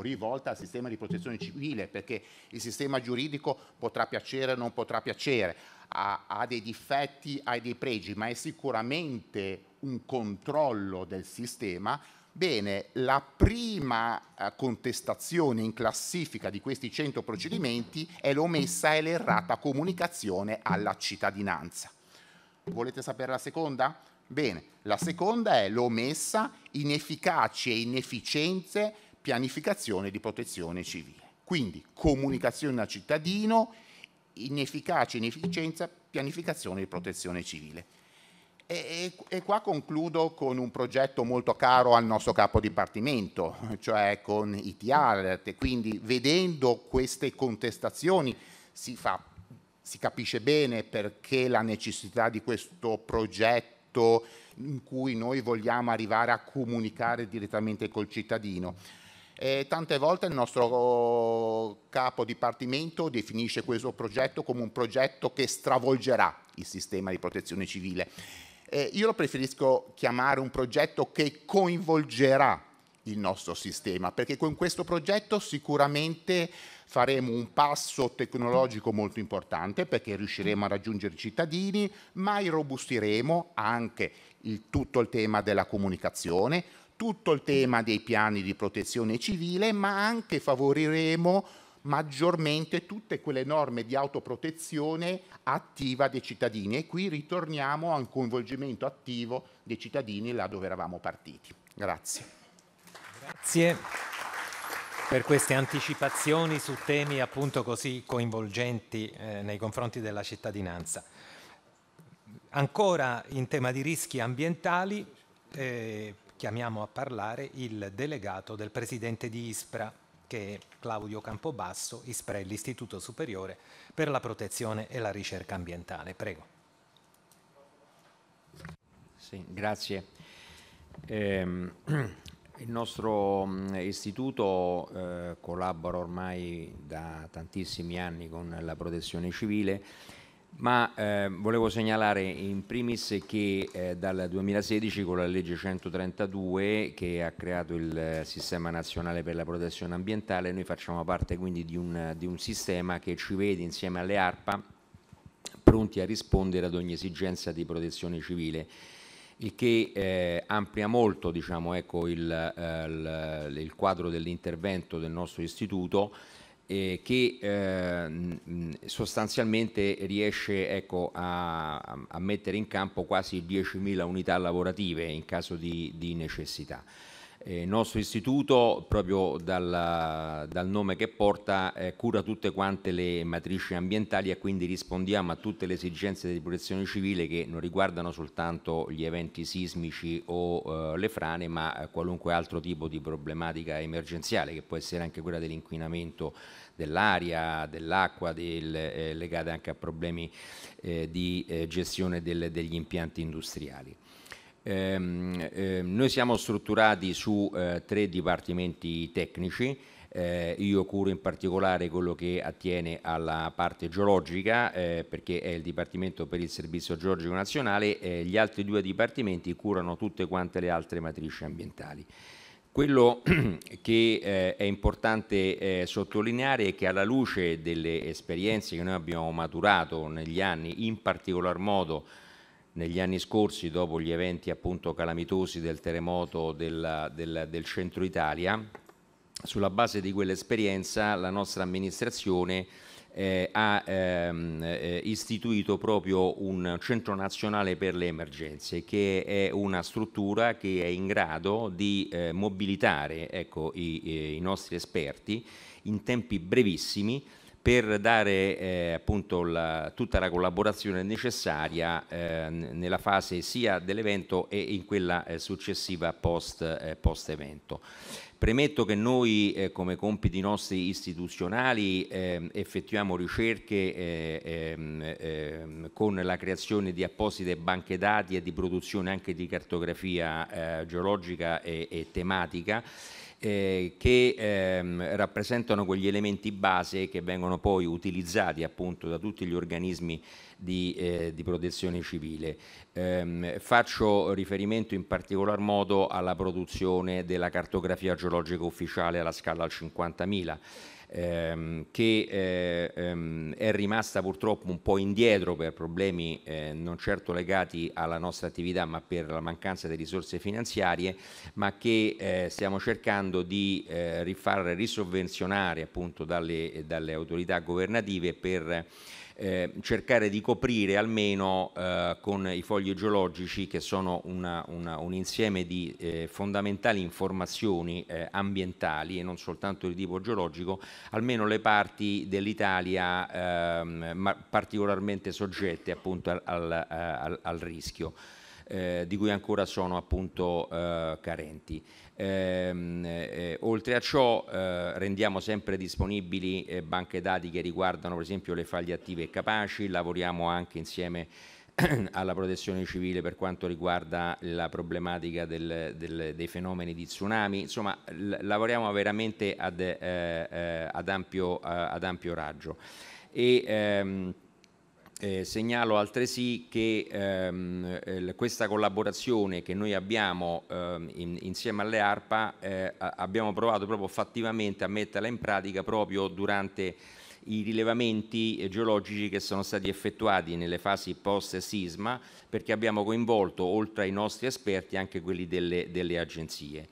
rivolte al sistema di protezione civile, perché il sistema giuridico potrà piacere o non potrà piacere, ha dei difetti, ha dei pregi, ma è sicuramente un controllo del sistema. Bene, la prima contestazione in classifica di questi 100 procedimenti è l'omessa e l'errata comunicazione alla cittadinanza. Volete sapere la seconda? Bene, la seconda è l'omessa, inefficaci e inefficienze, pianificazione di protezione civile. Quindi comunicazione al cittadino, inefficaci e inefficienza, pianificazione di protezione civile. E qua concludo con un progetto molto caro al nostro capodipartimento, cioè con IT Alert, quindi vedendo queste contestazioni si capisce bene perché la necessità di questo progetto in cui noi vogliamo arrivare a comunicare direttamente col cittadino. E tante volte il nostro capo dipartimento definisce questo progetto come un progetto che stravolgerà il sistema di protezione civile. Io lo preferisco chiamare un progetto che coinvolgerà il nostro sistema, perché con questo progetto sicuramente faremo un passo tecnologico molto importante, perché riusciremo a raggiungere i cittadini, ma irrobustiremo anche tutto il tema della comunicazione, tutto il tema dei piani di protezione civile, ma anche favoriremo maggiormente tutte quelle norme di autoprotezione attiva dei cittadini, e qui ritorniamo a un coinvolgimento attivo dei cittadini là dove eravamo partiti. Grazie. Grazie per queste anticipazioni su temi appunto così coinvolgenti nei confronti della cittadinanza. Ancora in tema di rischi ambientali chiamiamo a parlare il delegato del presidente di ISPRA, che è Claudio Campobasso. ISPRA è l'Istituto Superiore per la Protezione e la Ricerca Ambientale. Prego. Sì, grazie. Il nostro istituto collabora ormai da tantissimi anni con la protezione civile, ma volevo segnalare in primis che dal 2016 con la legge 132, che ha creato il sistema nazionale per la protezione ambientale, noi facciamo parte quindi di un sistema che ci vede insieme alle ARPA pronti a rispondere ad ogni esigenza di protezione civile, il che amplia molto, diciamo, ecco, il quadro dell'intervento del nostro istituto, che sostanzialmente riesce, ecco, a mettere in campo quasi 10.000 unità lavorative in caso di necessità. Il nostro istituto, proprio dal nome che porta, cura tutte quante le matrici ambientali, e quindi rispondiamo a tutte le esigenze di protezione civile che non riguardano soltanto gli eventi sismici o le frane, ma qualunque altro tipo di problematica emergenziale, che può essere anche quella dell'inquinamento dell'aria, dell'acqua, legata anche a problemi di gestione degli impianti industriali. Noi siamo strutturati su tre dipartimenti tecnici. Io curo in particolare quello che attiene alla parte geologica, perché è il Dipartimento per il Servizio Geologico Nazionale, gli altri due dipartimenti curano tutte quante le altre matrici ambientali. Quello che è importante sottolineare è che alla luce delle esperienze che noi abbiamo maturato negli anni, in particolar modo negli anni scorsi dopo gli eventi appunto calamitosi del terremoto del centro Italia, sulla base di quell'esperienza la nostra amministrazione ha istituito proprio un centro nazionale per le emergenze, che è una struttura che è in grado di mobilitare, ecco, i nostri esperti in tempi brevissimi per dare appunto tutta la collaborazione necessaria nella fase sia dell'evento e in quella successiva post-evento. Premetto che noi come compiti nostri istituzionali effettuiamo ricerche con la creazione di apposite banche dati e di produzione anche di cartografia geologica e tematica, che rappresentano quegli elementi base che vengono poi utilizzati appunto da tutti gli organismi di protezione civile. Faccio riferimento in particolar modo alla produzione della cartografia geologica ufficiale alla scala 50.000, che è rimasta purtroppo un po' indietro per problemi non certo legati alla nostra attività ma per la mancanza di risorse finanziarie, ma che stiamo cercando di rifar risovvenzionare appunto dalle autorità governative per cercare di coprire almeno con i fogli geologici, che sono un insieme di fondamentali informazioni ambientali e non soltanto di tipo geologico, almeno le parti dell'Italia particolarmente soggette appunto al rischio, di cui ancora sono appunto carenti. Oltre a ciò rendiamo sempre disponibili banche dati che riguardano per esempio le faglie attive e capaci. Lavoriamo anche insieme alla protezione civile per quanto riguarda la problematica dei fenomeni di tsunami. Insomma, lavoriamo veramente ad ampio raggio. E, segnalo altresì che questa collaborazione che noi abbiamo insieme alle ARPA abbiamo provato proprio fattivamente a metterla in pratica proprio durante i rilevamenti geologici che sono stati effettuati nelle fasi post-sisma, perché abbiamo coinvolto oltre ai nostri esperti anche quelli delle agenzie.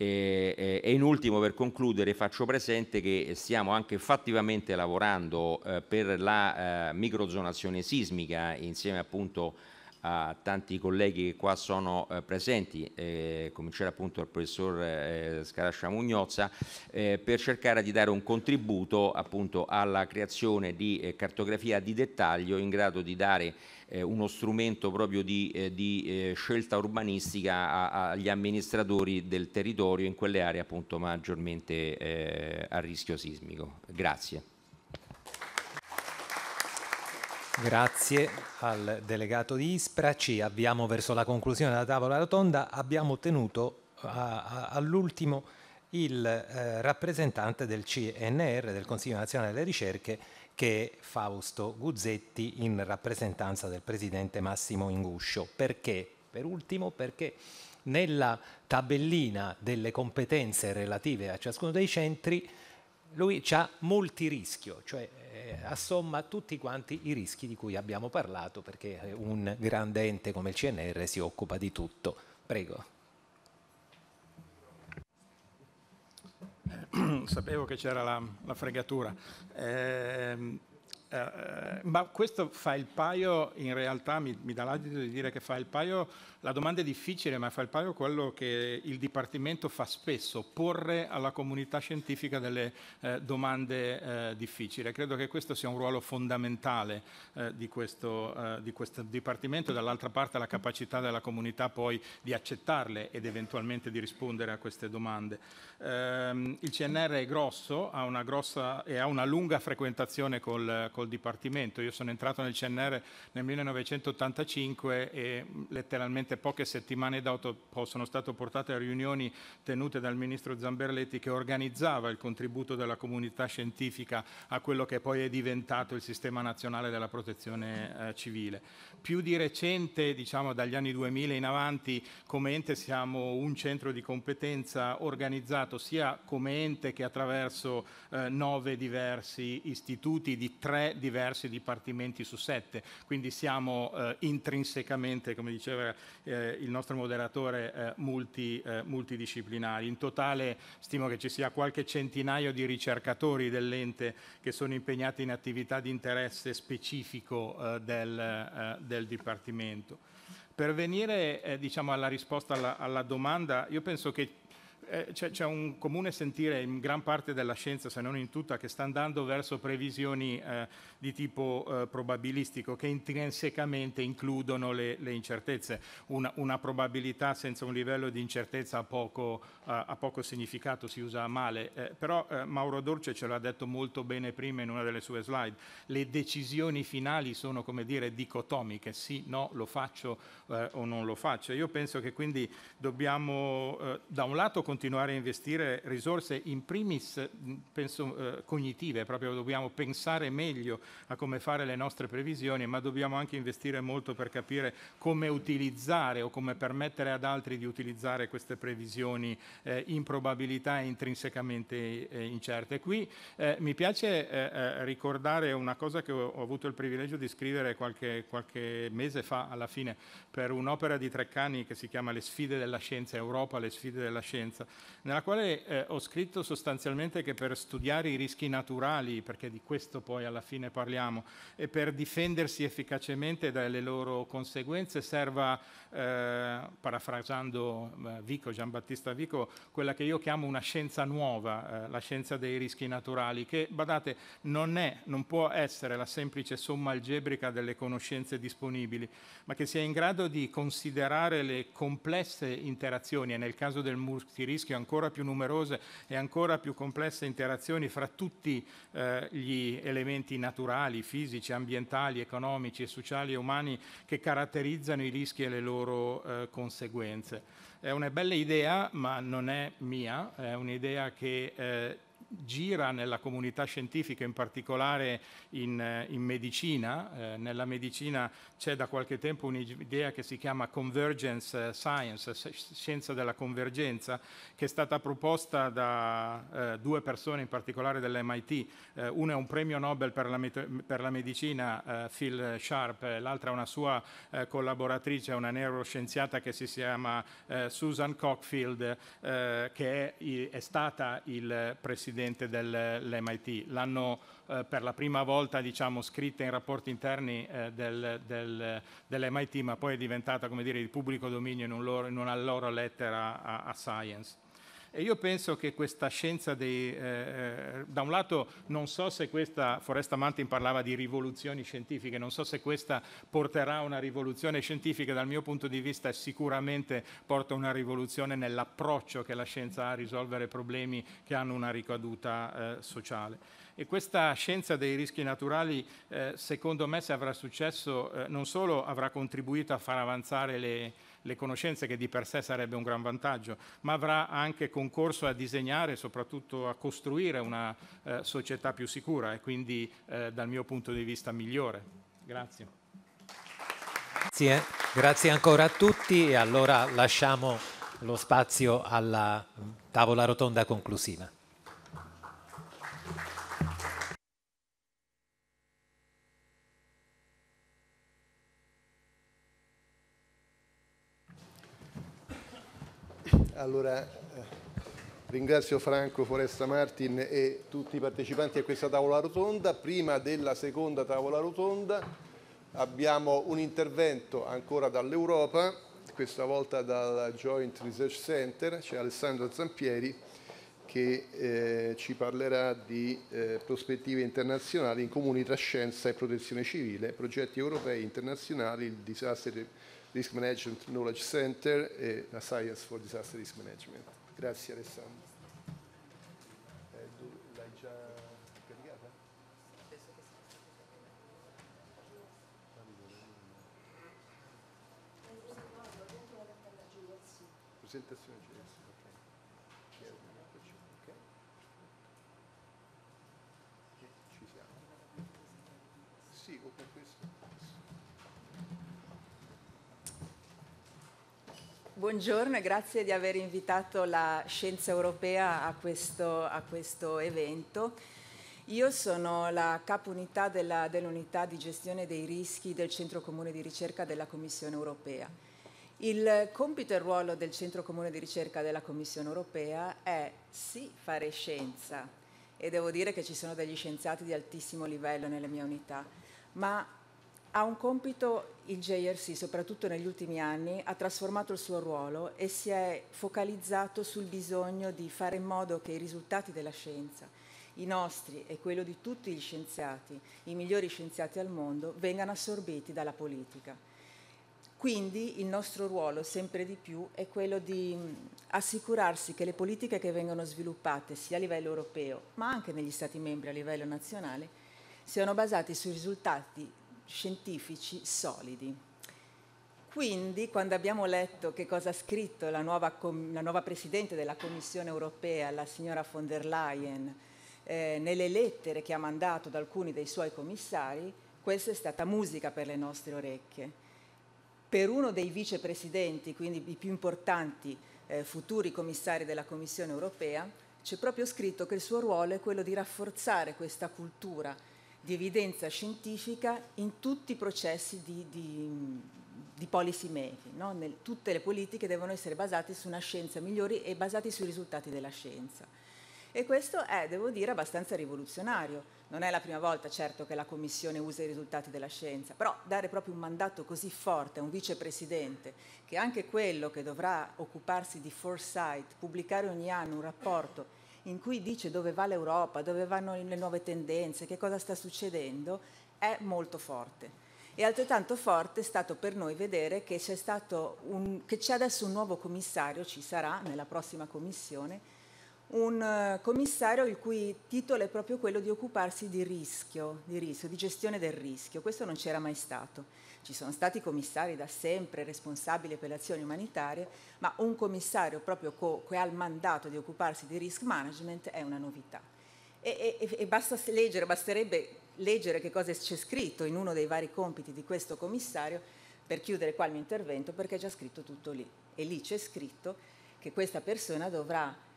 E in ultimo, per concludere, faccio presente che stiamo anche fattivamente lavorando per la microzonazione sismica insieme appunto a tanti colleghi che qua sono presenti, cominciare appunto al professor Scarascia Mugnozza, per cercare di dare un contributo appunto alla creazione di cartografia di dettaglio in grado di dare uno strumento proprio di scelta urbanistica agli amministratori del territorio in quelle aree appunto maggiormente a rischio sismico. Grazie. Grazie al delegato di ISPRA. Ci avviamo verso la conclusione della tavola rotonda. Abbiamo ottenuto all'ultimo il rappresentante del CNR, del Consiglio Nazionale delle Ricerche, che è Fausto Guzzetti, in rappresentanza del presidente Massimo Inguscio. Perché? Per ultimo, perché nella tabellina delle competenze relative a ciascuno dei centri lui c'ha multirischio, cioè assomma tutti quanti i rischi di cui abbiamo parlato, perché un grande ente come il CNR si occupa di tutto. Prego. Sapevo che c'era la fregatura, ma questo fa il paio, in realtà mi dà l'adito di dire che fa il paio, la domanda è difficile, ma fa il paio quello che il Dipartimento fa spesso, porre alla comunità scientifica delle domande difficili. Credo che questo sia un ruolo fondamentale di questo Dipartimento, dall'altra parte la capacità della comunità poi di accettarle ed eventualmente di rispondere a queste domande. Il CNR è grosso, ha una grossa e ha una lunga frequentazione col Dipartimento. Io sono entrato nel CNR nel 1985 e letteralmente Solamente poche settimane dopo sono state portate a riunioni tenute dal ministro Zamberletti, che organizzava il contributo della comunità scientifica a quello che poi è diventato il Sistema Nazionale della Protezione Civile. Più di recente, diciamo dagli anni 2000 in avanti, come ente siamo un centro di competenza organizzato sia come ente che attraverso 9 diversi istituti di 3 diversi dipartimenti su 7, quindi siamo intrinsecamente, come diceva il nostro moderatore, multidisciplinari. In totale stimo che ci sia qualche centinaio di ricercatori dell'ente che sono impegnati in attività di interesse specifico del Dipartimento. Per venire diciamo alla risposta alla domanda, io penso che c'è un comune sentire in gran parte della scienza, se non in tutta, che sta andando verso previsioni di tipo probabilistico, che intrinsecamente includono le incertezze. Una probabilità senza un livello di incertezza ha poco significato, si usa male. Però Mauro Dorce ce l'ha detto molto bene prima in una delle sue slide. Le decisioni finali sono, come dire, dicotomiche: sì, no, lo faccio o non lo faccio. Io penso che quindi dobbiamo, da un lato, continuare a investire risorse in primis, penso, cognitive, proprio dobbiamo pensare meglio a come fare le nostre previsioni, ma dobbiamo anche investire molto per capire come utilizzare o come permettere ad altri di utilizzare queste previsioni in probabilità intrinsecamente incerte. Qui mi piace ricordare una cosa che ho avuto il privilegio di scrivere qualche mese fa, alla fine, per un'opera di Treccani che si chiama Le sfide della scienza, Europa, le sfide della scienza, nella quale ho scritto sostanzialmente che per studiare i rischi naturali, perché di questo poi alla fine parliamo, e per difendersi efficacemente dalle loro conseguenze serva, parafrasando Vico, Giambattista Vico, quella che io chiamo una scienza nuova, la scienza dei rischi naturali, che, badate, non può essere la semplice somma algebrica delle conoscenze disponibili, ma che sia in grado di considerare le complesse interazioni, e nel caso del multirischio ancora più numerose e ancora più complesse interazioni fra tutti gli elementi naturali, fisici, ambientali, economici, sociali e umani che caratterizzano i rischi e le loro conseguenze. È una bella idea, ma non è mia, è un'idea che gira nella comunità scientifica, in particolare in medicina. Nella medicina c'è da qualche tempo un'idea che si chiama convergence science, scienza della convergenza, che è stata proposta da 2 persone in particolare dell'MIT. Una è un premio Nobel per la medicina, Phil Sharp, l'altra è una sua collaboratrice, una neuroscienziata che si chiama Susan Cockfield, che è stata il presidente dell'MIT. L'hanno per la prima volta, diciamo, scritta in rapporti interni dell'MIT, ma poi è diventata, come dire, di pubblico dominio in una loro lettera a Science. E io penso che questa scienza da un lato, non so se questa, Foresta Martin parlava di rivoluzioni scientifiche, non so se questa porterà a una rivoluzione scientifica, dal mio punto di vista sicuramente porta una rivoluzione nell'approccio che la scienza ha a risolvere problemi che hanno una ricaduta sociale. E questa scienza dei rischi naturali, secondo me, se avrà successo, non solo avrà contribuito a far avanzare le conoscenze, che di per sé sarebbe un gran vantaggio, ma avrà anche concorso a disegnare e soprattutto a costruire una società più sicura e quindi, dal mio punto di vista, migliore. Grazie. Grazie ancora a tutti, e allora lasciamo lo spazio alla tavola rotonda conclusiva. Allora, ringrazio Franco Foresta Martin e tutti i partecipanti a questa tavola rotonda. Prima della seconda tavola rotonda abbiamo un intervento ancora dall'Europa, questa volta dal Joint Research Center. C'è Alessandro Zampieri che ci parlerà di prospettive internazionali in comuni tra scienza e protezione civile, progetti europei internazionali, il Disaster Risk Management Knowledge Center e la Science for Disaster Risk Management. Grazie Alessandro. L'hai già caricata? presentazione GS, ok. Okay. Ci siamo. Sì, o per questo. Buongiorno e grazie di aver invitato la Scienza Europea a questo evento. Io sono la capo unità dell'unità di gestione dei rischi del Centro Comune di Ricerca della Commissione Europea. Il compito e il ruolo del Centro Comune di Ricerca della Commissione Europea è sì fare scienza, e devo dire che ci sono degli scienziati di altissimo livello nella mia unità, ma ha un compito, il JRC, soprattutto negli ultimi anni, ha trasformato il suo ruolo e si è focalizzato sul bisogno di fare in modo che i risultati della scienza, i nostri e quello di tutti gli scienziati, i migliori scienziati al mondo, vengano assorbiti dalla politica. Quindi il nostro ruolo sempre di più è quello di assicurarsi che le politiche che vengono sviluppate sia a livello europeo, ma anche negli Stati membri a livello nazionale, siano basate su risultati scientifici solidi. Quindi quando abbiamo letto che cosa ha scritto la nuova Presidente della Commissione europea, la signora von der Leyen, nelle lettere che ha mandato ad alcuni dei suoi commissari, questa è stata musica per le nostre orecchie. Per uno dei vicepresidenti, quindi i più importanti futuri commissari della Commissione europea, c'è proprio scritto che il suo ruolo è quello di rafforzare questa cultura di evidenza scientifica in tutti i processi di policy making, no? Tutte le politiche devono essere basate su una scienza migliore e basate sui risultati della scienza. E questo è, devo dire, abbastanza rivoluzionario. Non è la prima volta, certo, che la Commissione usa i risultati della scienza, però dare proprio un mandato così forte a un vicepresidente, che è anche quello che dovrà occuparsi di foresight, pubblicare ogni anno un rapporto in cui dice dove va l'Europa, dove vanno le nuove tendenze, che cosa sta succedendo, è molto forte. E altrettanto forte è stato per noi vedere che c'è adesso un nuovo commissario, ci sarà nella prossima Commissione, un commissario il cui titolo è proprio quello di occuparsi di rischio, di gestione del rischio. Questo non c'era mai stato. Ci sono stati commissari da sempre responsabili per le azioni umanitarie, ma un commissario proprio che ha il mandato di occuparsi di risk management è una novità. E basterebbe leggere che cosa c'è scritto in uno dei vari compiti di questo commissario per chiudere qua il mio intervento, perché è già scritto tutto lì. E lì c'è scritto che questa persona dovrà,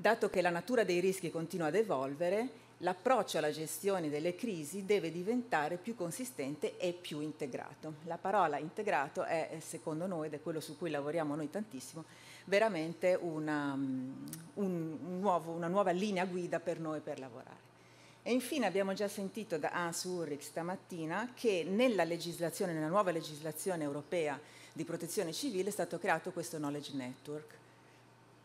dato che la natura dei rischi continua ad evolvere, l'approccio alla gestione delle crisi deve diventare più consistente e più integrato. La parola integrato è, secondo noi, ed è quello su cui lavoriamo noi tantissimo, veramente una nuova linea guida per noi per lavorare. E infine abbiamo già sentito da Hans Ulrich stamattina che nella nuova legislazione europea di protezione civile è stato creato questo knowledge network.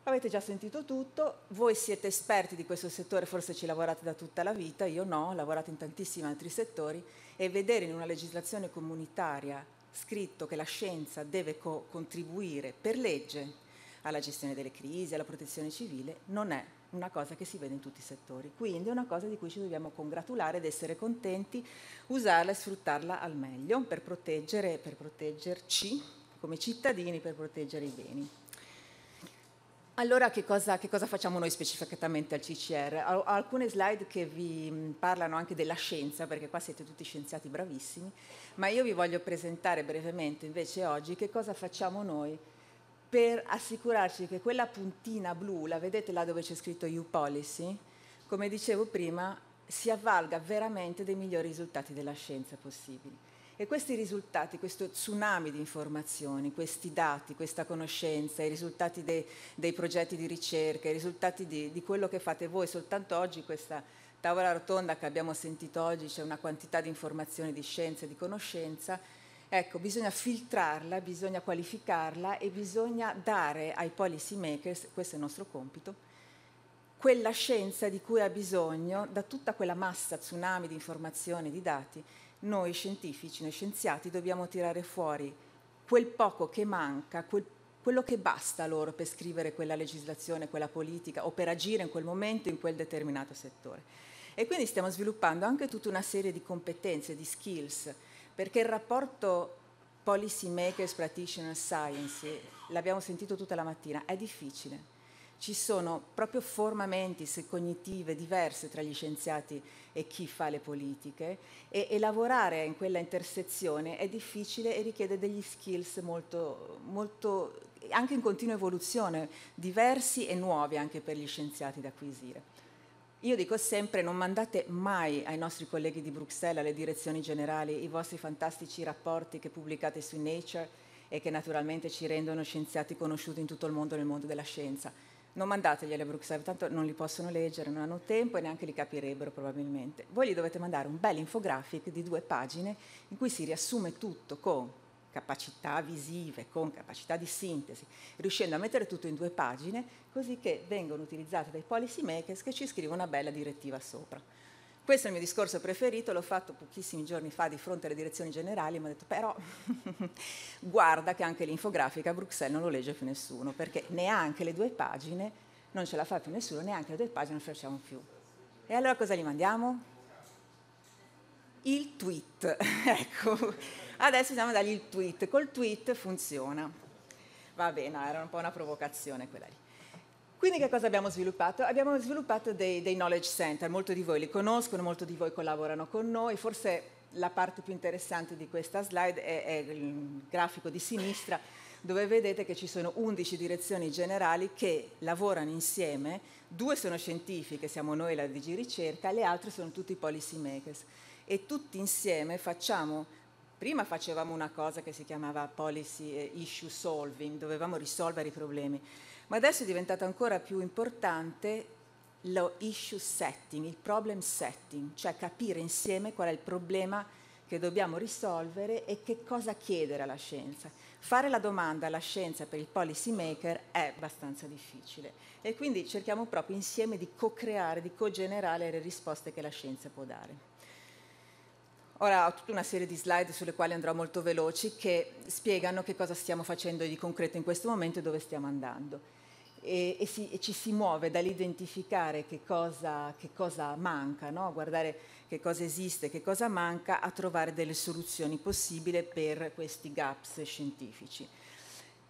Avete già sentito tutto, voi siete esperti di questo settore, forse ci lavorate da tutta la vita, io no, ho lavorato in tantissimi altri settori, e vedere in una legislazione comunitaria scritto che la scienza deve contribuire per legge alla gestione delle crisi, alla protezione civile, non è una cosa che si vede in tutti i settori. Quindi è una cosa di cui ci dobbiamo congratulare ed essere contenti, usarla e sfruttarla al meglio per proteggerci come cittadini, per proteggere i beni. Allora che cosa facciamo noi specificatamente al CCR? Ho alcune slide che vi parlano anche della scienza, perché qua siete tutti scienziati bravissimi, ma io vi voglio presentare brevemente invece oggi che cosa facciamo noi per assicurarci che quella puntina blu, la vedete là dove c'è scritto EU Policy, come dicevo prima, si avvalga veramente dei migliori risultati della scienza possibili. E questi risultati, questo tsunami di informazioni, questi dati, questa conoscenza, i risultati dei progetti di ricerca, i risultati di quello che fate voi, soltanto oggi questa tavola rotonda che abbiamo sentito oggi c'è una quantità di informazioni, di scienza, di conoscenza, ecco, bisogna filtrarla, bisogna qualificarla e bisogna dare ai policy makers, questo è il nostro compito, quella scienza di cui ha bisogno da tutta quella massa, tsunami di informazioni, di dati. Noi scientifici, noi scienziati dobbiamo tirare fuori quel poco che manca, quello che basta loro per scrivere quella legislazione, quella politica o per agire in quel momento in quel determinato settore. E quindi stiamo sviluppando anche tutta una serie di competenze, di skills, perché il rapporto policy makers practitioner science l'abbiamo sentito tutta la mattina, è difficile. Ci sono proprio formamenti cognitive diverse tra gli scienziati e chi fa le politiche e lavorare in quella intersezione è difficile e richiede degli skills molto anche in continua evoluzione, diversi e nuovi anche per gli scienziati da acquisire. Io dico sempre, non mandate mai ai nostri colleghi di Bruxelles, alle direzioni generali, i vostri fantastici rapporti che pubblicate su Nature e che naturalmente ci rendono scienziati conosciuti in tutto il mondo nel mondo della scienza. Non mandateglieli a Bruxelles, tanto non li possono leggere, non hanno tempo e neanche li capirebbero probabilmente. Voi gli dovete mandare un bel infographic di 2 pagine in cui si riassume tutto con capacità visive, con capacità di sintesi, riuscendo a mettere tutto in 2 pagine, così che vengono utilizzate dai policy makers che ci scrivono una bella direttiva sopra. Questo è il mio discorso preferito, l'ho fatto pochissimi giorni fa di fronte alle direzioni generali, mi ho detto però guarda che anche l'infografica a Bruxelles non lo legge più nessuno, perché neanche le 2 pagine non ce la fa più nessuno, neanche le 2 pagine non ce la facciamo più. E allora cosa gli mandiamo? Il tweet, ecco, adesso bisogna dargli il tweet, col tweet funziona, va bene, era un po' una provocazione quella lì. Quindi che cosa abbiamo sviluppato? Abbiamo sviluppato dei knowledge center, molti di voi li conoscono, molti di voi collaborano con noi, forse la parte più interessante di questa slide è il grafico di sinistra, dove vedete che ci sono 11 direzioni generali che lavorano insieme, 2 sono scientifiche, siamo noi la DG Ricerca, le altre sono tutti policy makers. E tutti insieme facciamo, prima facevamo una cosa che si chiamava policy issue solving, dovevamo risolvere i problemi, ma adesso è diventato ancora più importante lo issue setting, il problem setting, cioè capire insieme qual è il problema che dobbiamo risolvere e che cosa chiedere alla scienza. Fare la domanda alla scienza per il policy maker è abbastanza difficile e quindi cerchiamo proprio insieme di co-creare, di co-generare le risposte che la scienza può dare. Ora ho tutta una serie di slide sulle quali andrò molto veloci che spiegano che cosa stiamo facendo di concreto in questo momento e dove stiamo andando. E ci si muove dall'identificare che cosa manca, no? Guardare che cosa esiste, che cosa manca, a trovare delle soluzioni possibili per questi gaps scientifici.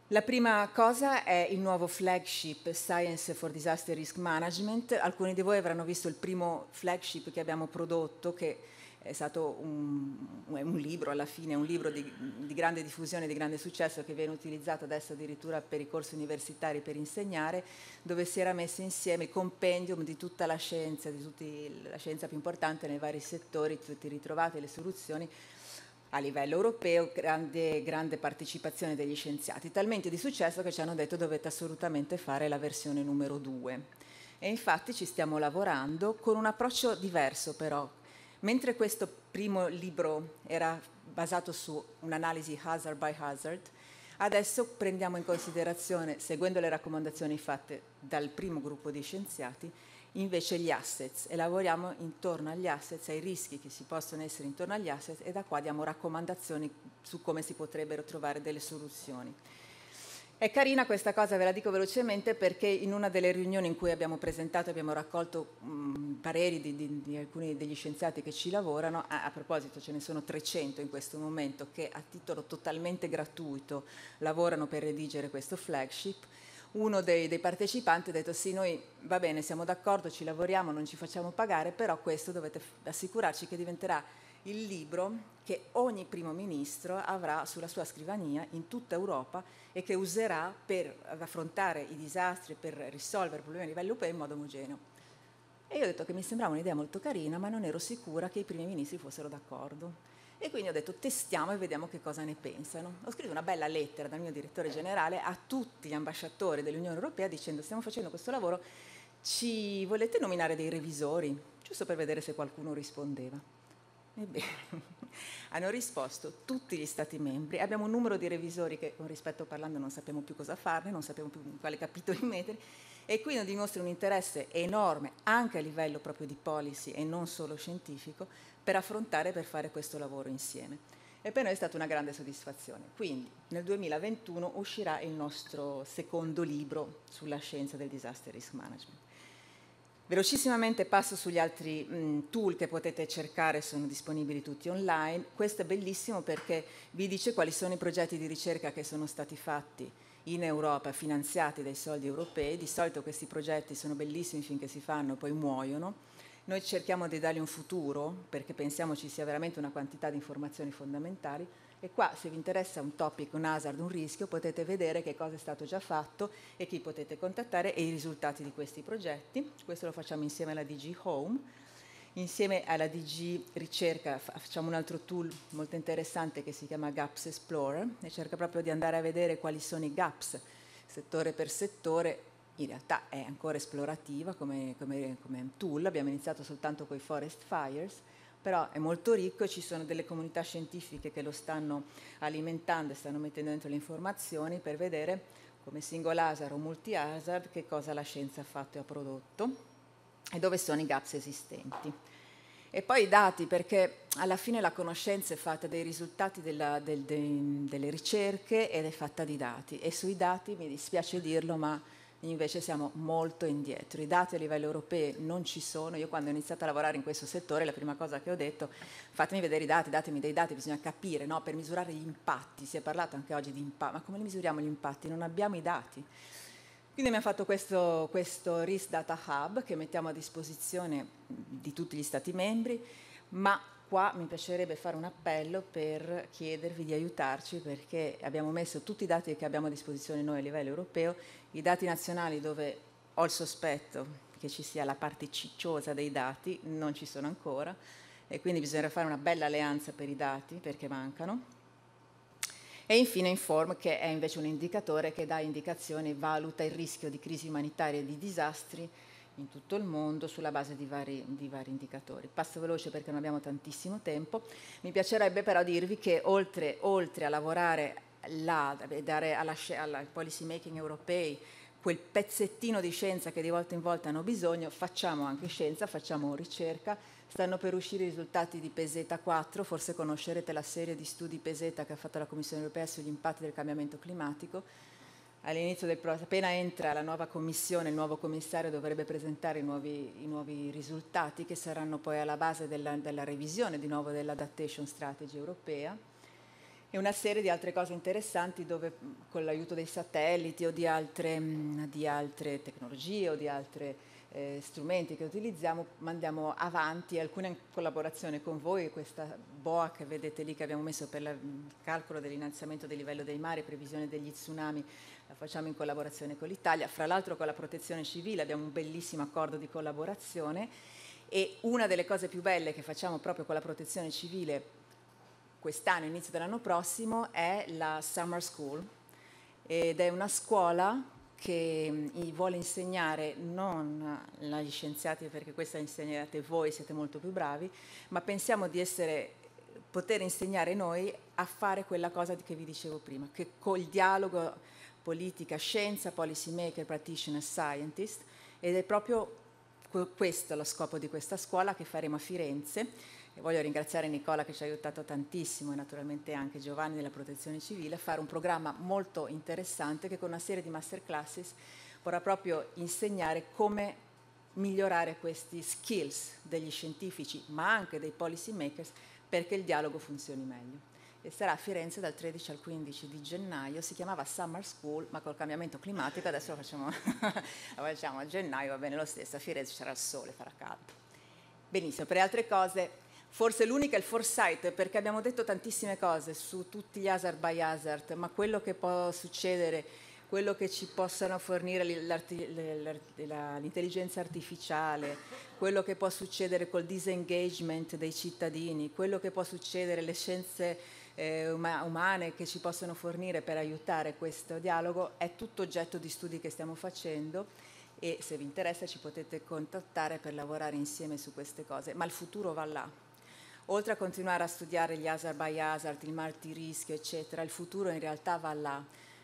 La prima cosa è il nuovo flagship Science for Disaster Risk Management. Alcuni di voi avranno visto il primo flagship che abbiamo prodotto, che è stato un libro alla fine, un libro di grande diffusione, di grande successo, che viene utilizzato adesso addirittura per i corsi universitari per insegnare, dove si era messo insieme il compendium di tutta la scienza, di tutta la scienza più importante nei vari settori, tutti ritrovate le soluzioni a livello europeo, grande partecipazione degli scienziati, talmente di successo che ci hanno detto dovete assolutamente fare la versione numero 2. E infatti ci stiamo lavorando con un approccio diverso però. Mentre questo primo libro era basato su un'analisi hazard by hazard, adesso prendiamo in considerazione, seguendo le raccomandazioni fatte dal primo gruppo di scienziati, invece gli assets, e lavoriamo intorno agli assets, ai rischi che si possono essere intorno agli assets, e da qua diamo raccomandazioni su come si potrebbero trovare delle soluzioni. È carina questa cosa, ve la dico velocemente, perché in una delle riunioni in cui abbiamo presentato, abbiamo raccolto pareri di alcuni degli scienziati che ci lavorano, a proposito ce ne sono 300 in questo momento che a titolo totalmente gratuito lavorano per redigere questo flagship. Uno dei partecipanti ha detto sì, noi va bene, siamo d'accordo, ci lavoriamo, non ci facciamo pagare, però questo dovete assicurarci che diventerà il libro che ogni primo ministro avrà sulla sua scrivania in tutta Europa e che userà per affrontare i disastri, per risolvere problemi a livello europeo in modo omogeneo. E io ho detto che mi sembrava un'idea molto carina, ma non ero sicura che i primi ministri fossero d'accordo. E quindi ho detto testiamo e vediamo che cosa ne pensano. Ho scritto una bella lettera dal mio direttore generale a tutti gli ambasciatori dell'Unione Europea dicendo stiamo facendo questo lavoro, ci volete nominare dei revisori? Giusto per vedere se qualcuno rispondeva. Ebbene, hanno risposto tutti gli Stati membri, abbiamo un numero di revisori che con rispetto parlando non sappiamo più cosa farne, non sappiamo più in quale capitoli mettere e quindi dimostra un interesse enorme anche a livello proprio di policy e non solo scientifico per affrontare e per fare questo lavoro insieme. E per noi è stata una grande soddisfazione. Quindi nel 2021 uscirà il nostro secondo libro sulla scienza del disaster risk management. Velocissimamente passo sugli altri tool che potete cercare, sono disponibili tutti online. Questo è bellissimo perché vi dice quali sono i progetti di ricerca che sono stati fatti in Europa finanziati dai soldi europei. Di solito questi progetti sono bellissimi finché si fanno, poi muoiono. Noi cerchiamo di dargli un futuro perché pensiamo ci sia veramente una quantità di informazioni fondamentali, e qua, se vi interessa un topic, un hazard, un rischio, potete vedere che cosa è stato già fatto e chi potete contattare e i risultati di questi progetti. Questo lo facciamo insieme alla DG Home, insieme alla DG Ricerca. Facciamo un altro tool molto interessante che si chiama Gaps Explorer e cerca proprio di andare a vedere quali sono i gaps settore per settore. In realtà è ancora esplorativa come tool, abbiamo iniziato soltanto con i forest fires, però è molto ricco e ci sono delle comunità scientifiche che lo stanno alimentando e stanno mettendo dentro le informazioni per vedere come single hazard o multi hazard che cosa la scienza ha fatto e ha prodotto e dove sono i gaps esistenti. E poi i dati, perché alla fine la conoscenza è fatta dei risultati delle ricerche ed è fatta di dati, e sui dati mi dispiace dirlo ma invece siamo molto indietro. I dati a livello europeo non ci sono. Io quando ho iniziato a lavorare in questo settore la prima cosa che ho detto: fatemi vedere i dati, datemi dei dati, bisogna capire, no? Per misurare gli impatti, si è parlato anche oggi di impatti, ma come li misuriamo gli impatti? Non abbiamo i dati. Quindi abbiamo fatto questo RIS Data Hub che mettiamo a disposizione di tutti gli Stati membri, ma qua mi piacerebbe fare un appello per chiedervi di aiutarci, perché abbiamo messo tutti i dati che abbiamo a disposizione noi a livello europeo, i dati nazionali dove ho il sospetto che ci sia la parte cicciosa dei dati, non ci sono ancora, e quindi bisognerà fare una bella alleanza per i dati perché mancano. E infine Inform, che è invece un indicatore che dà indicazioni, valuta il rischio di crisi umanitarie e di disastri in tutto il mondo sulla base di vari indicatori. Passo veloce perché non abbiamo tantissimo tempo. Mi piacerebbe però dirvi che oltre a lavorare e dare alla policy making europei quel pezzettino di scienza che di volta in volta hanno bisogno, facciamo anche scienza, facciamo ricerca. Stanno per uscire i risultati di Peseta 4, forse conoscerete la serie di studi Peseta che ha fatto la Commissione europea sugli impatti del cambiamento climatico. All'inizio del processo, appena entra la nuova commissione, il nuovo commissario dovrebbe presentare i nuovi risultati che saranno poi alla base della revisione di nuovo dell'adaptation strategy europea, e una serie di altre cose interessanti dove con l'aiuto dei satelliti o di altre tecnologie o di altri strumenti che utilizziamo mandiamo avanti alcune in collaborazione con voi. Questa boa che vedete lì che abbiamo messo per il calcolo dell'innalzamento del livello dei mari, previsione degli tsunami, la facciamo in collaborazione con l'Italia, fra l'altro con la protezione civile abbiamo un bellissimo accordo di collaborazione, e una delle cose più belle che facciamo proprio con la protezione civile quest'anno, inizio dell'anno prossimo, è la Summer School, ed è una scuola che vuole insegnare non agli scienziati, perché questa insegnate voi, siete molto più bravi, ma pensiamo di poter insegnare noi a fare quella cosa che vi dicevo prima, che col dialogo politica, scienza, policy maker, practitioner, scientist, ed è proprio questo lo scopo di questa scuola che faremo a Firenze. E voglio ringraziare Nicola che ci ha aiutato tantissimo e naturalmente anche Giovanni della Protezione Civile a fare un programma molto interessante che con una serie di masterclasses vorrà proprio insegnare come migliorare questi skills degli scientifici ma anche dei policy makers perché il dialogo funzioni meglio. E sarà a Firenze dal 13 al 15 di gennaio, si chiamava Summer School, ma col cambiamento climatico adesso lo facciamo a gennaio, va bene lo stesso, a Firenze sarà il sole, farà caldo. Benissimo, per le altre cose, forse l'unica è il foresight, perché abbiamo detto tantissime cose su tutti gli hazard by hazard, ma quello che può succedere, quello che ci possano fornire l'intelligenza artificiale, quello che può succedere col disengagement dei cittadini, quello che può succedere le scienze umane che ci possono fornire per aiutare questo dialogo, è tutto oggetto di studi che stiamo facendo, e se vi interessa ci potete contattare per lavorare insieme su queste cose, ma il futuro va là. Oltre a continuare a studiare gli hazard by hazard, il multirischio eccetera, il futuro in realtà va là.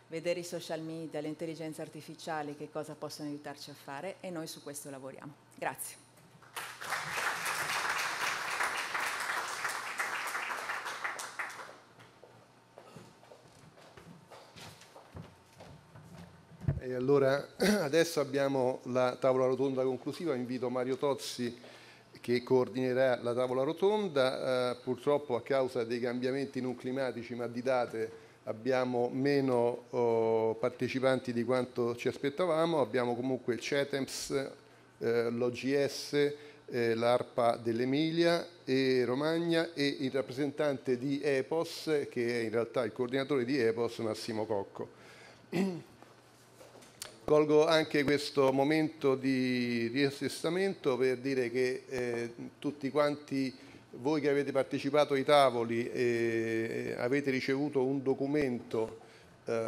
Vedere i social media, l'intelligenza artificiale, che cosa possono aiutarci a fare, e noi su questo lavoriamo. Grazie. E allora adesso abbiamo la tavola rotonda conclusiva, invito Mario Tozzi che coordinerà la tavola rotonda, purtroppo a causa dei cambiamenti non climatici ma di date abbiamo meno partecipanti di quanto ci aspettavamo, abbiamo comunque il CETEMS, l'OGS, l'ARPA dell'Emilia e Romagna e il rappresentante di EPOS, che è in realtà il coordinatore di EPOS, Massimo Cocco. Colgo anche questo momento di riassestamento per dire che tutti quanti voi che avete partecipato ai tavoli avete ricevuto un documento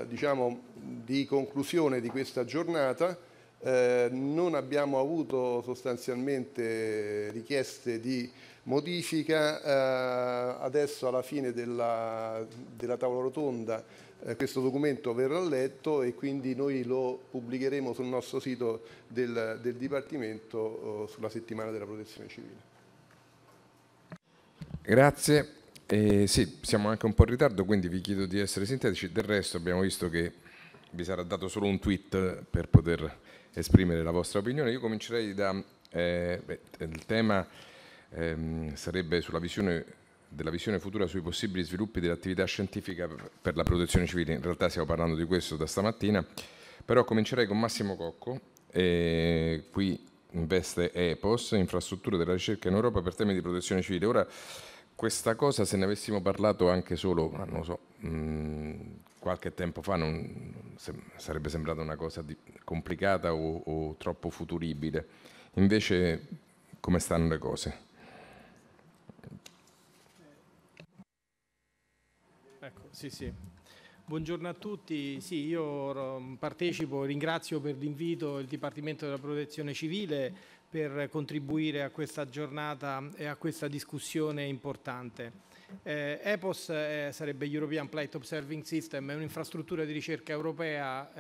diciamo, di conclusione di questa giornata. Non abbiamo avuto sostanzialmente richieste di modifica. Adesso alla fine della tavola rotonda questo documento verrà letto e quindi noi lo pubblicheremo sul nostro sito del Dipartimento sulla settimana della Protezione Civile. Grazie. Sì, siamo anche un po' in ritardo, quindi vi chiedo di essere sintetici. Del resto abbiamo visto che vi sarà dato solo un tweet per poter esprimere la vostra opinione. Io comincerei da... il tema sarebbe sulla della visione futura sui possibili sviluppi dell'attività scientifica per la protezione civile. In realtà stiamo parlando di questo da stamattina, però comincerei con Massimo Cocco, qui in veste EPOS, infrastrutture della ricerca in Europa per temi di protezione civile. Ora, questa cosa, se ne avessimo parlato anche solo, non lo so, qualche tempo fa, sarebbe sembrata una cosa complicata o troppo futuribile. Invece, come stanno le cose? Ecco, sì. Buongiorno a tutti. Sì, io partecipo, ringrazio per l'invito il Dipartimento della Protezione Civile per contribuire a questa giornata e a questa discussione importante. EPOS sarebbe European Plight Observing System, è un'infrastruttura di ricerca europea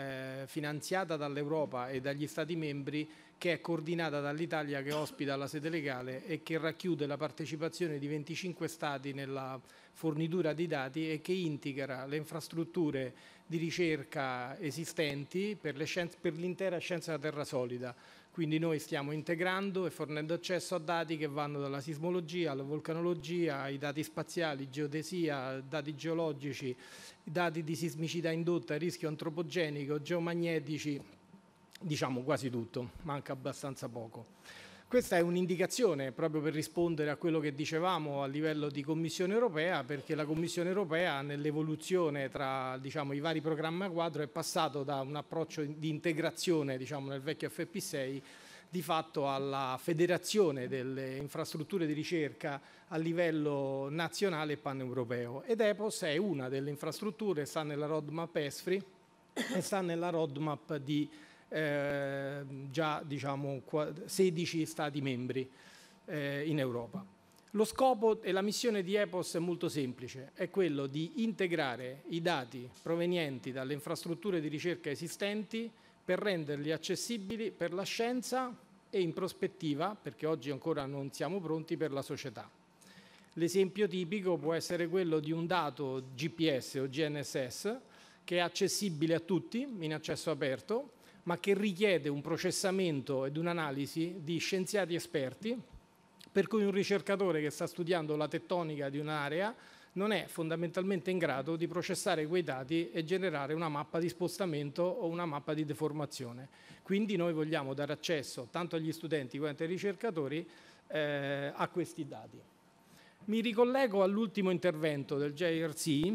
finanziata dall'Europa e dagli Stati membri, che è coordinata dall'Italia, che ospita la sede legale e che racchiude la partecipazione di 25 Stati nella fornitura di dati e che integra le infrastrutture di ricerca esistenti per l'intera scienza della terra solida. Quindi noi stiamo integrando e fornendo accesso a dati che vanno dalla sismologia alla vulcanologia, ai dati spaziali, geodesia, dati geologici, dati di sismicità indotta, rischio antropogenico, geomagnetici, diciamo quasi tutto, manca abbastanza poco. Questa è un'indicazione proprio per rispondere a quello che dicevamo a livello di Commissione europea, perché la Commissione europea nell'evoluzione tra diciamo, i vari programmi a quadro è passato da un approccio di integrazione diciamo, nel vecchio FP6 di fatto alla federazione delle infrastrutture di ricerca a livello nazionale e paneuropeo. Ed EPOS è una delle infrastrutture, sta nella roadmap ESFRI e sta nella roadmap di già diciamo 16 Stati membri in Europa. Lo scopo e la missione di EPOS è molto semplice, è quello di integrare i dati provenienti dalle infrastrutture di ricerca esistenti per renderli accessibili per la scienza e in prospettiva, perché oggi ancora non siamo pronti, per la società. L'esempio tipico può essere quello di un dato GPS o GNSS che è accessibile a tutti in accesso aperto, ma che richiede un processamento ed un'analisi di scienziati esperti, per cui un ricercatore che sta studiando la tettonica di un'area non è fondamentalmente in grado di processare quei dati e generare una mappa di spostamento o una mappa di deformazione. Quindi noi vogliamo dare accesso tanto agli studenti quanto ai ricercatori a questi dati. Mi ricollego all'ultimo intervento del JRC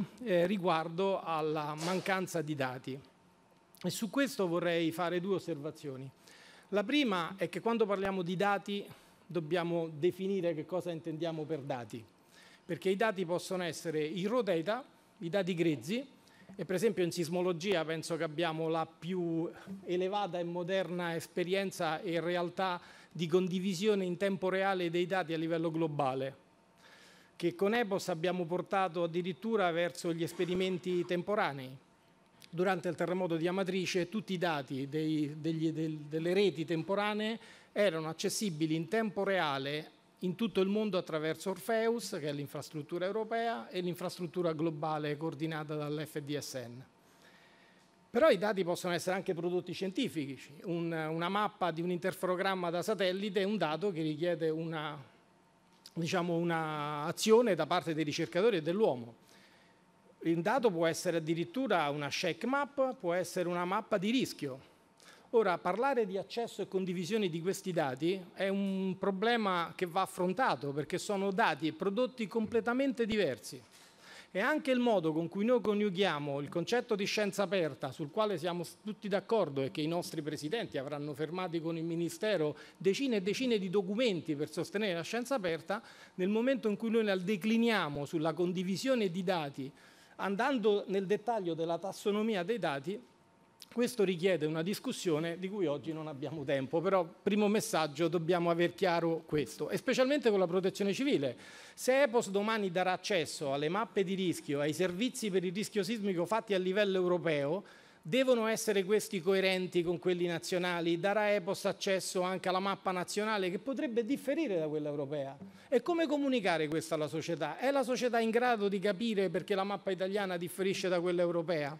riguardo alla mancanza di dati. E su questo vorrei fare due osservazioni. La prima è che quando parliamo di dati dobbiamo definire che cosa intendiamo per dati, perché i dati possono essere i raw data, i dati grezzi, e per esempio in sismologia penso che abbiamo la più elevata e moderna esperienza e realtà di condivisione in tempo reale dei dati a livello globale, che con EPOS abbiamo portato addirittura verso gli esperimenti temporanei. Durante il terremoto di Amatrice tutti i dati delle reti temporanee erano accessibili in tempo reale in tutto il mondo attraverso Orpheus, che è l'infrastruttura europea, e l'infrastruttura globale coordinata dall'FDSN. Però i dati possono essere anche prodotti scientifici. Una mappa di un interferogramma da satellite è un dato che richiede una, diciamo, una azione da parte dei ricercatori e dell'uomo. Il dato può essere addirittura una check map, può essere una mappa di rischio. Ora, parlare di accesso e condivisione di questi dati è un problema che va affrontato, perché sono dati e prodotti completamente diversi. E anche il modo con cui noi coniughiamo il concetto di scienza aperta, sul quale siamo tutti d'accordo e che i nostri presidenti avranno firmato con il Ministero decine e decine di documenti per sostenere la scienza aperta, nel momento in cui noi la decliniamo sulla condivisione di dati, andando nel dettaglio della tassonomia dei dati, questo richiede una discussione di cui oggi non abbiamo tempo, però primo messaggio, dobbiamo aver chiaro questo, e specialmente con la protezione civile. Se EPOS domani darà accesso alle mappe di rischio, ai servizi per il rischio sismico fatti a livello europeo, devono essere questi coerenti con quelli nazionali, darà EPOS accesso anche alla mappa nazionale che potrebbe differire da quella europea. E come comunicare questo alla società? È la società in grado di capire perché la mappa italiana differisce da quella europea?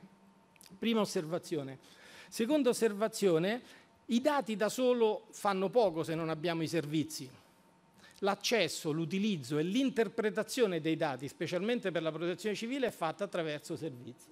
Prima osservazione. Seconda osservazione, i dati da solo fanno poco se non abbiamo i servizi. L'accesso, l'utilizzo e l'interpretazione dei dati, specialmente per la protezione civile, è fatta attraverso servizi.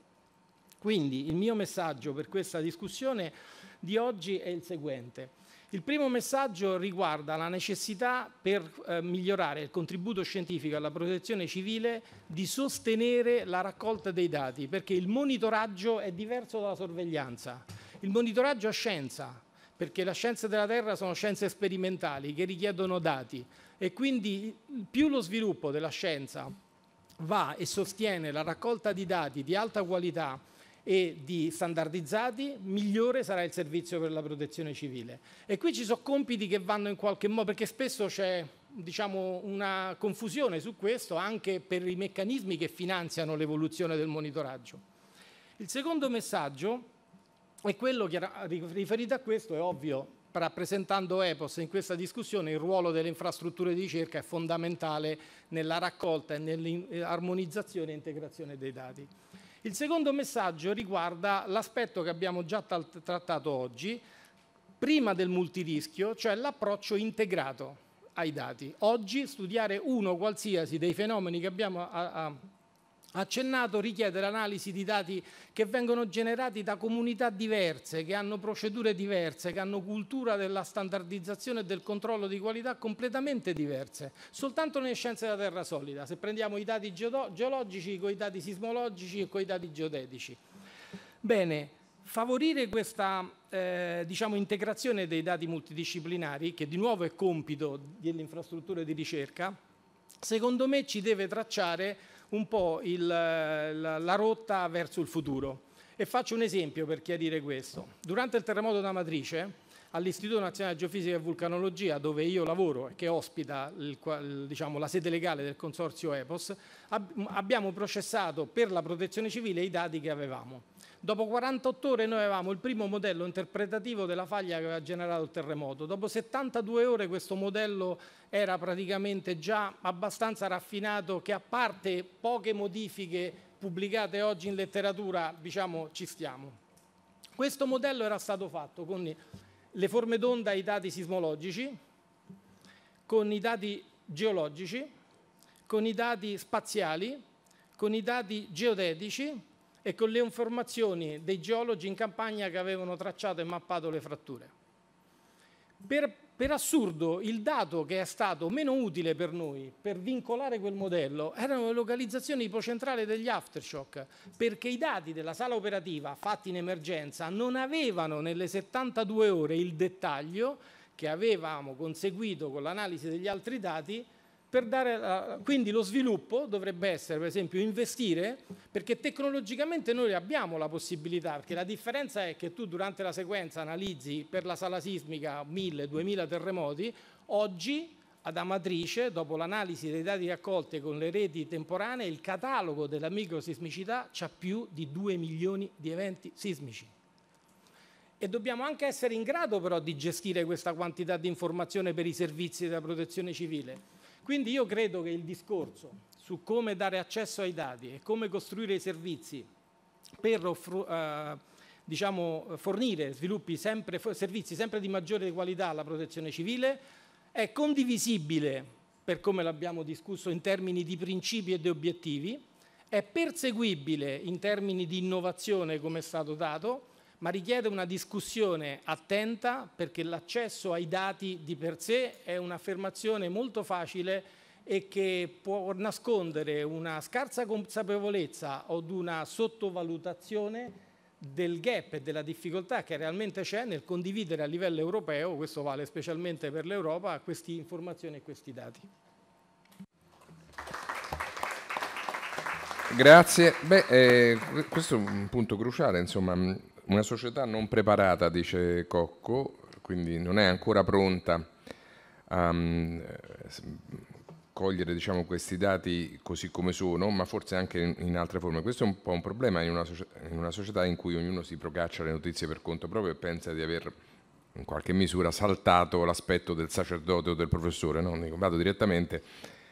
Quindi il mio messaggio per questa discussione di oggi è il seguente. Il primo messaggio riguarda la necessità per migliorare il contributo scientifico alla protezione civile di sostenere la raccolta dei dati, perché il monitoraggio è diverso dalla sorveglianza. Il monitoraggio è scienza, perché le scienze della Terra sono scienze sperimentali che richiedono dati, e quindi più lo sviluppo della scienza va e sostiene la raccolta di dati di alta qualità e di standardizzati, migliore sarà il servizio per la protezione civile. E qui ci sono compiti che vanno in qualche modo, perché spesso c'è, diciamo, una confusione su questo anche per i meccanismi che finanziano l'evoluzione del monitoraggio. Il secondo messaggio è quello che riferito a questo, è ovvio, rappresentando EPOS in questa discussione, il ruolo delle infrastrutture di ricerca è fondamentale nella raccolta e nell'armonizzazione e integrazione dei dati. Il secondo messaggio riguarda l'aspetto che abbiamo già trattato oggi, prima del multirischio, cioè l'approccio integrato ai dati. Oggi studiare uno qualsiasi dei fenomeni che abbiamo accennato richiede l'analisi di dati che vengono generati da comunità diverse, che hanno procedure diverse, che hanno cultura della standardizzazione e del controllo di qualità completamente diverse. Soltanto nelle scienze della terra solida, se prendiamo i dati geologici con i dati sismologici e con i dati geotetici. Bene, favorire questa integrazione dei dati multidisciplinari, che di nuovo è compito delle infrastrutture di ricerca, secondo me ci deve tracciare un po' la rotta verso il futuro. E faccio un esempio per chiarire questo. Durante il terremoto d'Amatrice, all'Istituto Nazionale di Geofisica e Vulcanologia, dove io lavoro e che ospita la sede legale del consorzio EPOS, abbiamo processato per la protezione civile i dati che avevamo. Dopo 48 ore noi avevamo il primo modello interpretativo della faglia che aveva generato il terremoto. Dopo 72 ore questo modello era praticamente già abbastanza raffinato, che a parte poche modifiche pubblicate oggi in letteratura, ci stiamo. Questo modello era stato fatto con le forme d'onda e i dati sismologici, con i dati geologici, con i dati spaziali, con i dati geotetici e con le informazioni dei geologi in Campania che avevano tracciato e mappato le fratture. Per assurdo, il dato che è stato meno utile per noi per vincolare quel modello erano le localizzazioni ipocentrali degli aftershock, perché i dati della sala operativa fatti in emergenza non avevano nelle 72 ore il dettaglio che avevamo conseguito con l'analisi degli altri dati. Quindi lo sviluppo dovrebbe essere, per esempio, investire, perché tecnologicamente noi abbiamo la possibilità, perché la differenza è che tu durante la sequenza analizzi per la sala sismica 1000-2000 terremoti. Oggi ad Amatrice, dopo l'analisi dei dati raccolti con le reti temporanee, il catalogo della microsismicità c'ha più di 2 milioni di eventi sismici. E dobbiamo anche essere in grado però di gestire questa quantità di informazione per i servizi della protezione civile. Quindi io credo che il discorso su come dare accesso ai dati e come costruire i servizi per fornire servizi sempre di maggiore qualità alla protezione civile è condivisibile, per come l'abbiamo discusso in termini di principi e di obiettivi, è perseguibile in termini di innovazione come è stato dato, ma richiede una discussione attenta, perché l'accesso ai dati di per sé è un'affermazione molto facile e che può nascondere una scarsa consapevolezza o una sottovalutazione del gap e della difficoltà che realmente c'è nel condividere a livello europeo, questo vale specialmente per l'Europa, queste informazioni e questi dati. Grazie. Beh, questo è un punto cruciale, insomma, una società non preparata, dice Cocco, quindi non è ancora pronta a cogliere, diciamo, questi dati così come sono, ma forse anche in altre forme. Questo è un po' un problema in una società in cui ognuno si procaccia le notizie per conto proprio e pensa di aver in qualche misura saltato l'aspetto del sacerdote o del professore, no? Vado direttamente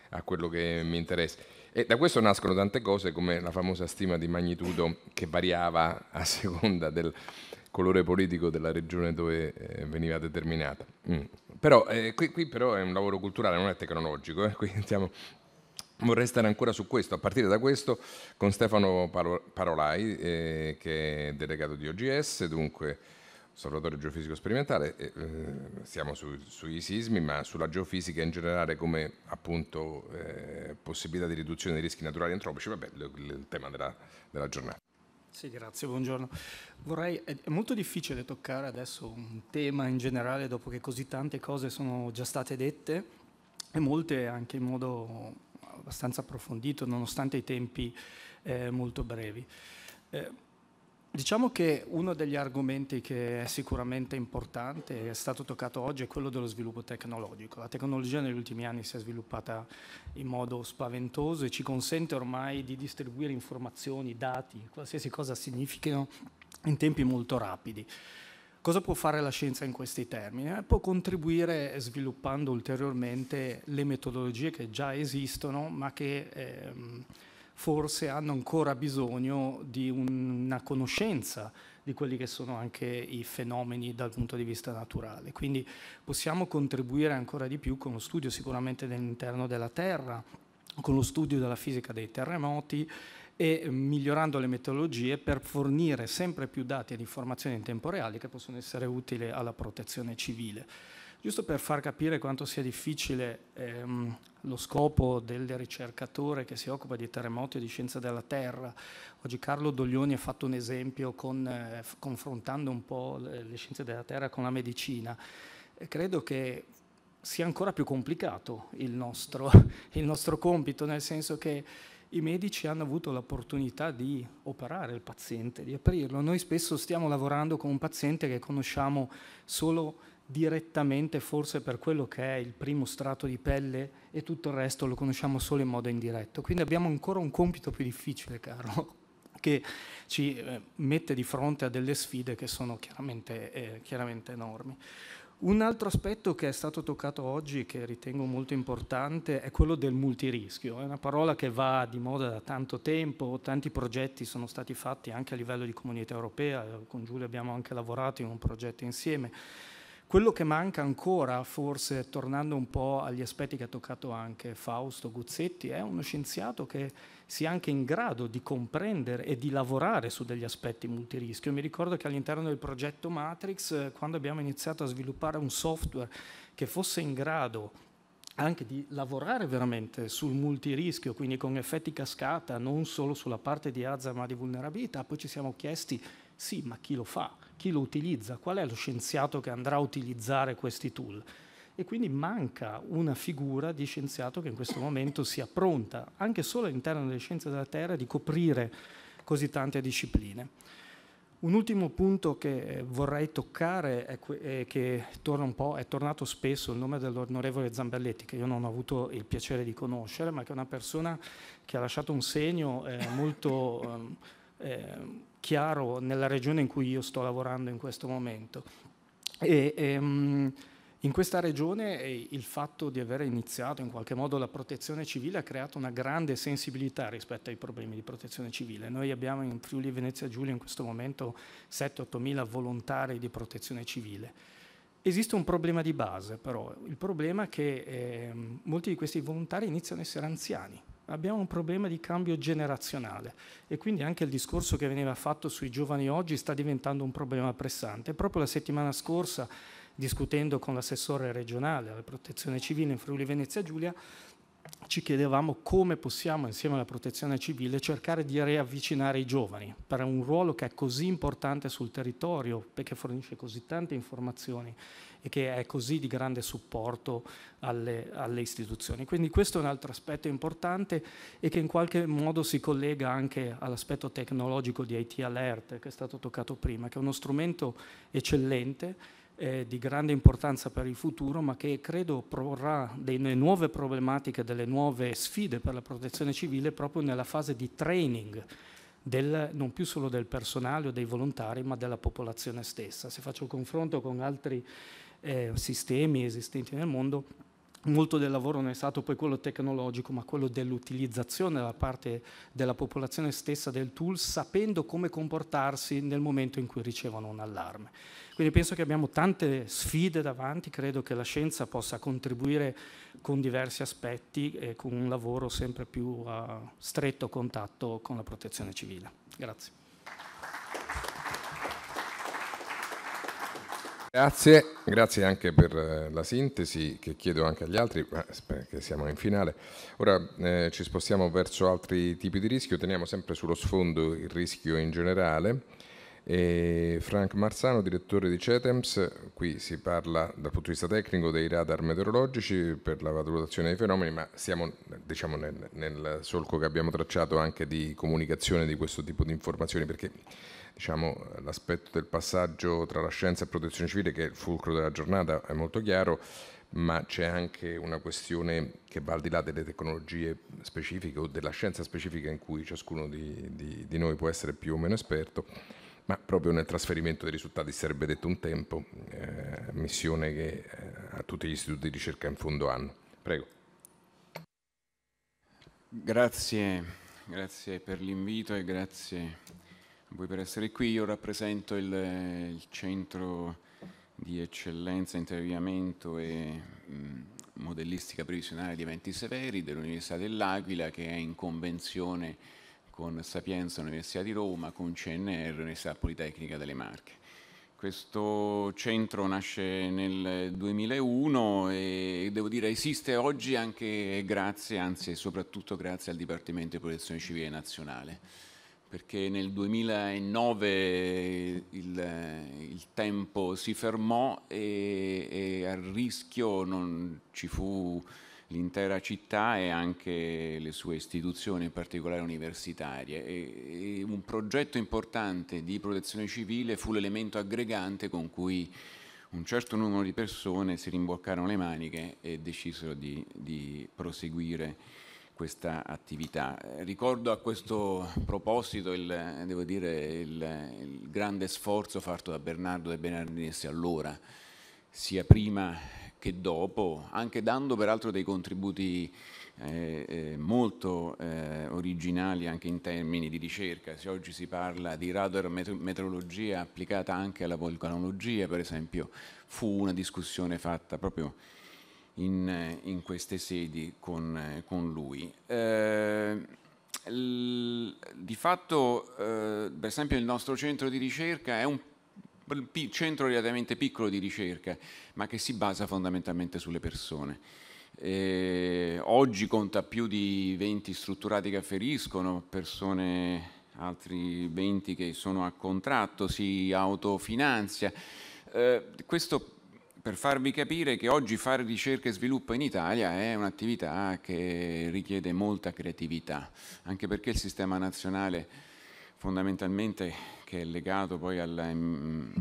a quello che mi interessa. E da questo nascono tante cose, come la famosa stima di magnitudo che variava a seconda del colore politico della regione dove veniva determinata. Però qui però è un lavoro culturale, non è tecnologico. Quindi, vorrei stare ancora su questo, a partire da questo, con Stefano Parolai, che è delegato di OGS, dunque osservatorio geofisico sperimentale. Siamo sui sismi, ma sulla geofisica in generale come appunto possibilità di riduzione dei rischi naturali antropici. Vabbè, il tema della giornata. Sì, grazie, buongiorno. È molto difficile toccare adesso un tema in generale dopo che così tante cose sono già state dette e molte anche in modo abbastanza approfondito, nonostante i tempi molto brevi. Diciamo che uno degli argomenti che è sicuramente importante, è stato toccato oggi, è quello dello sviluppo tecnologico. La tecnologia negli ultimi anni si è sviluppata in modo spaventoso e ci consente ormai di distribuire informazioni, dati, qualsiasi cosa significhino, in tempi molto rapidi. Cosa può fare la scienza in questi termini? Può contribuire sviluppando ulteriormente le metodologie che già esistono, ma che forse hanno ancora bisogno di una conoscenza di quelli che sono anche i fenomeni dal punto di vista naturale. Quindi possiamo contribuire ancora di più con lo studio sicuramente dell'interno della Terra, con lo studio della fisica dei terremoti e migliorando le metodologie per fornire sempre più dati ed informazioni in tempo reale che possono essere utili alla protezione civile. Giusto per far capire quanto sia difficile lo scopo del ricercatore che si occupa di terremoti e di scienza della Terra, oggi Carlo Doglioni ha fatto un esempio confrontando un po' le scienze della Terra con la medicina. Credo che sia ancora più complicato il nostro compito, nel senso che i medici hanno avuto l'opportunità di operare il paziente, di aprirlo. Noi spesso stiamo lavorando con un paziente che conosciamo solo direttamente, forse per quello che è il primo strato di pelle, e tutto il resto lo conosciamo solo in modo indiretto. Quindi abbiamo ancora un compito più difficile, Carlo, che ci mette di fronte a delle sfide che sono chiaramente enormi. Un altro aspetto che è stato toccato oggi, che ritengo molto importante, è quello del multirischio. È una parola che va di moda da tanto tempo, tanti progetti sono stati fatti anche a livello di comunità europea, con Giulia abbiamo anche lavorato in un progetto insieme. Quello che manca ancora, forse, tornando un po' agli aspetti che ha toccato anche Fausto Guzzetti, è uno scienziato che sia anche in grado di comprendere e di lavorare su degli aspetti multirischio. Mi ricordo che all'interno del progetto Matrix, quando abbiamo iniziato a sviluppare un software che fosse in grado anche di lavorare veramente sul multirischio, quindi con effetti cascata, non solo sulla parte di hazard ma di vulnerabilità, poi ci siamo chiesti: sì, ma chi lo fa? Chi lo utilizza? Qual è lo scienziato che andrà a utilizzare questi tool? E quindi manca una figura di scienziato che in questo momento sia pronta, anche solo all'interno delle scienze della Terra, di coprire così tante discipline. Un ultimo punto che vorrei toccare è che è tornato spesso il nome dell'onorevole Zamberletti, che io non ho avuto il piacere di conoscere, ma che è una persona che ha lasciato un segno molto chiaro nella regione in cui io sto lavorando in questo momento. In questa regione il fatto di aver iniziato in qualche modo la protezione civile ha creato una grande sensibilità rispetto ai problemi di protezione civile. Noi abbiamo in Friuli Venezia Giulia in questo momento 7-8 mila volontari di protezione civile. Esiste un problema di base però, il problema è che molti di questi volontari iniziano a essere anziani. abbiamo un problema di cambio generazionale e quindi anche il discorso che veniva fatto sui giovani oggi sta diventando un problema pressante. Proprio la settimana scorsa, discutendo con l'assessore regionale alla protezione civile in Friuli Venezia Giulia, ci chiedevamo come possiamo insieme alla protezione civile cercare di riavvicinare i giovani per un ruolo che è così importante sul territorio, perché fornisce così tante informazioni e che è così di grande supporto alle istituzioni. Quindi questo è un altro aspetto importante e che in qualche modo si collega anche all'aspetto tecnologico di IT Alert che è stato toccato prima, che è uno strumento eccellente, di grande importanza per il futuro, ma che credo proporrà delle nuove problematiche, delle nuove sfide per la protezione civile proprio nella fase di training non più solo del personale o dei volontari, ma della popolazione stessa. Se faccio il confronto con altri sistemi esistenti nel mondo, molto del lavoro non è stato poi quello tecnologico, ma quello dell'utilizzazione da parte della popolazione stessa del tool, sapendo come comportarsi nel momento in cui ricevono un allarme. Quindi penso che abbiamo tante sfide davanti, credo che la scienza possa contribuire con diversi aspetti e con un lavoro sempre più a stretto contatto con la protezione civile. Grazie. Grazie anche per la sintesi che chiedo anche agli altri, perché siamo in finale. Ora ci spostiamo verso altri tipi di rischio, teniamo sempre sullo sfondo il rischio in generale. E Frank Marsano, direttore di CETEMS, qui si parla dal punto di vista tecnico dei radar meteorologici per la valutazione dei fenomeni, ma siamo diciamo, nel solco che abbiamo tracciato anche di comunicazione di questo tipo di informazioni, perché diciamo, l'aspetto del passaggio tra la scienza e protezione civile, che è il fulcro della giornata, è molto chiaro, ma c'è anche una questione che va al di là delle tecnologie specifiche o della scienza specifica in cui ciascuno di noi può essere più o meno esperto, ma proprio nel trasferimento dei risultati, sarebbe detto un tempo, missione che a tutti gli istituti di ricerca in fondo hanno. Prego. Grazie per l'invito e grazie voi per essere qui. Io rappresento il centro di eccellenza in televiamento e modellistica previsionale di eventi severi dell'Università dell'Aquila, che è in convenzione con Sapienza Università di Roma, con CNR Università Politecnica delle Marche. Questo centro nasce nel 2001 e devo dire esiste oggi anche grazie, anzi soprattutto grazie al Dipartimento di Protezione Civile Nazionale, perché nel 2009 il tempo si fermò e a rischio non ci fu l'intera città e anche le sue istituzioni, in particolare universitarie. E un progetto importante di protezione civile fu l'elemento aggregante con cui un certo numero di persone si rimboccarono le maniche e decisero di proseguire questa attività. Ricordo a questo proposito il grande sforzo fatto da Bernardo De Bernardinessi allora, sia prima che dopo, anche dando peraltro dei contributi molto originali anche in termini di ricerca. Se oggi si parla di radar meteorologia applicata anche alla vulcanologia, per esempio, fu una discussione fatta proprio in queste sedi con lui. Di fatto, per esempio, il nostro centro di ricerca è un centro relativamente piccolo di ricerca, ma che si basa fondamentalmente sulle persone. Oggi conta più di 20 strutturati che afferiscono, altri 20 che sono a contratto, si autofinanzia. Questo per farvi capire che oggi fare ricerca e sviluppo in Italia è un'attività che richiede molta creatività, anche perché il sistema nazionale fondamentalmente, che è legato poi alle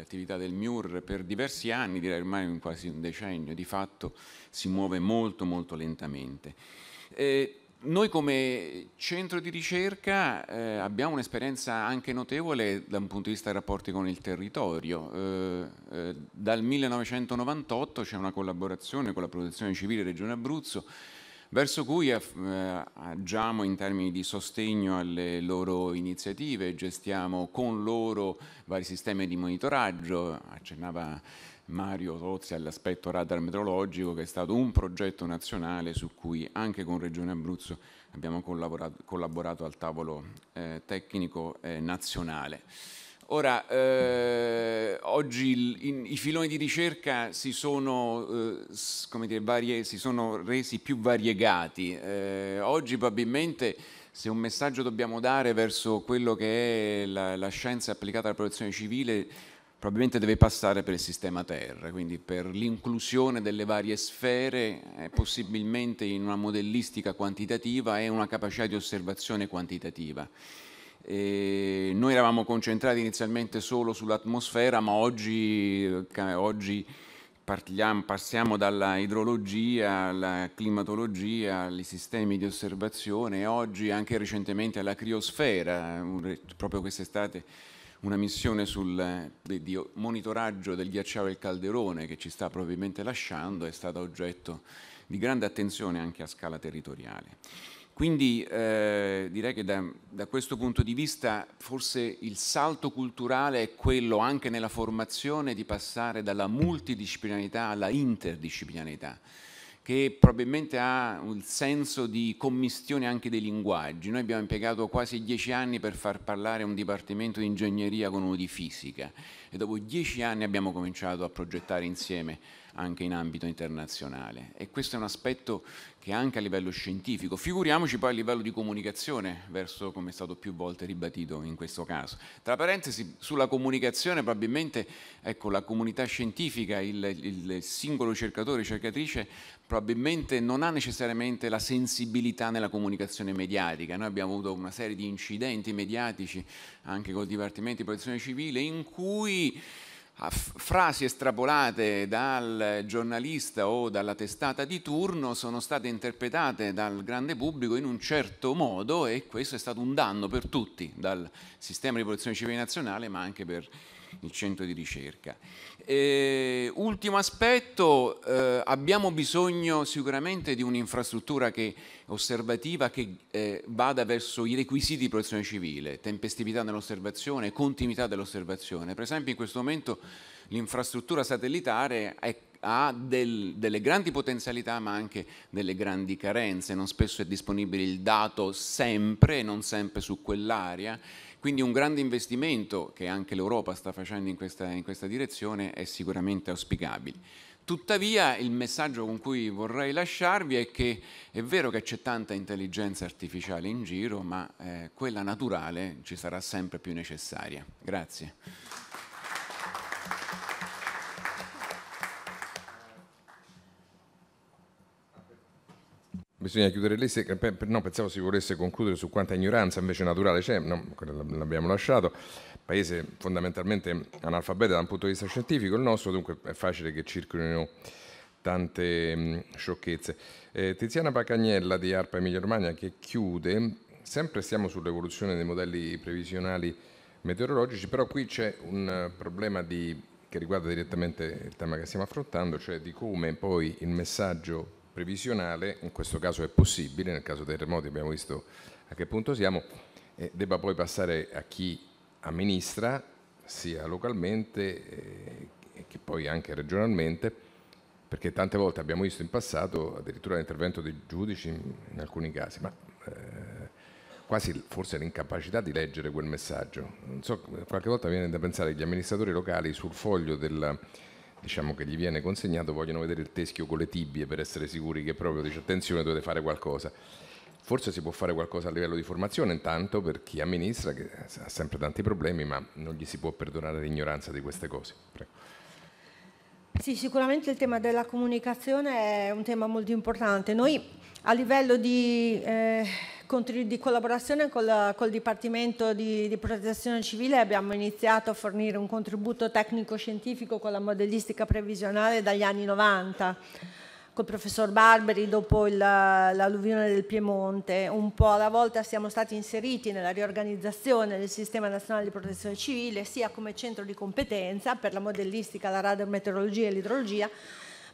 attività del MIUR, per diversi anni, direi ormai quasi un decennio, di fatto si muove molto molto lentamente. Noi come centro di ricerca abbiamo un'esperienza anche notevole da un punto di vista dei rapporti con il territorio. Dal 1998 c'è una collaborazione con la Protezione Civile Regione Abruzzo, verso cui agiamo in termini di sostegno alle loro iniziative, gestiamo con loro vari sistemi di monitoraggio, accennava Mario Tozzi all'aspetto radar meteorologico, che è stato un progetto nazionale su cui anche con Regione Abruzzo abbiamo collaborato al tavolo tecnico nazionale. Ora, oggi i filoni di ricerca si sono resi più variegati. Oggi probabilmente, se un messaggio dobbiamo dare verso quello che è la scienza applicata alla protezione civile, probabilmente deve passare per il sistema terra, quindi per l'inclusione delle varie sfere, possibilmente in una modellistica quantitativa e una capacità di osservazione quantitativa. Noi eravamo concentrati inizialmente solo sull'atmosfera, ma oggi passiamo dalla idrologia alla climatologia, ai sistemi di osservazione, e oggi anche recentemente alla criosfera. Proprio quest'estate una missione di monitoraggio del ghiacciaio del Calderone, che ci sta probabilmente lasciando, è stata oggetto di grande attenzione anche a scala territoriale. Quindi direi che da questo punto di vista forse il salto culturale è quello, anche nella formazione, di passare dalla multidisciplinarità alla interdisciplinarità, che probabilmente ha un senso di commistione anche dei linguaggi. Noi abbiamo impiegato quasi 10 anni per far parlare un dipartimento di ingegneria con uno di fisica, e dopo 10 anni abbiamo cominciato a progettare insieme anche in ambito internazionale, e questo è un aspetto che anche a livello scientifico, figuriamoci poi a livello di comunicazione, verso, come è stato più volte ribadito in questo caso. Tra parentesi, sulla comunicazione probabilmente, ecco, la comunità scientifica, il singolo ricercatore, ricercatrice, probabilmente non ha necessariamente la sensibilità nella comunicazione mediatica. Noi abbiamo avuto una serie di incidenti mediatici anche col Dipartimento di Protezione Civile, in cui frasi estrapolate dal giornalista o dalla testata di turno sono state interpretate dal grande pubblico in un certo modo, e questo è stato un danno per tutti, dal sistema di protezione civile nazionale ma anche per il centro di ricerca. Ultimo aspetto, abbiamo bisogno sicuramente di un'infrastruttura osservativa che vada verso i requisiti di protezione civile: tempestività nell'osservazione, continuità dell'osservazione. Per esempio, in questo momento l'infrastruttura satellitare ha delle grandi potenzialità ma anche delle grandi carenze. Non spesso è disponibile il dato sempre, non sempre su quell'area. Quindi un grande investimento, che anche l'Europa sta facendo in questa direzione, è sicuramente auspicabile. Tuttavia il messaggio con cui vorrei lasciarvi è che è vero che c'è tanta intelligenza artificiale in giro, ma quella naturale ci sarà sempre più necessaria. Grazie. Bisogna chiudere lì, no, pensavo si volesse concludere su quanta ignoranza invece naturale c'è, no, l'abbiamo lasciato. Paese fondamentalmente analfabeta da un punto di vista scientifico il nostro, dunque è facile che circolino tante sciocchezze. Tiziana Pacagnella di ARPA Emilia Romagna, che chiude, sempre stiamo sull'evoluzione dei modelli previsionali meteorologici, però qui c'è un problema che riguarda direttamente il tema che stiamo affrontando, cioè di come poi il messaggio previsionale, in questo caso è possibile, nel caso dei terremoti abbiamo visto a che punto siamo, debba poi passare a chi amministra, sia localmente che poi anche regionalmente, perché tante volte abbiamo visto in passato addirittura l'intervento dei giudici in alcuni casi, ma quasi forse l'incapacità di leggere quel messaggio. Non so, qualche volta viene da pensare che gli amministratori locali sul foglio diciamo che gli viene consegnato, vogliono vedere il teschio con le tibie per essere sicuri che proprio dice attenzione, dovete fare qualcosa. Forse si può fare qualcosa a livello di formazione intanto per chi amministra, che ha sempre tanti problemi, ma non gli si può perdonare l'ignoranza di queste cose. Prego. Sì, sicuramente il tema della comunicazione è un tema molto importante. Noi a livello di collaborazione col Dipartimento di Protezione Civile abbiamo iniziato a fornire un contributo tecnico-scientifico con la modellistica previsionale dagli anni 90, col professor Barberi dopo l'alluvione del Piemonte. Un po' alla volta siamo stati inseriti nella riorganizzazione del Sistema Nazionale di Protezione Civile, sia come centro di competenza per la modellistica, la radiometeorologia e l'idrologia,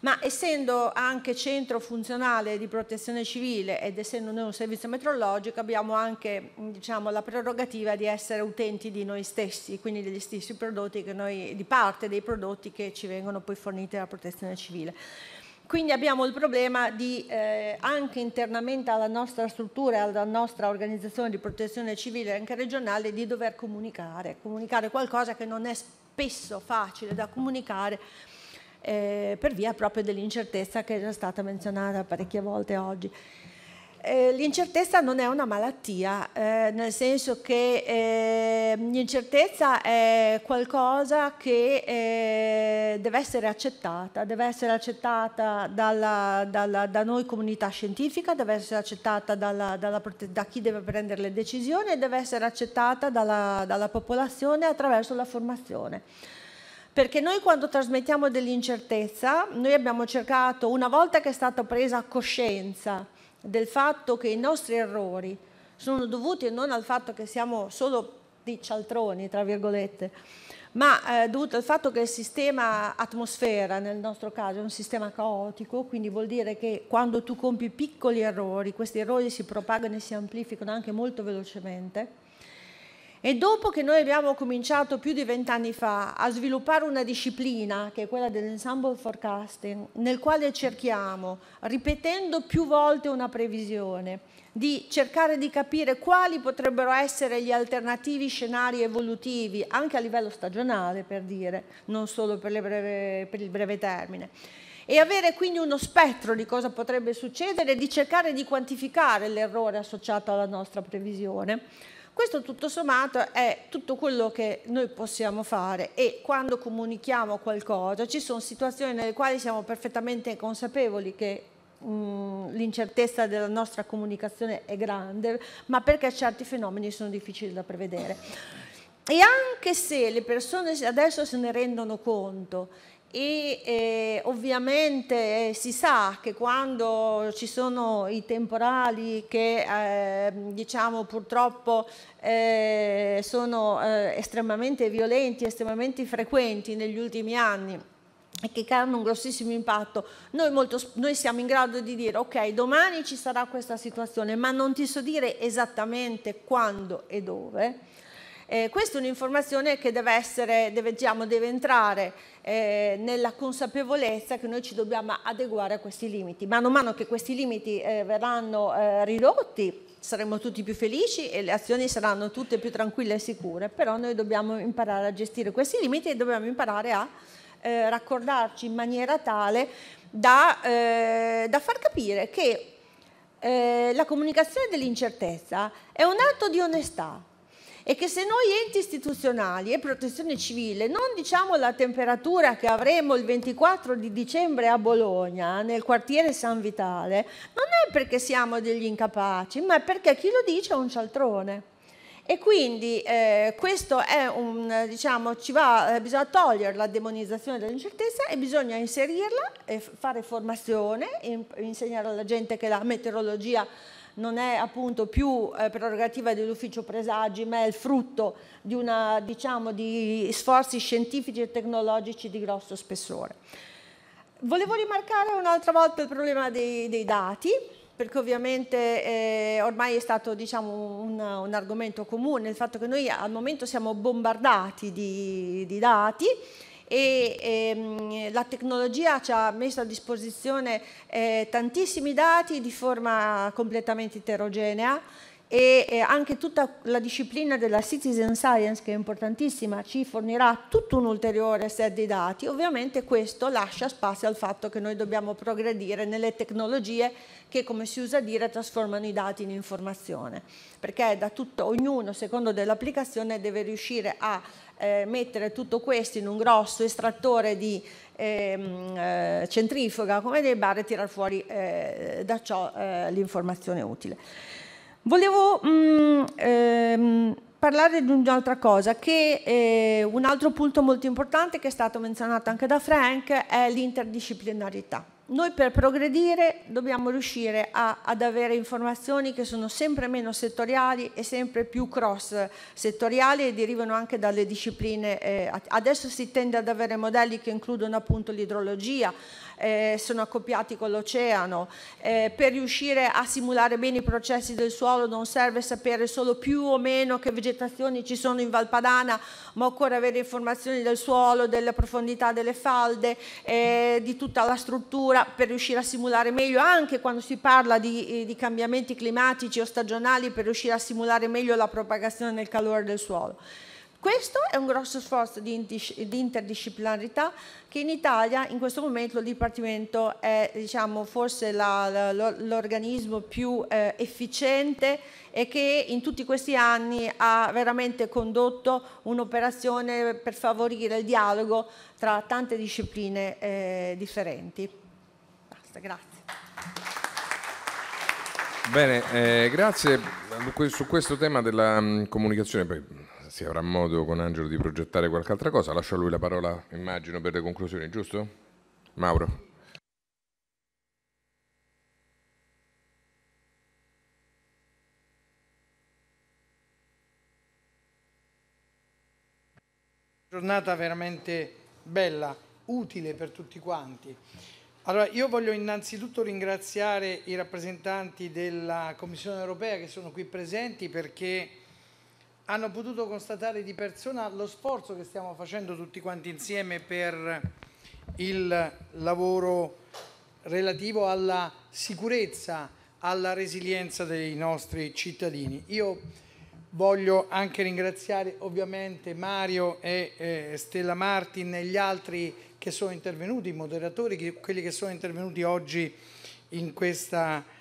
ma essendo anche centro funzionale di protezione civile ed essendo noi un servizio metrologico abbiamo anche, diciamo, la prerogativa di essere utenti di noi stessi, quindi degli stessi prodotti che noi, di parte dei prodotti che ci vengono poi forniti dalla protezione civile. Quindi abbiamo il problema di, anche internamente alla nostra struttura e alla nostra organizzazione di protezione civile anche regionale, di dover comunicare qualcosa che non è spesso facile da comunicare per via proprio dell'incertezza che è già stata menzionata parecchie volte oggi. L'incertezza non è una malattia, nel senso che l'incertezza è qualcosa che deve essere accettata da noi comunità scientifica, deve essere accettata da chi deve prendere le decisioni e deve essere accettata dalla popolazione attraverso la formazione. Perché noi quando trasmettiamo dell'incertezza, noi abbiamo cercato, una volta che è stata presa coscienza del fatto che i nostri errori sono dovuti non al fatto che siamo solo di cialtroni, tra virgolette, ma dovuto al fatto che il sistema atmosfera, nel nostro caso, è un sistema caotico, quindi vuol dire che quando tu compi piccoli errori, questi errori si propagano e si amplificano anche molto velocemente. E dopo che noi abbiamo cominciato più di 20 anni fa a sviluppare una disciplina, che è quella dell'ensemble forecasting, nel quale cerchiamo, ripetendo più volte una previsione, di cercare di capire quali potrebbero essere gli alternativi scenari evolutivi, anche a livello stagionale per dire, non solo per il breve termine, e avere quindi uno spettro di cosa potrebbe succedere e di cercare di quantificare l'errore associato alla nostra previsione. Questo tutto sommato è tutto quello che noi possiamo fare, e quando comunichiamo qualcosa ci sono situazioni nelle quali siamo perfettamente consapevoli che l'incertezza della nostra comunicazione è grande, ma perché certi fenomeni sono difficili da prevedere. E anche se le persone adesso se ne rendono conto, e ovviamente si sa che quando ci sono i temporali che diciamo purtroppo sono estremamente violenti, estremamente frequenti negli ultimi anni e che hanno un grossissimo impatto, noi siamo in grado di dire ok, domani ci sarà questa situazione, ma non ti so dire esattamente quando e dove. Questa è un'informazione che deve essere, deve entrare nella consapevolezza che noi ci dobbiamo adeguare a questi limiti. Man mano che questi limiti verranno ridotti, saremo tutti più felici e le azioni saranno tutte più tranquille e sicure, però noi dobbiamo imparare a gestire questi limiti e dobbiamo imparare a raccordarci in maniera tale da far capire che la comunicazione dell'incertezza è un atto di onestà. E che se noi enti istituzionali e protezione civile non diciamo la temperatura che avremo il 24 di dicembre a Bologna, nel quartiere San Vitale, non è perché siamo degli incapaci, ma è perché chi lo dice è un cialtrone. E quindi questo è un, diciamo, bisogna togliere la demonizzazione dell'incertezza e bisogna inserirla, e fare formazione, insegnare alla gente che la meteorologia non è appunto più prerogativa dell'ufficio presagi, ma è il frutto di una, diciamo, di sforzi scientifici e tecnologici di grosso spessore. Volevo rimarcare un'altra volta il problema dei dati, perché ovviamente ormai è stato, diciamo, un argomento comune, il fatto che noi al momento siamo bombardati di dati, e la tecnologia ci ha messo a disposizione tantissimi dati di forma completamente eterogenea, e anche tutta la disciplina della citizen science, che è importantissima, ci fornirà tutto un ulteriore set di dati. Ovviamente questo lascia spazio al fatto che noi dobbiamo progredire nelle tecnologie che, come si usa dire, trasformano i dati in informazione, perché ognuno, secondo dell'applicazione, deve riuscire a mettere tutto questo in un grosso estrattore di centrifuga come dei bar e tirar fuori da ciò l'informazione utile. Volevo parlare di un'altra cosa, che un altro punto molto importante che è stato menzionato anche da Frank è l'interdisciplinarità. noi per progredire dobbiamo riuscire ad avere informazioni che sono sempre meno settoriali e sempre più cross settoriali e derivano anche dalle discipline. Adesso si tende ad avere modelli che includono appunto l'idrologia, sono accoppiati con l'oceano. Per riuscire a simulare bene i processi del suolo non serve sapere solo più o meno che vegetazioni ci sono in Val Padana, ma occorre avere informazioni del suolo, della profondità delle falde, di tutta la struttura, per riuscire a simulare meglio, anche quando si parla di cambiamenti climatici o stagionali, per riuscire a simulare meglio la propagazione del calore del suolo. Questo è un grosso sforzo di interdisciplinarità che in Italia in questo momento il Dipartimento è, diciamo, forse l'organismo più efficiente e che in tutti questi anni ha veramente condotto un'operazione per favorire il dialogo tra tante discipline differenti. Grazie. Bene, grazie. Su questo tema della comunicazione poi si avrà modo con Angelo di progettare qualche altra cosa. Lascio a lui la parola, immagino, per le conclusioni, giusto? Mauro. Giornata veramente bella, utile per tutti quanti. Allora, io voglio innanzitutto ringraziare i rappresentanti della Commissione europea che sono qui presenti, perché hanno potuto constatare di persona lo sforzo che stiamo facendo tutti quanti insieme per il lavoro relativo alla sicurezza, alla resilienza dei nostri cittadini. Io voglio anche ringraziare ovviamente Mario e Stella Martin e gli altri che sono intervenuti, i moderatori, quelli che sono intervenuti oggi in questa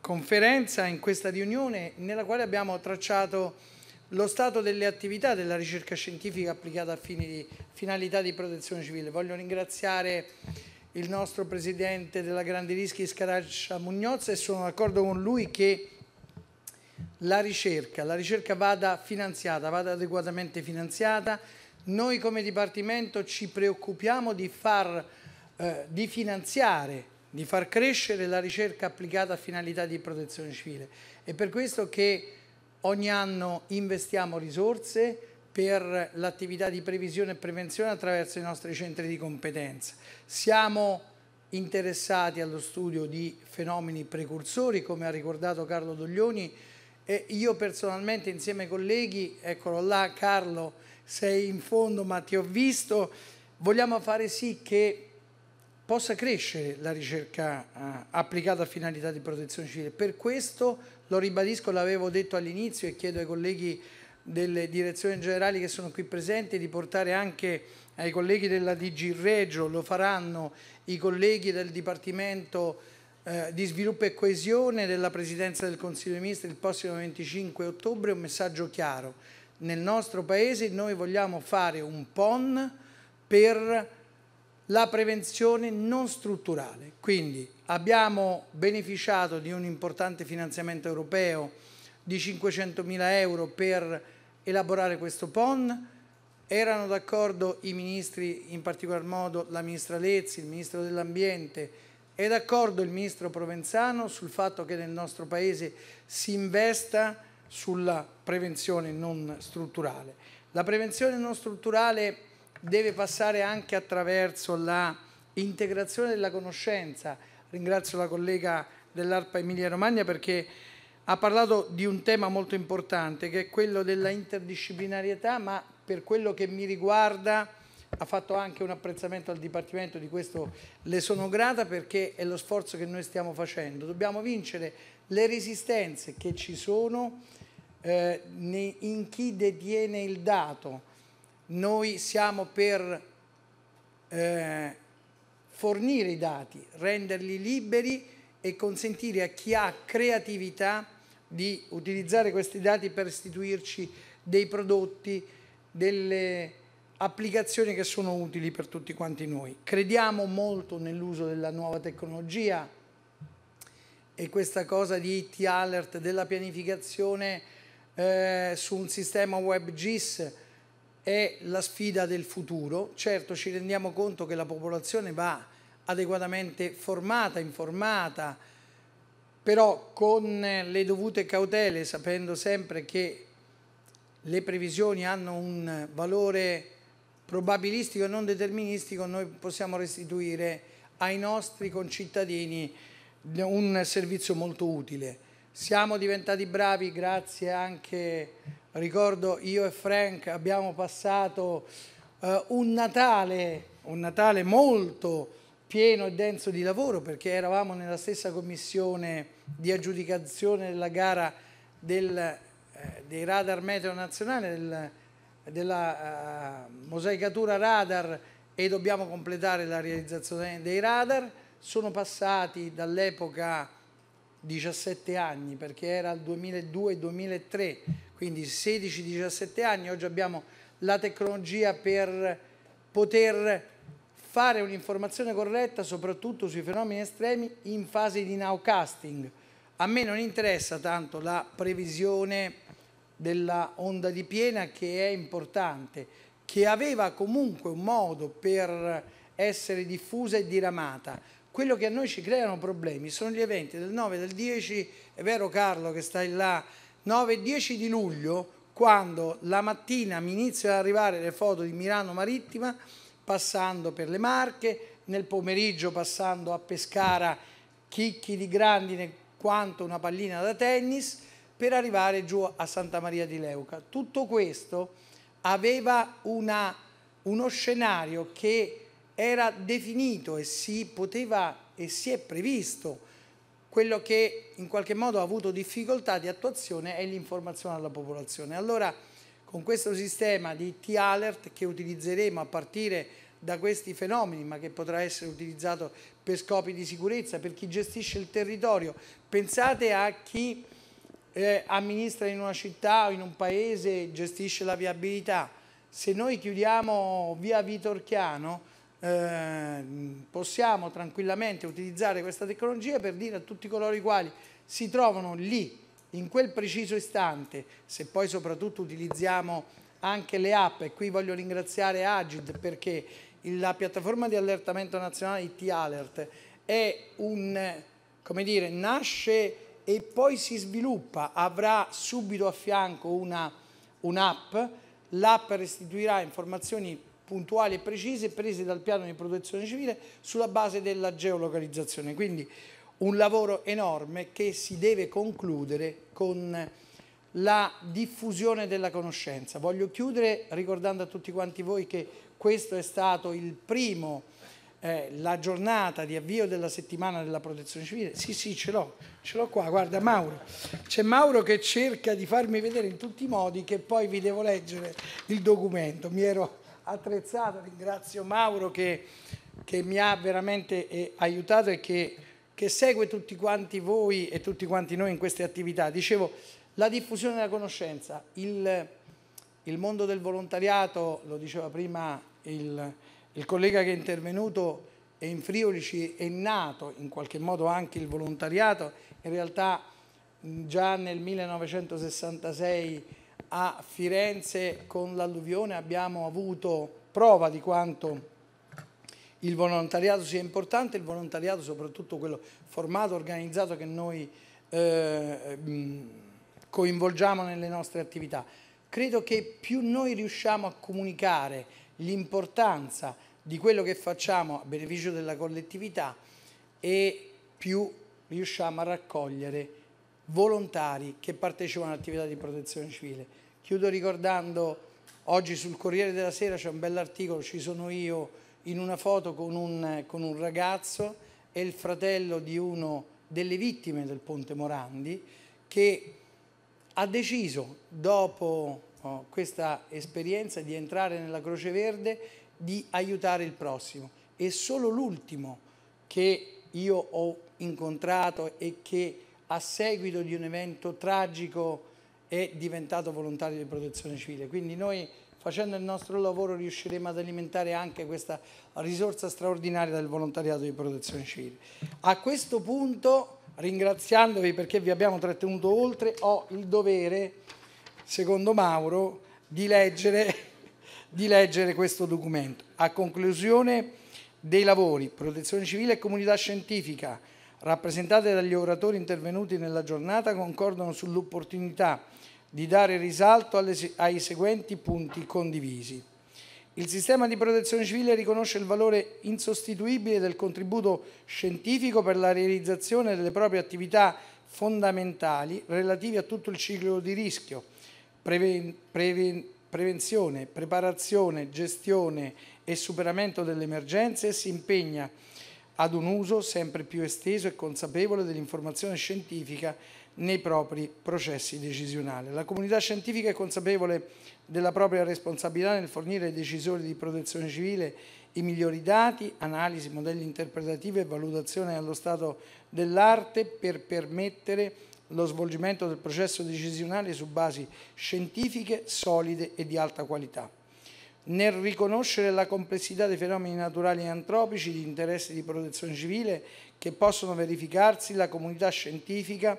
conferenza, in questa riunione nella quale abbiamo tracciato lo stato delle attività della ricerca scientifica applicata a fini di finalità di protezione civile. Voglio ringraziare il nostro presidente della Grandi Rischi Scarascia Mugnozza, e sono d'accordo con lui che la ricerca vada finanziata, vada adeguatamente finanziata. Noi come Dipartimento ci preoccupiamo di finanziare, di far crescere la ricerca applicata a finalità di protezione civile. È per questo che ogni anno investiamo risorse per l'attività di previsione e prevenzione attraverso i nostri centri di competenza. Siamo interessati allo studio di fenomeni precursori, come ha ricordato Carlo Doglioni, e io personalmente insieme ai colleghi, eccolo là Carlo, sei in fondo ma ti ho visto, vogliamo fare sì che possa crescere la ricerca applicata a finalità di protezione civile. Per questo, lo ribadisco, l'avevo detto all'inizio e chiedo ai colleghi delle direzioni generali che sono qui presenti di portare anche ai colleghi della DG Regio, lo faranno i colleghi del Dipartimento di Sviluppo e Coesione della Presidenza del Consiglio dei Ministri il prossimo 25 ottobre, un messaggio chiaro. Nel nostro Paese noi vogliamo fare un PON per la prevenzione non strutturale, quindi abbiamo beneficiato di un importante finanziamento europeo di 500.000 € per elaborare questo PON, erano d'accordo i ministri, in particolar modo la ministra Lezzi, il ministro dell'Ambiente, è d'accordo il ministro Provenzano sul fatto che nel nostro Paese si investa sulla prevenzione non strutturale. La prevenzione non strutturale deve passare anche attraverso la integrazione della conoscenza. Ringrazio la collega dell'ARPA Emilia Romagna perché ha parlato di un tema molto importante che è quello della interdisciplinarietà, ma per quello che mi riguarda ha fatto anche un apprezzamento al Dipartimento, di questo le sono grata perché è lo sforzo che noi stiamo facendo. Dobbiamo vincere le resistenze che ci sono in chi detiene il dato. Noi siamo per fornire i dati, renderli liberi e consentire a chi ha creatività di utilizzare questi dati per istituirci dei prodotti, delle applicazioni che sono utili per tutti quanti noi. Crediamo molto nell'uso della nuova tecnologia e questa cosa di IT Alert, della pianificazione su un sistema web GIS è la sfida del futuro. Certo, ci rendiamo conto che la popolazione va adeguatamente formata, informata, però con le dovute cautele, sapendo sempre che le previsioni hanno un valore probabilistico e non deterministico, noi possiamo restituire ai nostri concittadini un servizio molto utile. Siamo diventati bravi grazie anche, ricordo io e Frank abbiamo passato un Natale molto pieno e denso di lavoro, perché eravamo nella stessa commissione di aggiudicazione della gara dei radar meteo nazionale, della mosaicatura radar, e dobbiamo completare la realizzazione dei radar. Sono passati dall'epoca 17 anni, perché era il 2002-2003, quindi 16-17 anni. Oggi abbiamo la tecnologia per poter fare un'informazione corretta soprattutto sui fenomeni estremi in fase di nowcasting. A me non interessa tanto la previsione della onda di piena, che è importante, che aveva comunque un modo per essere diffusa e diramata. Quello che a noi ci creano problemi sono gli eventi del 9, del 10, è vero Carlo che stai là, 9 e 10 di luglio, quando la mattina mi iniziano ad arrivare le foto di Milano Marittima, passando per le Marche, nel pomeriggio passando a Pescara, chicchi di grandine quanto una pallina da tennis, per arrivare giù a Santa Maria di Leuca. Tutto questo aveva uno scenario che era definito e si poteva e si è previsto. Quello che in qualche modo ha avuto difficoltà di attuazione è l'informazione alla popolazione. Allora, con questo sistema di IT Alert che utilizzeremo a partire da questi fenomeni, ma che potrà essere utilizzato per scopi di sicurezza, per chi gestisce il territorio. Pensate a chi amministra in una città o in un paese, gestisce la viabilità. Se noi chiudiamo via Vitorchiano, possiamo tranquillamente utilizzare questa tecnologia per dire a tutti coloro i quali si trovano lì, in quel preciso istante. Se poi soprattutto utilizziamo anche le app, e qui voglio ringraziare Agid, perché la piattaforma di allertamento nazionale IT Alert è nasce e poi si sviluppa, avrà subito a fianco un'app, l'app restituirà informazioni puntuali e precise prese dal piano di protezione civile sulla base della geolocalizzazione. Quindi un lavoro enorme che si deve concludere con la diffusione della conoscenza. Voglio chiudere ricordando a tutti quanti voi che questo è stato il primo, la giornata di avvio della settimana della protezione civile. Sì, sì, ce l'ho qua, guarda Mauro. C'è Mauro che cerca di farmi vedere in tutti i modi che poi vi devo leggere il documento. Mi ero attrezzato, ringrazio Mauro che mi ha veramente aiutato e che segue tutti quanti voi e tutti quanti noi in queste attività. Dicevo, la diffusione della conoscenza, il mondo del volontariato, lo diceva prima il collega che è intervenuto, e in Friuli ci è nato in qualche modo anche il volontariato. In realtà già nel 1966 a Firenze con l'alluvione abbiamo avuto prova di quanto il volontariato sia importante, il volontariato soprattutto quello formato, organizzato, che noi coinvolgiamo nelle nostre attività. Credo che più noi riusciamo a comunicare l'importanza di quello che facciamo a beneficio della collettività, e più riusciamo a raccogliere volontari che partecipano all'attività di protezione civile. Chiudo ricordando, oggi sul Corriere della Sera c'è un bell'articolo, ci sono io in una foto con un ragazzo e il fratello di uno delle vittime del Ponte Morandi, che ha deciso dopo questa esperienza di entrare nella Croce Verde, di aiutare il prossimo. E solo l'ultimo che io ho incontrato e che a seguito di un evento tragico è diventato volontario di protezione civile. Quindi noi, facendo il nostro lavoro, riusciremo ad alimentare anche questa risorsa straordinaria del volontariato di protezione civile. A questo punto, ringraziandovi perché vi abbiamo trattenuto oltre, ho il dovere, secondo Mauro, di leggere questo documento. A conclusione dei lavori, Protezione Civile e Comunità Scientifica, rappresentate dagli oratori intervenuti nella giornata, concordano sull'opportunità di dare risalto ai seguenti punti condivisi. Il sistema di protezione civile riconosce il valore insostituibile del contributo scientifico per la realizzazione delle proprie attività fondamentali relative a tutto il ciclo di rischio, prevenzione, preparazione, gestione e superamento delle emergenze, e si impegna ad un uso sempre più esteso e consapevole dell'informazione scientifica nei propri processi decisionali. La comunità scientifica è consapevole della propria responsabilità nel fornire ai decisori di protezione civile i migliori dati, analisi, modelli interpretativi e valutazione allo stato dell'arte per permettere lo svolgimento del processo decisionale su basi scientifiche solide e di alta qualità. Nel riconoscere la complessità dei fenomeni naturali e antropici di interessi di protezione civile che possono verificarsi, la comunità scientifica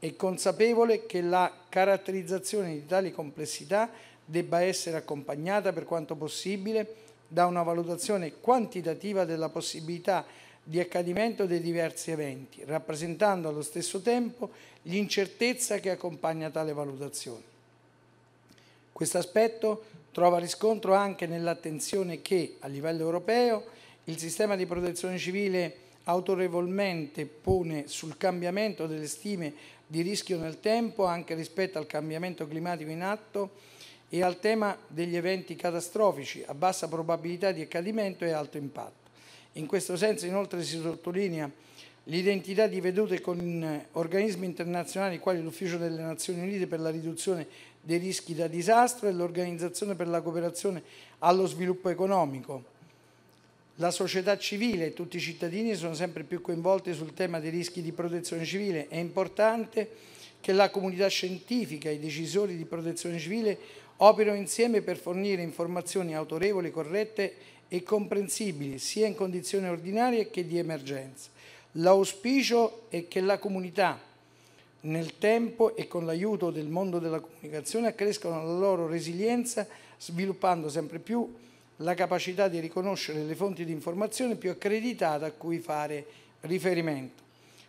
è consapevole che la caratterizzazione di tali complessità debba essere accompagnata per quanto possibile da una valutazione quantitativa della possibilità di accadimento dei diversi eventi, rappresentando allo stesso tempo l'incertezza che accompagna tale valutazione. Questo aspetto trova riscontro anche nell'attenzione che, a livello europeo, il sistema di protezione civile autorevolmente pone sul cambiamento delle stime di rischio nel tempo, anche rispetto al cambiamento climatico in atto e al tema degli eventi catastrofici a bassa probabilità di accadimento e alto impatto. In questo senso inoltre si sottolinea l'identità di vedute con organismi internazionali quali l'Ufficio delle Nazioni Unite per la riduzione dei rischi da disastro e l'Organizzazione per la cooperazione allo sviluppo economico. La società civile e tutti i cittadini sono sempre più coinvolti sul tema dei rischi di protezione civile. È importante che la comunità scientifica e i decisori di protezione civile operino insieme per fornire informazioni autorevoli, corrette e comprensibili sia in condizioni ordinarie che di emergenza. L'auspicio è che la comunità, nel tempo e con l'aiuto del mondo della comunicazione, accrescano la loro resilienza, sviluppando sempre più la capacità di riconoscere le fonti di informazione più accreditate a cui fare riferimento.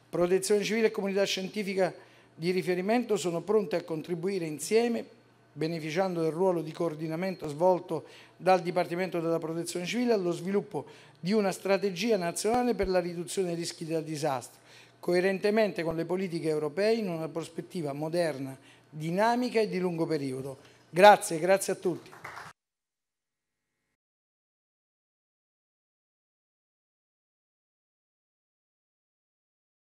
Protezione civile e comunità scientifica di riferimento sono pronte a contribuire insieme, beneficiando del ruolo di coordinamento svolto dal Dipartimento della Protezione Civile, allo sviluppo di una strategia nazionale per la riduzione dei rischi da disastro, coerentemente con le politiche europee, in una prospettiva moderna, dinamica e di lungo periodo. Grazie a tutti.